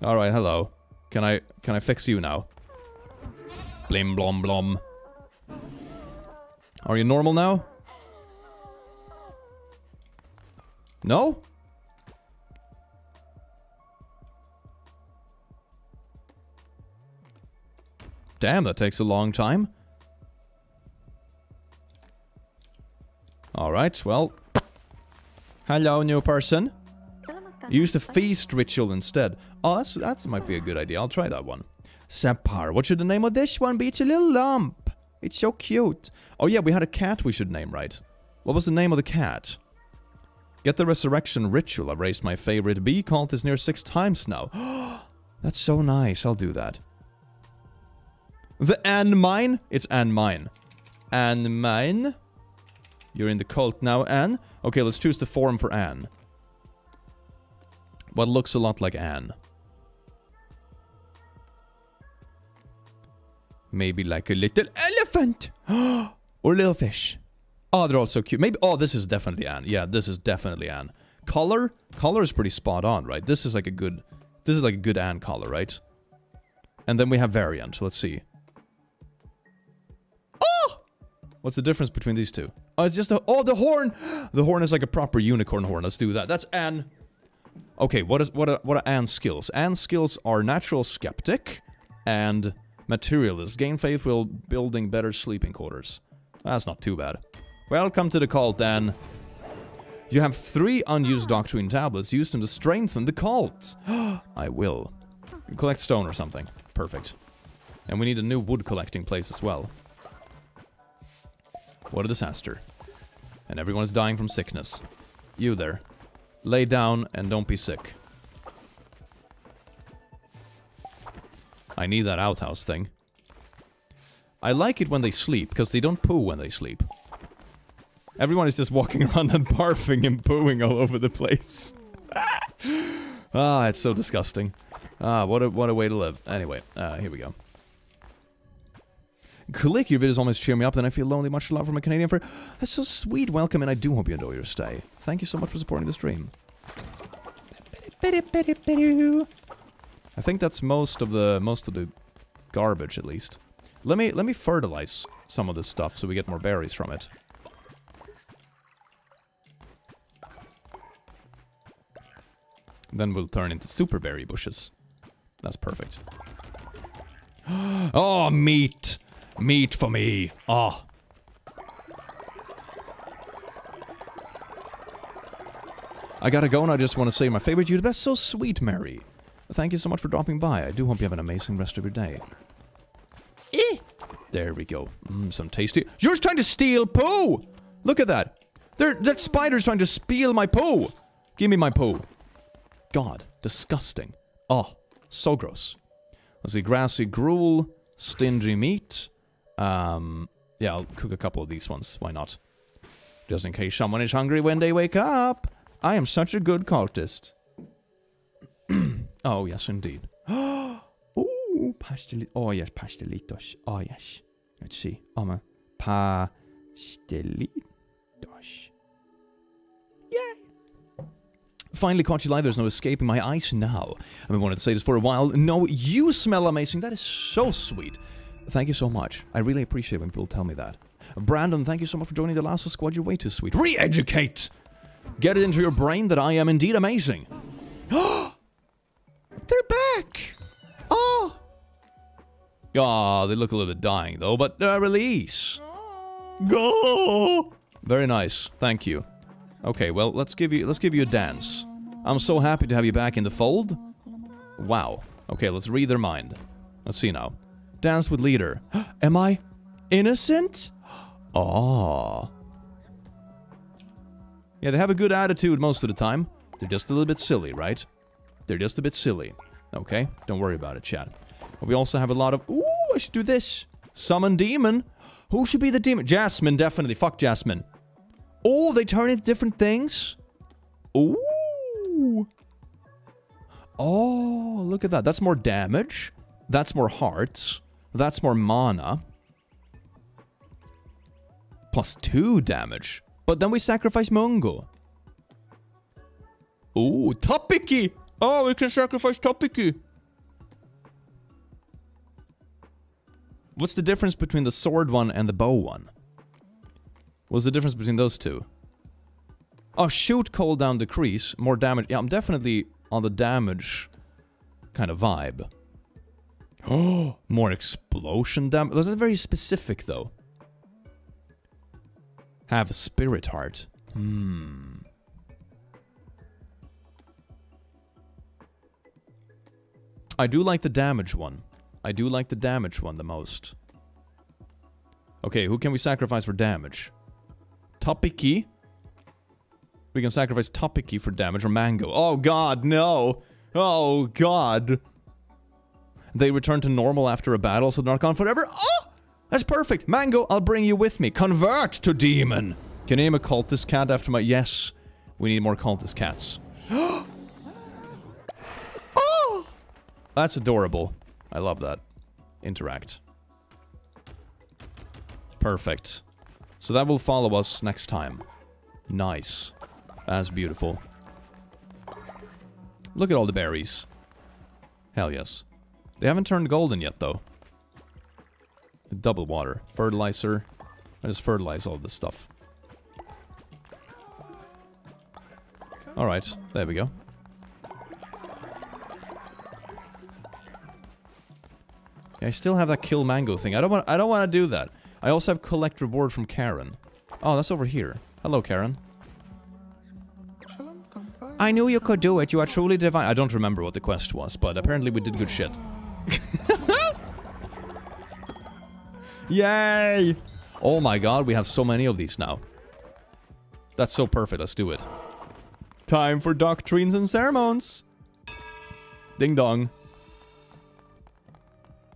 Alright, hello. Can I, can I fix you now? Blim blom blom. Are you normal now? No? Damn, that takes a long time. Alright, well. Hello, new person. Use the feast ritual instead. Oh, that's, that might be a good idea. I'll try that one. Sapar, what should the name of this one be? It's a little lump. It's so cute. Oh yeah, we had a cat we should name, right? What was the name of the cat? Get the resurrection ritual. I raised my favorite bee cultist near six times now. That's so nice. I'll do that. The An Mine? It's An Mine. An Mine. You're in the cult now, Anne. Okay, let's choose the form for Anne. What looks a lot like Anne? Maybe like a little elephant! Or little fish. Oh, they're all so cute. Maybe. Oh, this is definitely Anne. Yeah, this is definitely Anne. Color? Color is pretty spot on, right? This is like a good... This is like a good Anne color, right? And then we have variant. Let's see. Oh! What's the difference between these two? Oh, it's just a... Oh, the horn! The horn is like a proper unicorn horn. Let's do that. That's Anne. Okay, what is what are, what are Anne's skills? Anne's skills are natural skeptic and... materialist. Gain faith while building better sleeping quarters. That's not too bad. Welcome to the cult, Dan. You have three unused doctrine tablets. Use them to strengthen the cult. I will. Collect stone or something. Perfect. And we need a new wood collecting place as well. What a disaster. And everyone is dying from sickness. You there. Lay down and don't be sick. I need that outhouse thing. I like it when they sleep, because they don't poo when they sleep. Everyone is just walking around and barfing and pooing all over the place. Ah, it's so disgusting. Ah, what a, what a way to live. Anyway, uh, here we go. Click, your videos almost cheer me up, then I feel lonely. Much love from a Canadian friend. That's so sweet. Welcome, and I do hope you enjoy your stay. Thank you so much for supporting the stream. I think that's most of the most of the garbage, at least. Let me let me fertilize some of this stuff so we get more berries from it. Then we'll turn into super berry bushes. That's perfect. Oh, meat, meat for me. Oh. I gotta go, and I just want to say my favorite YouTube. That's so sweet, Mary. Thank you so much for dropping by. I do hope you have an amazing rest of your day. Eh. There we go. Mm, some tasty... You're trying to steal poo! Look at that. There, that spider's trying to steal my poo. Give me my poo. God, disgusting. Oh, so gross. Let's see, grassy gruel, stingy meat. Um, yeah, I'll cook a couple of these ones. Why not? Just in case someone is hungry when they wake up. I am such a good cultist. Oh, yes, indeed. Ooh, pastel. Oh, yes, pastelitos. Oh, yes. Let's see. Oh, my. Pastelitos. Yay! Finally caught you live. There's no escaping my eyes now. I've been wanting to say this for a while. No, you smell amazing. That is so sweet. Thank you so much. I really appreciate when people tell me that. Brandon, thank you so much for joining the Lassa Squad. You're way too sweet. Re-educate! Get it into your brain that I am indeed amazing. They're back! Oh! Ah, oh, they look a little bit dying, though, but they're a release. Go! Very nice. Thank you. Okay, well, let's give you let's give you a dance. I'm so happy to have you back in the fold. Wow. Okay, let's read their mind. Let's see now. Dance with leader. Am I innocent? Oh. Yeah, they have a good attitude most of the time. They're just a little bit silly, right? They're just a bit silly. Okay, don't worry about it, chat. But we also have a lot of... Ooh, I should do this. Summon demon. Who should be the demon? Jasmine, definitely. Fuck Jasmine. Oh, they turn into different things. Ooh. Oh, look at that. That's more damage. That's more hearts. That's more mana. Plus two damage. But then we sacrifice Mungo. Ooh, Topiki! Oh, we can sacrifice Topiki. What's the difference between the sword one and the bow one? What's the difference between those two? Oh, shoot, cooldown decrease, more damage. Yeah, I'm definitely on the damage kind of vibe. Oh, more explosion damage. That's very specific, though. Have a spirit heart. Hmm. I do like the damage one. I do like the damage one the most. Okay, who can we sacrifice for damage? Topiki. We can sacrifice Topiki for damage, or Mango. Oh god, no! Oh god! They return to normal after a battle, so they're not gone forever. Oh! That's perfect! Mango, I'll bring you with me. Convert to demon! Can I name a cultist cat after my... Yes. We need more cultist cats. Oh! That's adorable. I love that. Interact. Perfect. So that will follow us next time. Nice. That's beautiful. Look at all the berries. Hell yes. They haven't turned golden yet, though. Double water. Fertilizer. I just fertilize all this stuff. Alright. There we go. I still have that kill Mango thing. I don't want I don't want to do that. I also have collect reward from Karen. Oh, that's over here. Hello, Karen. I knew you could do it. You are truly divine. I don't remember what the quest was, but apparently we did good shit. Yay! Oh my god, we have so many of these now. That's so perfect. Let's do it. Time for doctrines and ceremonies. Ding dong.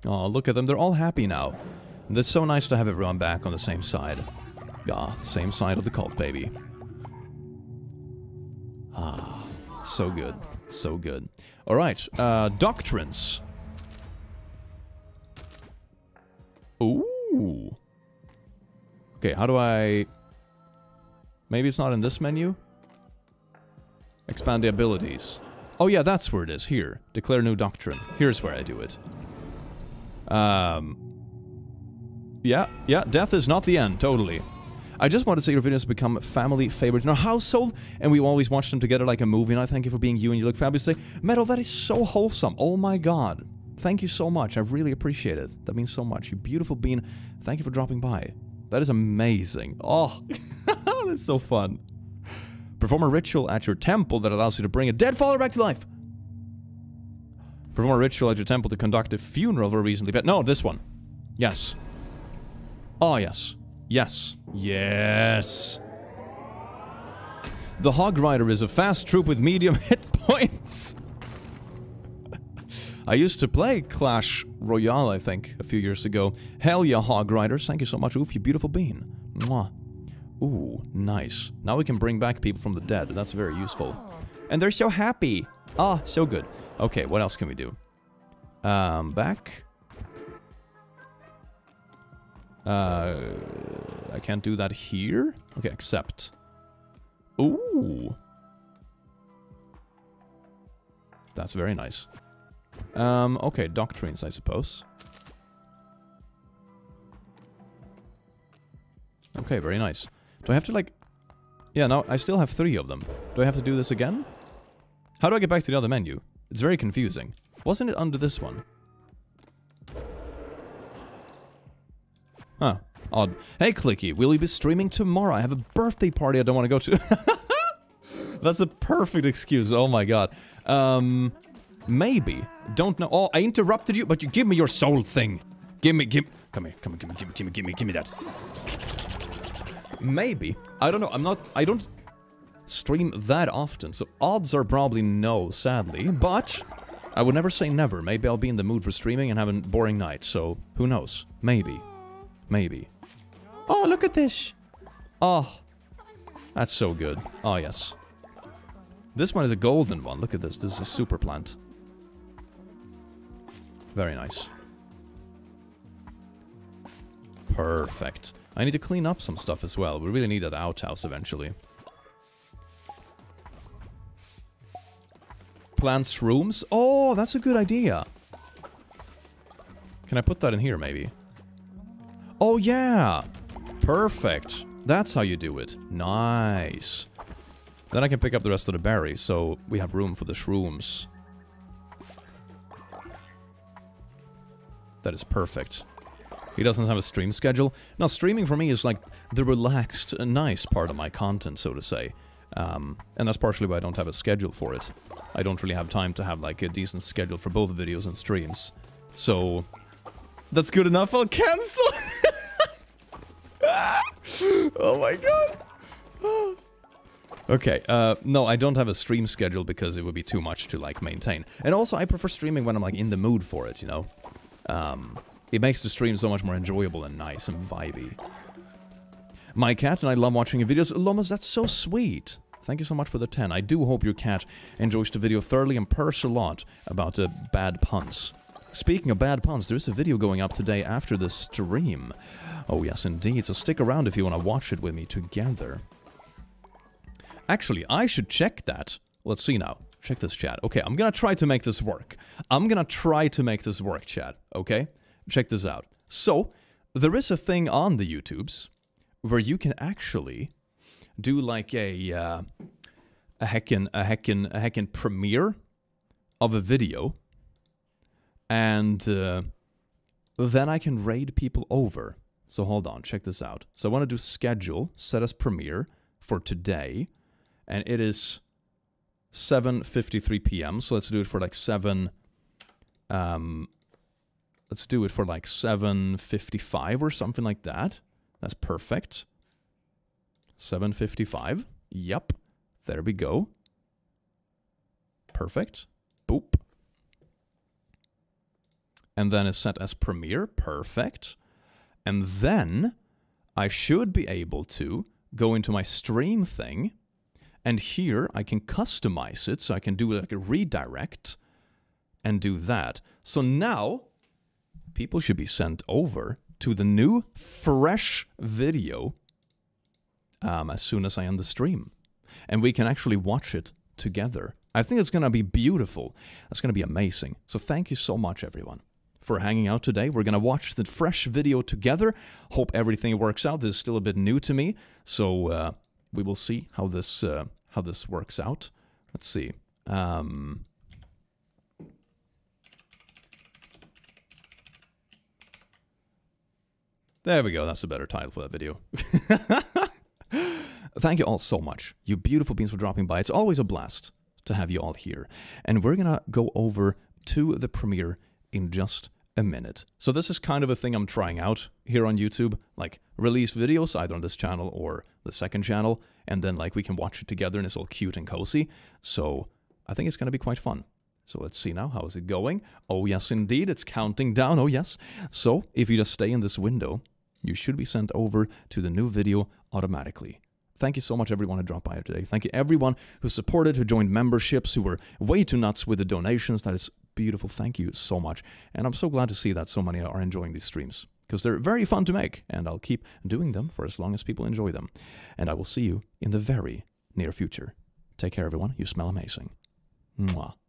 Oh, look at them. They're all happy now. And it's so nice to have everyone back on the same side. Ah, same side of the cult, baby. Ah, so good. So good. All right, uh, doctrines. Ooh. Okay, how do I... Maybe it's not in this menu? Expand the abilities. Oh yeah, that's where it is. Here. Declare new doctrine. Here's where I do it. Um, yeah, yeah, death is not the end, totally. I just want to say your videos have become family favorites in our household, and we always watch them together like a movie, and I thank you for being you, and you look fabulous today. Metal, that is so wholesome. Oh my god. Thank you so much. I really appreciate it. That means so much. You beautiful bean. Thank you for dropping by. That is amazing. Oh, that's so fun. Perform a ritual at your temple that allows you to bring a dead follower back to life. Perform a ritual at your temple to conduct a funeral of a recently pet. No, this one. Yes. Oh, yes. Yes. Yes. The Hog Rider is a fast troop with medium hit points. I used to play Clash Royale, I think, a few years ago. Hell yeah, Hog Riders. Thank you so much. Oof, you beautiful bean. Mwah. Ooh, nice. Now we can bring back people from the dead. That's very useful. And they're so happy. Ah, so good. Okay, what else can we do? Um, back. Uh, I can't do that here. Okay, accept. Ooh. That's very nice. Um, okay, doctrines, I suppose. Okay, very nice. Do I have to, like... Yeah, now I still have three of them. Do I have to do this again? How do I get back to the other menu? It's very confusing. Wasn't it under this one? Huh. Odd. Hey, Clicky, will you be streaming tomorrow? I have a birthday party I don't want to go to. That's a perfect excuse. Oh my god. Um... Maybe. Don't know. Oh, I interrupted you, but you give me your soul thing. Give me, give me. Come here, come here, give me, give me, give me, give me, give me that. Maybe. I don't know. I'm not, I don't stream that often, so odds are probably no, sadly. But I would never say never. Maybe I'll be in the mood for streaming and have a boring night, so who knows? Maybe. Maybe. Oh, look at this. Oh. That's so good. Oh, yes. This one is a golden one. Look at this. This is a super plant. Very nice. Perfect. I need to clean up some stuff as well. We really need an outhouse eventually. Plants rooms? Oh, that's a good idea. Can I put that in here maybe? Oh yeah! Perfect. That's how you do it. Nice. Then I can pick up the rest of the berries, so we have room for the shrooms. That is perfect. He doesn't have a stream schedule. Now, streaming for me is like the relaxed, nice part of my content, so to say. Um, and that's partially why I don't have a schedule for it. I don't really have time to have like a decent schedule for both videos and streams. So, that's good enough, I'll cancel! Oh my god! Okay, uh, no, I don't have a stream schedule because it would be too much to, like, maintain. And also, I prefer streaming when I'm, like, in the mood for it, you know? Um, it makes the stream so much more enjoyable and nice and vibey. My cat and I love watching your videos. Lomas, that's so sweet! Thank you so much for the ten. I do hope your cat enjoys the video thoroughly and purrs a lot about uh, bad puns. Speaking of bad puns, there is a video going up today after the stream. Oh, yes, indeed. So stick around if you want to watch it with me together. Actually, I should check that. Let's see now. Check this, chat. Okay, I'm gonna try to make this work. I'm gonna try to make this work, chat. Okay? Check this out. So, there is a thing on the YouTubes where you can actually do like a, uh, a heckin', a heckin', a heckin' premiere of a video. And uh, then I can raid people over. So hold on, check this out. So I wanna do schedule, set as premiere for today. And it is seven fifty-three p m So let's do it for like seven. Um, let's do it for like seven fifty-five or something like that. That's perfect. seven fifty-five. Yep. There we go. Perfect. Boop. And then it's set as premiere. Perfect. And then I should be able to go into my stream thing. And here, I can customize it, so I can do like a redirect and do that. So now, people should be sent over to the new, fresh video um, as soon as I end the stream. And we can actually watch it together. I think it's going to be beautiful. It's going to be amazing. So thank you so much, everyone, for hanging out today. We're going to watch the fresh video together. Hope everything works out. This is still a bit new to me, so... Uh, We will see how this uh, how this works out. Let's see. Um, there we go. That's a better title for that video. Thank you all so much, you beautiful beings, for dropping by. It's always a blast to have you all here. And we're gonna go over to the premiere in just a minute. So this is kind of a thing I'm trying out here on YouTube, like release videos either on this channel or the second channel, and then like we can watch it together and it's all cute and cozy. So I think it's going to be quite fun. So let's see now, how is it going? Oh yes indeed, it's counting down, oh yes. So if you just stay in this window, you should be sent over to the new video automatically. Thank you so much everyone who dropped by today. Thank you everyone who supported, who joined memberships, who were way too nuts with the donations. That is beautiful. Thank you so much. And I'm so glad to see that so many are enjoying these streams, because they're very fun to make, and I'll keep doing them for as long as people enjoy them. And I will see you in the very near future. Take care, everyone. You smell amazing. Mwah.